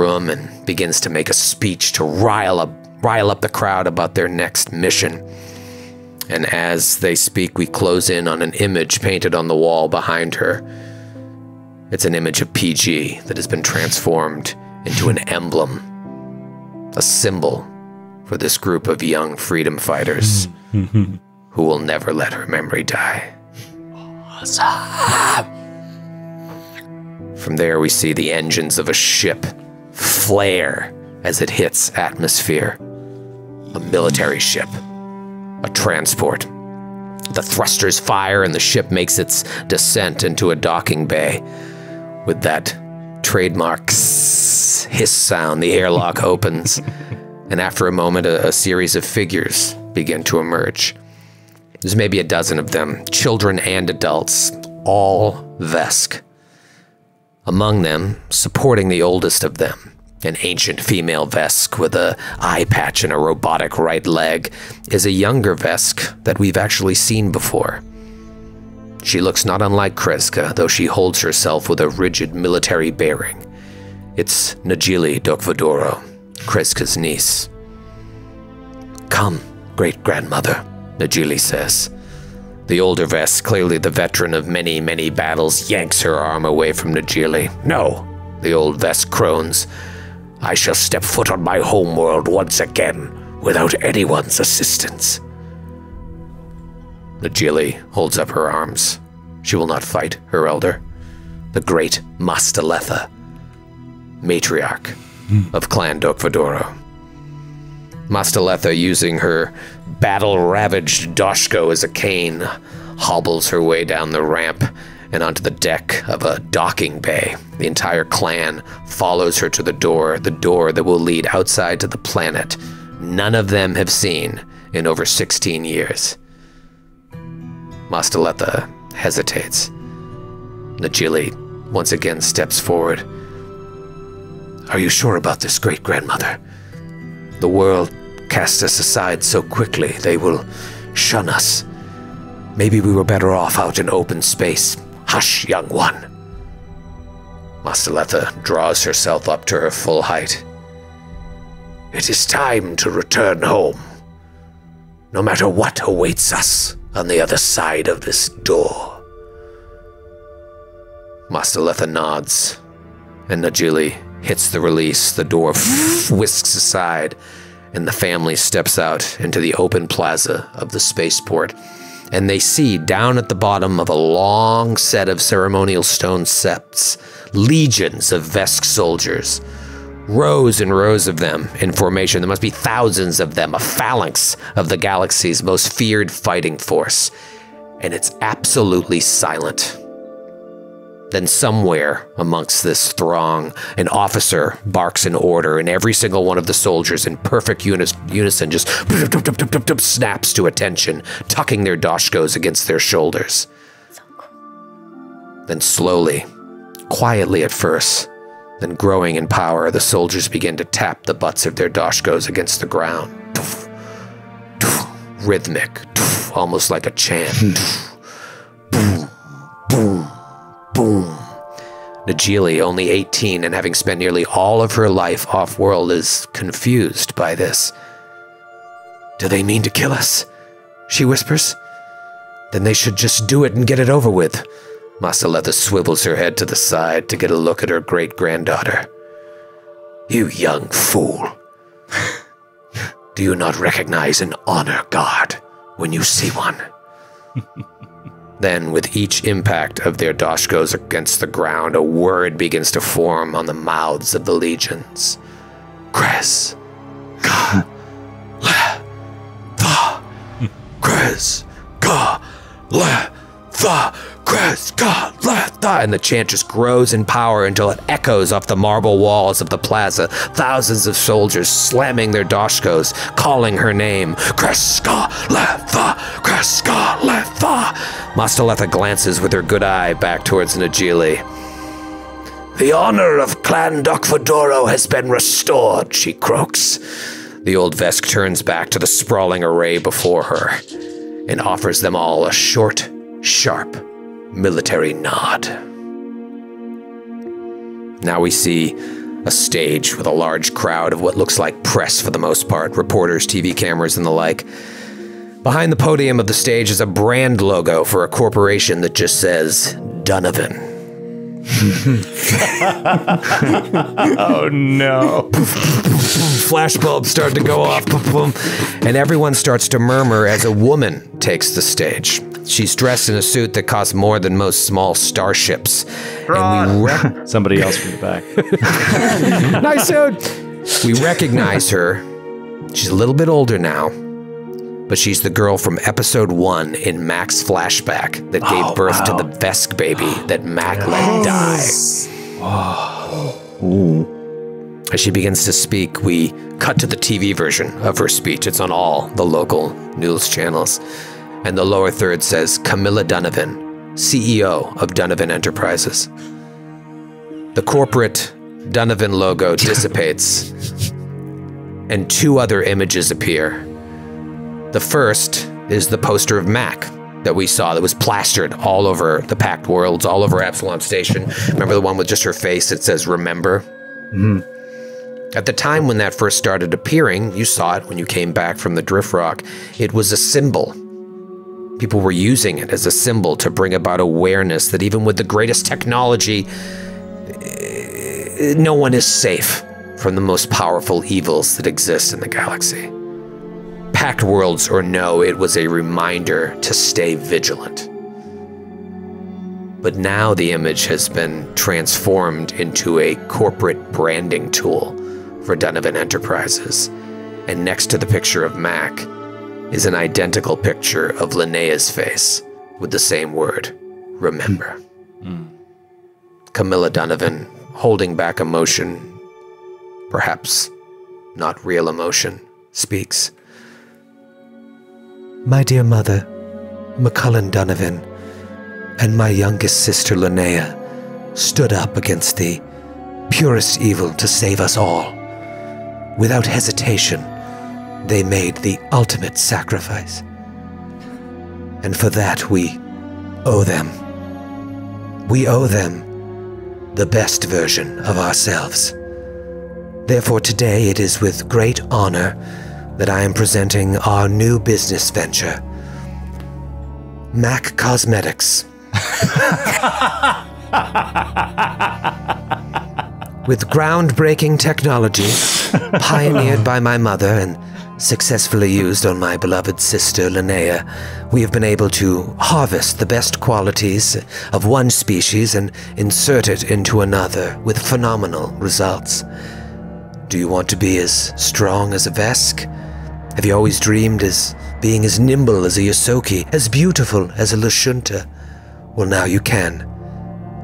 room and begins to make a speech to rile up the crowd about their next mission. And as they speak, we close in on an image painted on the wall behind her. It's an image of PG that has been transformed into an emblem, a symbol for this group of young freedom fighters who will never let her memory die. Awesome. From there, we see the engines of a ship flare as it hits atmosphere. A military ship, a transport. The thrusters fire and the ship makes its descent into a docking bay. With that trademark hiss sound, the airlock opens, and after a moment, a series of figures begin to emerge. There's maybe a dozen of them, children and adults, all Vesk. Among them, supporting the oldest of them, an ancient female Vesk with an eye patch and a robotic right leg, is a younger Vesk that we've actually seen before. She looks not unlike Kreska, though she holds herself with a rigid military bearing. It's Najili Dokvodoro, Kreska's niece. "Come, great-grandmother," Najili says. The older Vesk, clearly the veteran of many, many battles, yanks her arm away from Najili. "No," the old Vesk groans. "I shall step foot on my homeworld once again without anyone's assistance." Najili holds up her arms. She will not fight her elder, the great Mastaletha, matriarch of Clan Dokvodoro. Mastaletha, using her battle-ravaged Doshko as a cane, hobbles her way down the ramp and onto the deck of a docking bay. The entire clan follows her to the door that will lead outside to the planet none of them have seen in over 16 years. Mastaletha hesitates. Najili once again steps forward. "Are you sure about this, great-grandmother? The world cast us aside so quickly, they will shun us. Maybe we were better off out in open space." "Hush, young one." Mastaletha draws herself up to her full height. "It is time to return home, no matter what awaits us on the other side of this door." Mastaletha nods, and Najili hits the release. The door whisks aside, and the family steps out into the open plaza of the spaceport. and they see down at the bottom of a long set of ceremonial stone septs, legions of Vesk soldiers. Rows and rows of them in formation. There must be thousands of them, a phalanx of the galaxy's most feared fighting force. And it's absolutely silent. Then somewhere amongst this throng, an officer barks an order, and every single one of the soldiers in perfect unison just snaps to attention, tucking their doshkos against their shoulders. So cool. Then slowly, quietly at first, then growing in power, the soldiers begin to tap the butts of their doshkos against the ground. Rhythmic, almost like a chant. Boom, boom, boom. Najili, only 18 and having spent nearly all of her life off-world, is confused by this. Do they mean to kill us? She whispers. Then they should just do it and get it over with. Mastaletha swivels her head to the side to get a look at her great-granddaughter. You young fool. Do you not recognize an honor guard when you see one? Then, with each impact of their doshkos against the ground, a word begins to form on the mouths of the legions. Kreska, Letha, Kreska, Letha, Kreska, Letha, and the chant just grows in power until it echoes off the marble walls of the plaza. Thousands of soldiers slamming their doshkos, calling her name. Kreska, Letha, Kreska, Letha. Mastaletha glances with her good eye back towards Najili. The honor of Clan Dokfodoro has been restored, she croaks. The old Vesk turns back to the sprawling array before her and offers them all a short, sharp, military nod. Now we see a stage with a large crowd of what looks like press for the most part, reporters, TV cameras, and the like. Behind the podium of the stage is a brand logo for a corporation that just says Donovan. Oh no. Flashbulbs start to go off, and everyone starts to murmur as a woman takes the stage. She's dressed in a suit that costs more than most small starships. And we somebody else from the back. Nice suit. We recognize her. She's a little bit older now, but she's the girl from episode 1 in Mac's flashback that gave birth to the Vesk baby that Mac let die. As she begins to speak, we cut to the TV version of her speech. It's on all the local news channels. And the lower third says, Camilla Donovan, CEO of Donovan Enterprises. The corporate Donovan logo dissipates, and two other images appear. The first is the poster of Mac that we saw that was plastered all over the packed worlds, all over Absalom Station. Remember the one with just her face that says, remember? At the time when that first started appearing, you saw it when you came back from the Drift Rock, it was a symbol. People were using it as a symbol to bring about awareness that even with the greatest technology, no one is safe from the most powerful evils that exist in the galaxy. Packed worlds or no, it was a reminder to stay vigilant. But now the image has been transformed into a corporate branding tool for Donovan Enterprises. And next to the picture of Mac is an identical picture of Linnea's face with the same word, remember. Camilla Donovan, holding back emotion, perhaps not real emotion, speaks. My dear mother, McCullen Donovan, and my youngest sister Linnea stood up against the purest evil to save us all. Without hesitation, they made the ultimate sacrifice, and for that we owe them. We owe them the best version of ourselves. Therefore today it is with great honor that I am presenting our new business venture, Mac Cosmetics. With groundbreaking technology, Pioneered by my mother and successfully used on my beloved sister Linnea, we have been able to harvest the best qualities of one species and insert it into another with phenomenal results. Do you want to be as strong as a Vesk? Have you always dreamed as being as nimble as a Yosoki, as beautiful as a Lashunta? Well, now you can,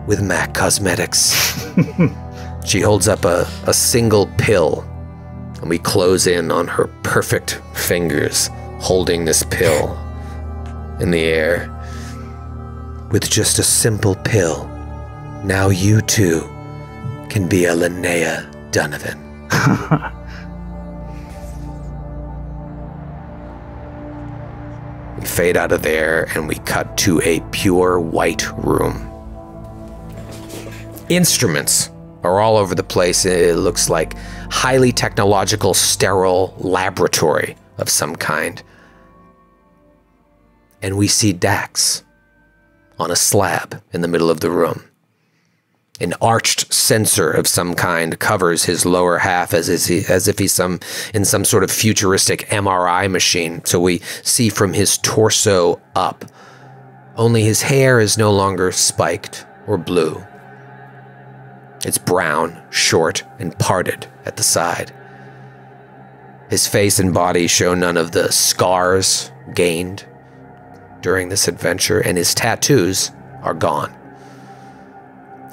with Mac Cosmetics. She holds up a single pill, and we close in on her perfect fingers holding this pill in the air. With just a simple pill, now you too can be a Linnea Donovan. We fade out of there, and we cut to a pure white room. Instruments are all over the place. It looks like highly technological, sterile laboratory of some kind. And we see Dax on a slab in the middle of the room. An arched sensor of some kind covers his lower half as if he's in some sort of futuristic MRI machine. So we see from his torso up. Only his hair is no longer spiked or blue. It's brown, short, and parted at the side. His face and body show none of the scars gained during this adventure, and his tattoos are gone.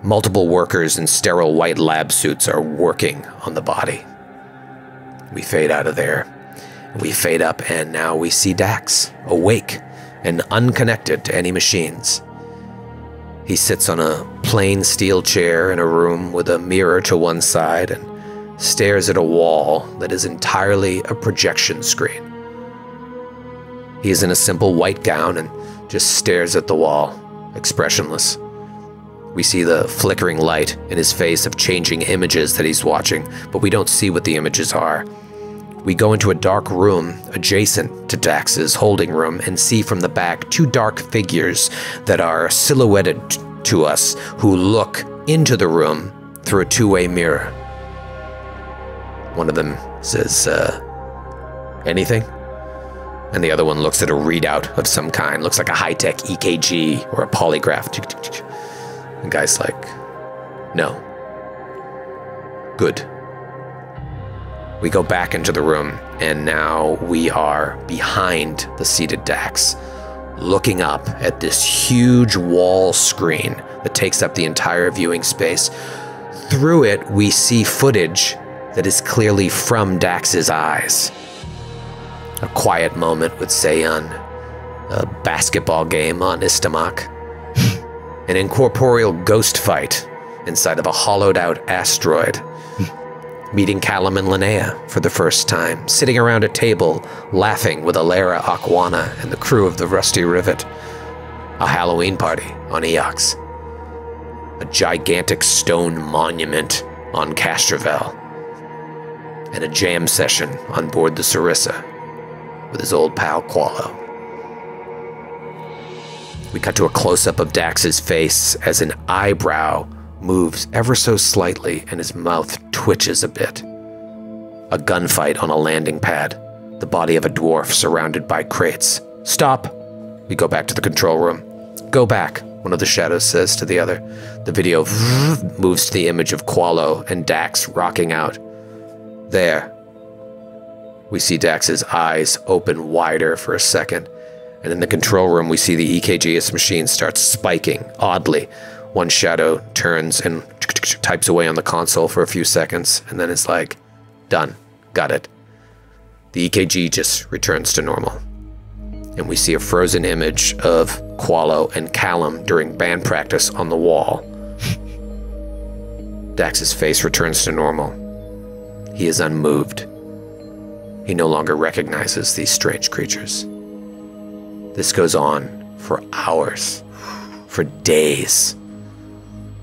Multiple workers in sterile white lab suits are working on the body. We fade out of there. We fade up, and now we see Dax, awake and unconnected to any machines. He sits on a plain steel chair in a room with a mirror to one side and stares at a wall that is entirely a projection screen. He is in a simple white gown and just stares at the wall, expressionless. We see the flickering light in his face of changing images that he's watching, but we don't see what the images are. We go into a dark room adjacent to Dax's holding room and see from the back two dark figures that are silhouetted to us who look into the room through a two-way mirror. One of them says, anything? And the other one looks at a readout of some kind, looks like a high-tech EKG or a polygraph. The guy's like, no. Good. We go back into the room, and now we are behind the seated Dax, looking up at this huge wall screen that takes up the entire viewing space. Through it, we see footage that is clearly from Dax's eyes. A quiet moment with Seiyun, a basketball game on Istamach, an incorporeal ghost fight inside of a hollowed-out asteroid, meeting Callum and Linnea for the first time, sitting around a table, laughing with Alara Aquana and the crew of the Rusty Rivet. A Halloween party on Eox. A gigantic stone monument on Castrovel. And a jam session on board the Sarissa with his old pal Qualo. We cut to a close-up of Dax's face as an eyebrow moves ever so slightly and his mouth twitches a bit. A gunfight on a landing pad, the body of a dwarf surrounded by crates. Stop! We go back to the control room. Go back, one of the shadows says to the other. The video moves to the image of Qualo and Dax rocking out. There. We see Dax's eyes open wider for a second, and in the control room we see the EKGS machine starts spiking oddly. One shadow turns and types away on the console for a few seconds, and then it's like, done. Got it. The EKG just returns to normal. And we see a frozen image of Qualo and Callum during band practice on the wall. Dax's face returns to normal. He is unmoved. He no longer recognizes these strange creatures. This goes on for hours, for days.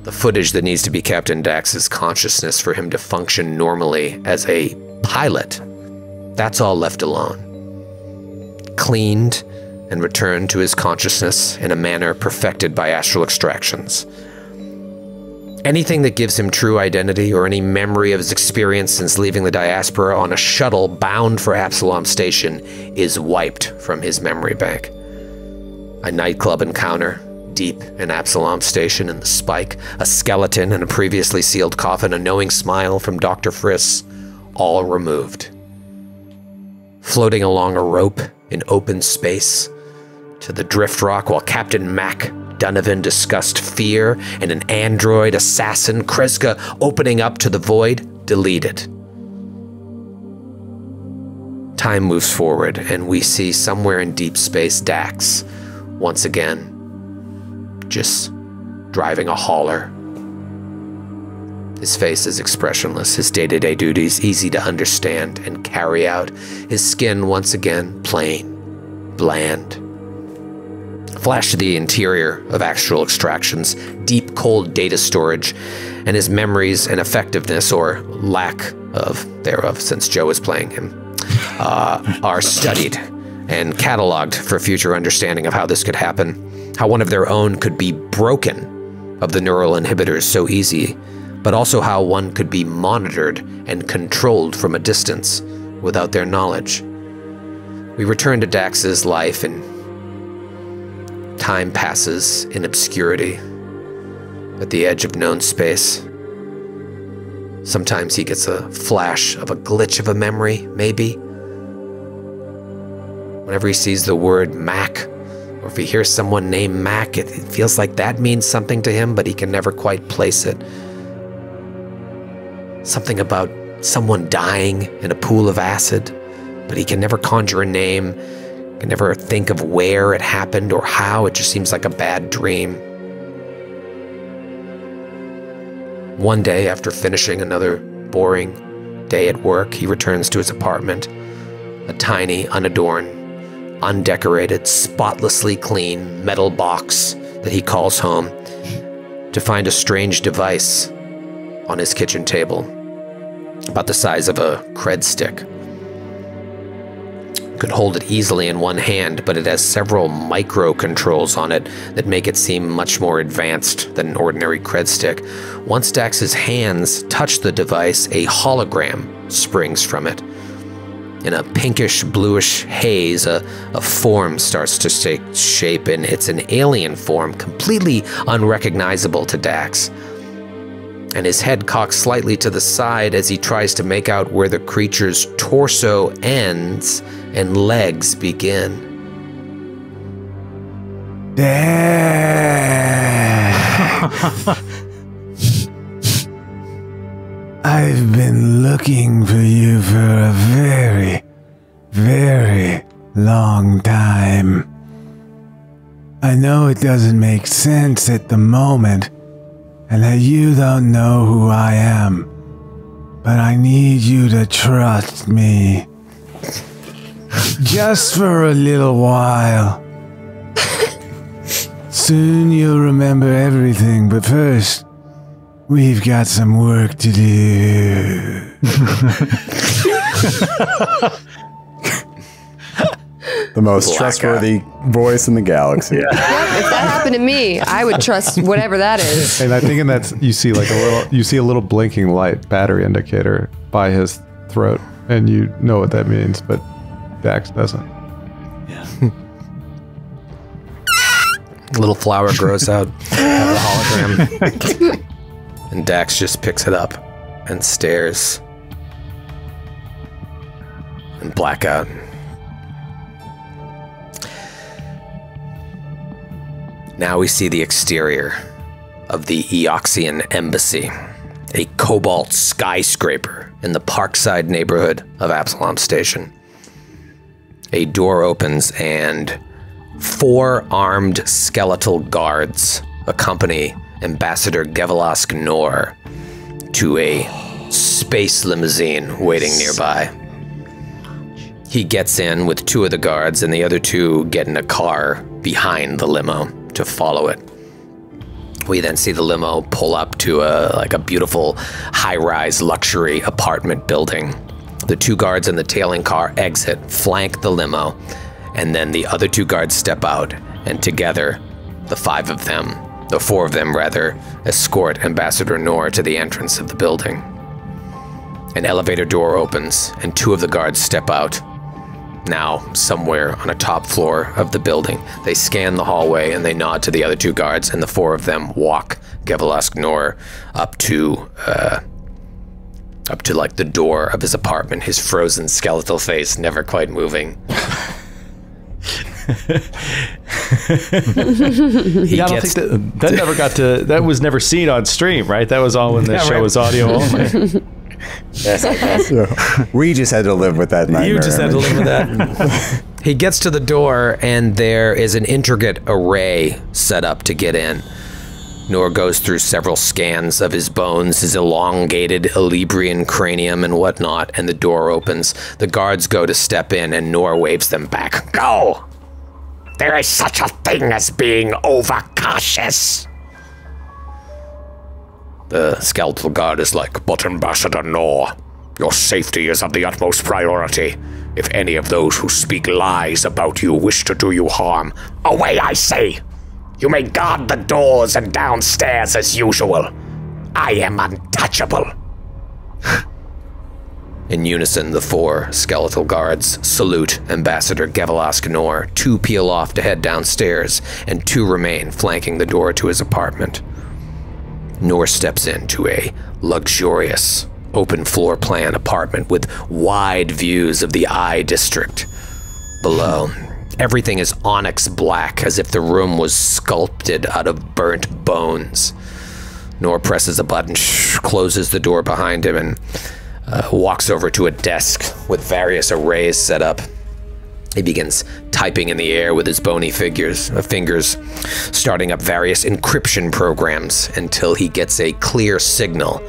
The footage that needs to be kept in Dax's consciousness for him to function normally as a pilot, that's all left alone. Cleaned and returned to his consciousness in a manner perfected by astral extractions. Anything that gives him true identity or any memory of his experience since leaving the diaspora on a shuttle bound for Absalom Station is wiped from his memory bank. A nightclub encounter deep in Absalom Station in the Spike, a skeleton in a previously sealed coffin, a knowing smile from Dr. Friss, all removed. Floating along a rope in open space to the drift rock while Captain Mac Donovan discussed fear and an android assassin, Kreska opening up to the void, deleted. Time moves forward and we see somewhere in deep space Dax, once again, just driving a hauler. His face is expressionless, his day-to-day duties easy to understand and carry out, his skin once again plain, bland. Flash to the interior of Astral Extractions, deep cold data storage, and his memories and effectiveness, or lack of thereof, since Joe is playing him, are studied and cataloged for future understanding of how this could happen, how one of their own could be broken of the neural inhibitors so easy, but also how one could be monitored and controlled from a distance without their knowledge. We return to Dax's life and time passes in obscurity, at the edge of known space. Sometimes he gets a flash of a glitch of a memory, maybe. Whenever he sees the word Mac, or if he hears someone named Mac, it feels like that means something to him, but he can never quite place it. Something about someone dying in a pool of acid, but he can never conjure a name. I can never think of where it happened or how. It just seems like a bad dream. One day, after finishing another boring day at work, he returns to his apartment, a tiny, unadorned, undecorated, spotlessly clean metal box that he calls home, to find a strange device on his kitchen table, about the size of a cred stick. Could hold it easily in one hand, but it has several micro controls on it that make it seem much more advanced than an ordinary cred stick. Once Dax's hands touch the device, a hologram springs from it. In a pinkish, bluish haze, a form starts to take shape, and it's an alien form, completely unrecognizable to Dax. And his head cocks slightly to the side as he tries to make out where the creature's torso ends and legs begin. I've been looking for you for a very, very long time. I know it doesn't make sense at the moment, and that you don't know who I am, but I need you to trust me. Just for a little while. Soon you'll remember everything, but first, we've got some work to do. The most trustworthy voice in the galaxy. Yeah. Well, if that happened to me, I would trust whatever that is. And I think you see a little blinking light battery indicator by his throat, and you know what that means, but Dax doesn't. Yeah. A little flower grows out of the hologram, and Dax just picks it up and stares and blackout. Now we see the exterior of the Eoxian Embassy, a cobalt skyscraper in the Parkside neighborhood of Absalom Station. A door opens and four armed skeletal guards accompany Ambassador Gevelask Nor to a space limousine waiting nearby. He gets in with two of the guards and the other two get in a car behind the limo to follow it. We then see the limo pull up to a beautiful high-rise luxury apartment building. The two guards in the tailing car exit, flank the limo, and then the other two guards step out, and together, the five of them The four of them, rather, escort Ambassador Nor to the entrance of the building. An elevator door opens, and two of the guards step out. Now, somewhere on a top floor of the building, they scan the hallway and they nod to the other two guards, and the four of them walk Gevelask Nor up to like the door of his apartment, his frozen skeletal face never quite moving. That was never seen on stream, right? That was all when the show was audio only. Yes, I guess. Yeah. We just had to live with that nightmare. You just had to live with that. He gets to the door, and there is an intricate array set up to get in. Nor goes through several scans of his bones, his elongated Elubrian cranium and whatnot, and the door opens. The guards go to step in, and Nor waves them back. Go! There is such a thing as being overcautious. The skeletal guard is like, but Ambassador Nor, your safety is of the utmost priority. If any of those who speak lies about you wish to do you harm, away I say! You may guard the doors and downstairs as usual. I am untouchable. In unison, the four skeletal guards salute Ambassador Gevelask Nor. Two peel off to head downstairs, and two remain flanking the door to his apartment. Nor steps into a luxurious, open floor plan apartment with wide views of the Eye District. Below, everything is onyx black, as if the room was sculpted out of burnt bones. Nor presses a button, closes the door behind him, and walks over to a desk with various arrays set up. He begins typing in the air with his bony fingers, starting up various encryption programs until he gets a clear signal,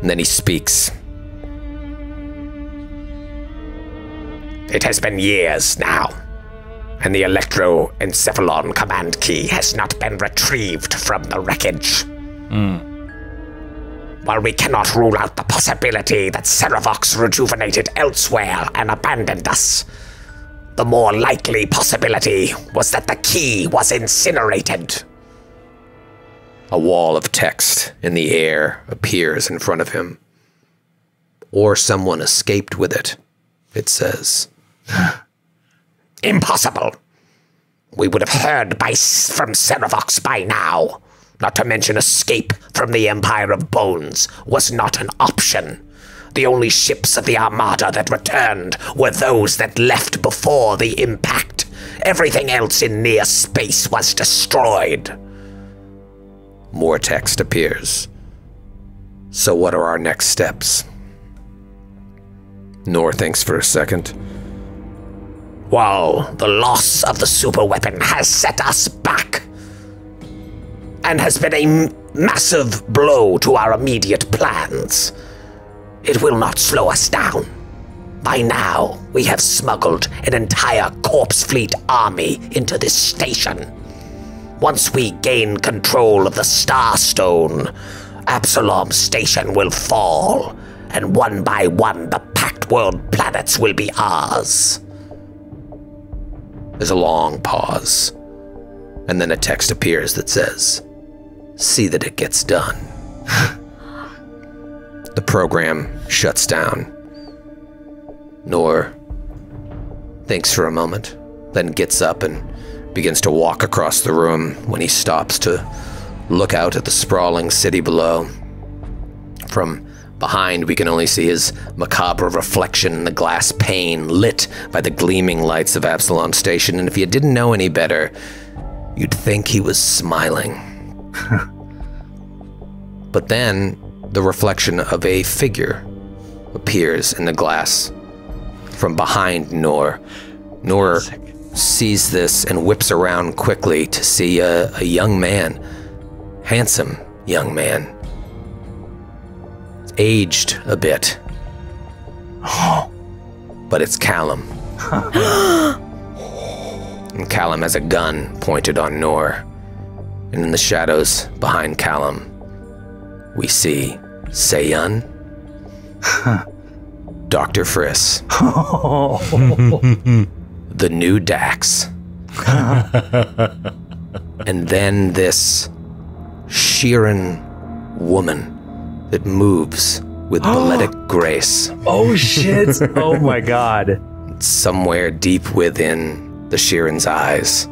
and then he speaks. It has been years now, and the electroencephalon command key has not been retrieved from the wreckage. While we cannot rule out the possibility that Saravox rejuvenated elsewhere and abandoned us, the more likely possibility was that the key was incinerated. A wall of text in the air appears in front of him. Or someone escaped with it, it says. Impossible. We would have heard from Saravox by now. Not to mention escape from the Empire of Bones was not an option. The only ships of the Armada that returned were those that left before the impact. Everything else in near space was destroyed. More text appears. So what are our next steps? Nor thinks for a second. While the loss of the superweapon has set us back and has been a massive blow to our immediate plans, it will not slow us down. By now, we have smuggled an entire Corpse Fleet army into this station. Once we gain control of the Starstone, Absalom Station will fall, and one by one the Pact World planets will be ours. There's a long pause, and then a text appears that says, see that it gets done. The program shuts down. Nor thinks for a moment, then gets up and begins to walk across the room when he stops to look out at the sprawling city below. From behind, we can only see his macabre reflection in the glass pane lit by the gleaming lights of Absalom Station, and if you didn't know any better, you'd think he was smiling. But then, the reflection of a figure appears in the glass from behind Nor. Nor sees this and whips around quickly to see a young man, handsome young man, aged a bit. But it's Callum. And Callum has a gun pointed on Nor. And in the shadows behind Callum, we see Seiyun, Dr. Friss, the new Dax, and then this Sheeran woman that moves with balletic grace. Oh shit! Oh my god. Somewhere deep within the Sheeran's eyes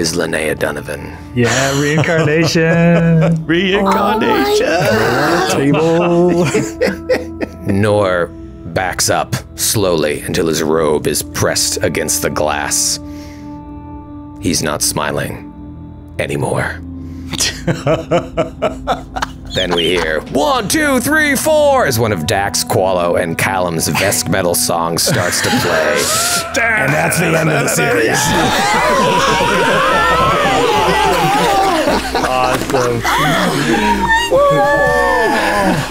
is Linnea Donovan. Yeah, reincarnation. Reincarnation. Nor backs up slowly until his robe is pressed against the glass. He's not smiling anymore. Then we hear 1, 2, 3, 4 as one of Dax, Qualo, and Callum's Vesk Metal song starts to play. And that's the end of the series. Awesome.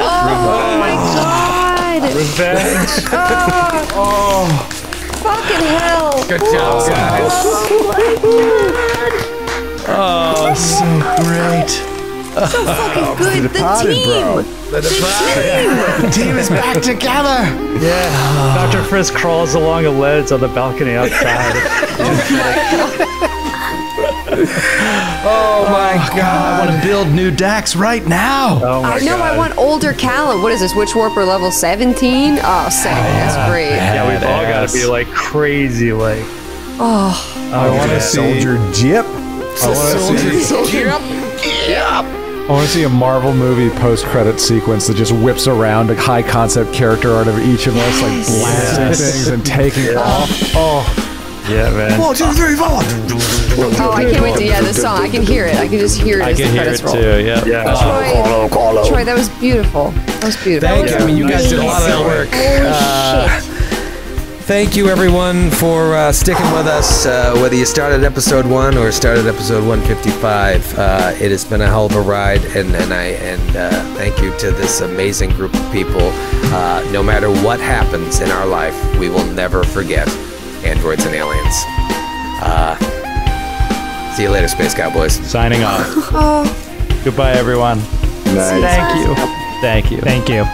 Oh my god. Revenge. Oh. Fucking hell. Good job, guys. Oh my god. Oh, so great. So fucking good. The team is back together. Yeah. Dr. Friss crawls along a ledge on the balcony outside. Oh my god. I want to build new Dax right now. Oh my god. I want older Callum. What is this? Witch Warper level 17? Oh, 7. That's great. Yeah, we've all got to be like crazy. Like, I want to soldier Jip. I want to see Soldier Jip. Yeah. I want to see a Marvel movie post-credit sequence that just whips around a high-concept character art of each of us, like blasting things and taking off. Oh, yeah, man. 1, 2, 3, 4. Oh, I can't wait to this song. I can hear it. I can just hear it. I can hear it too. Yeah. Troy, that was beautiful. That was beautiful. Thank you. I mean, you guys did a lot of that work. Holy shit. Thank you, everyone, for sticking with us. Whether you started episode 1 or started episode 155, it has been a hell of a ride, and thank you to this amazing group of people. No matter what happens in our life, we will never forget androids and aliens. See you later, Space Cowboys. Signing off. Goodbye, everyone. Nice. Thank you. Thank you. Thank you.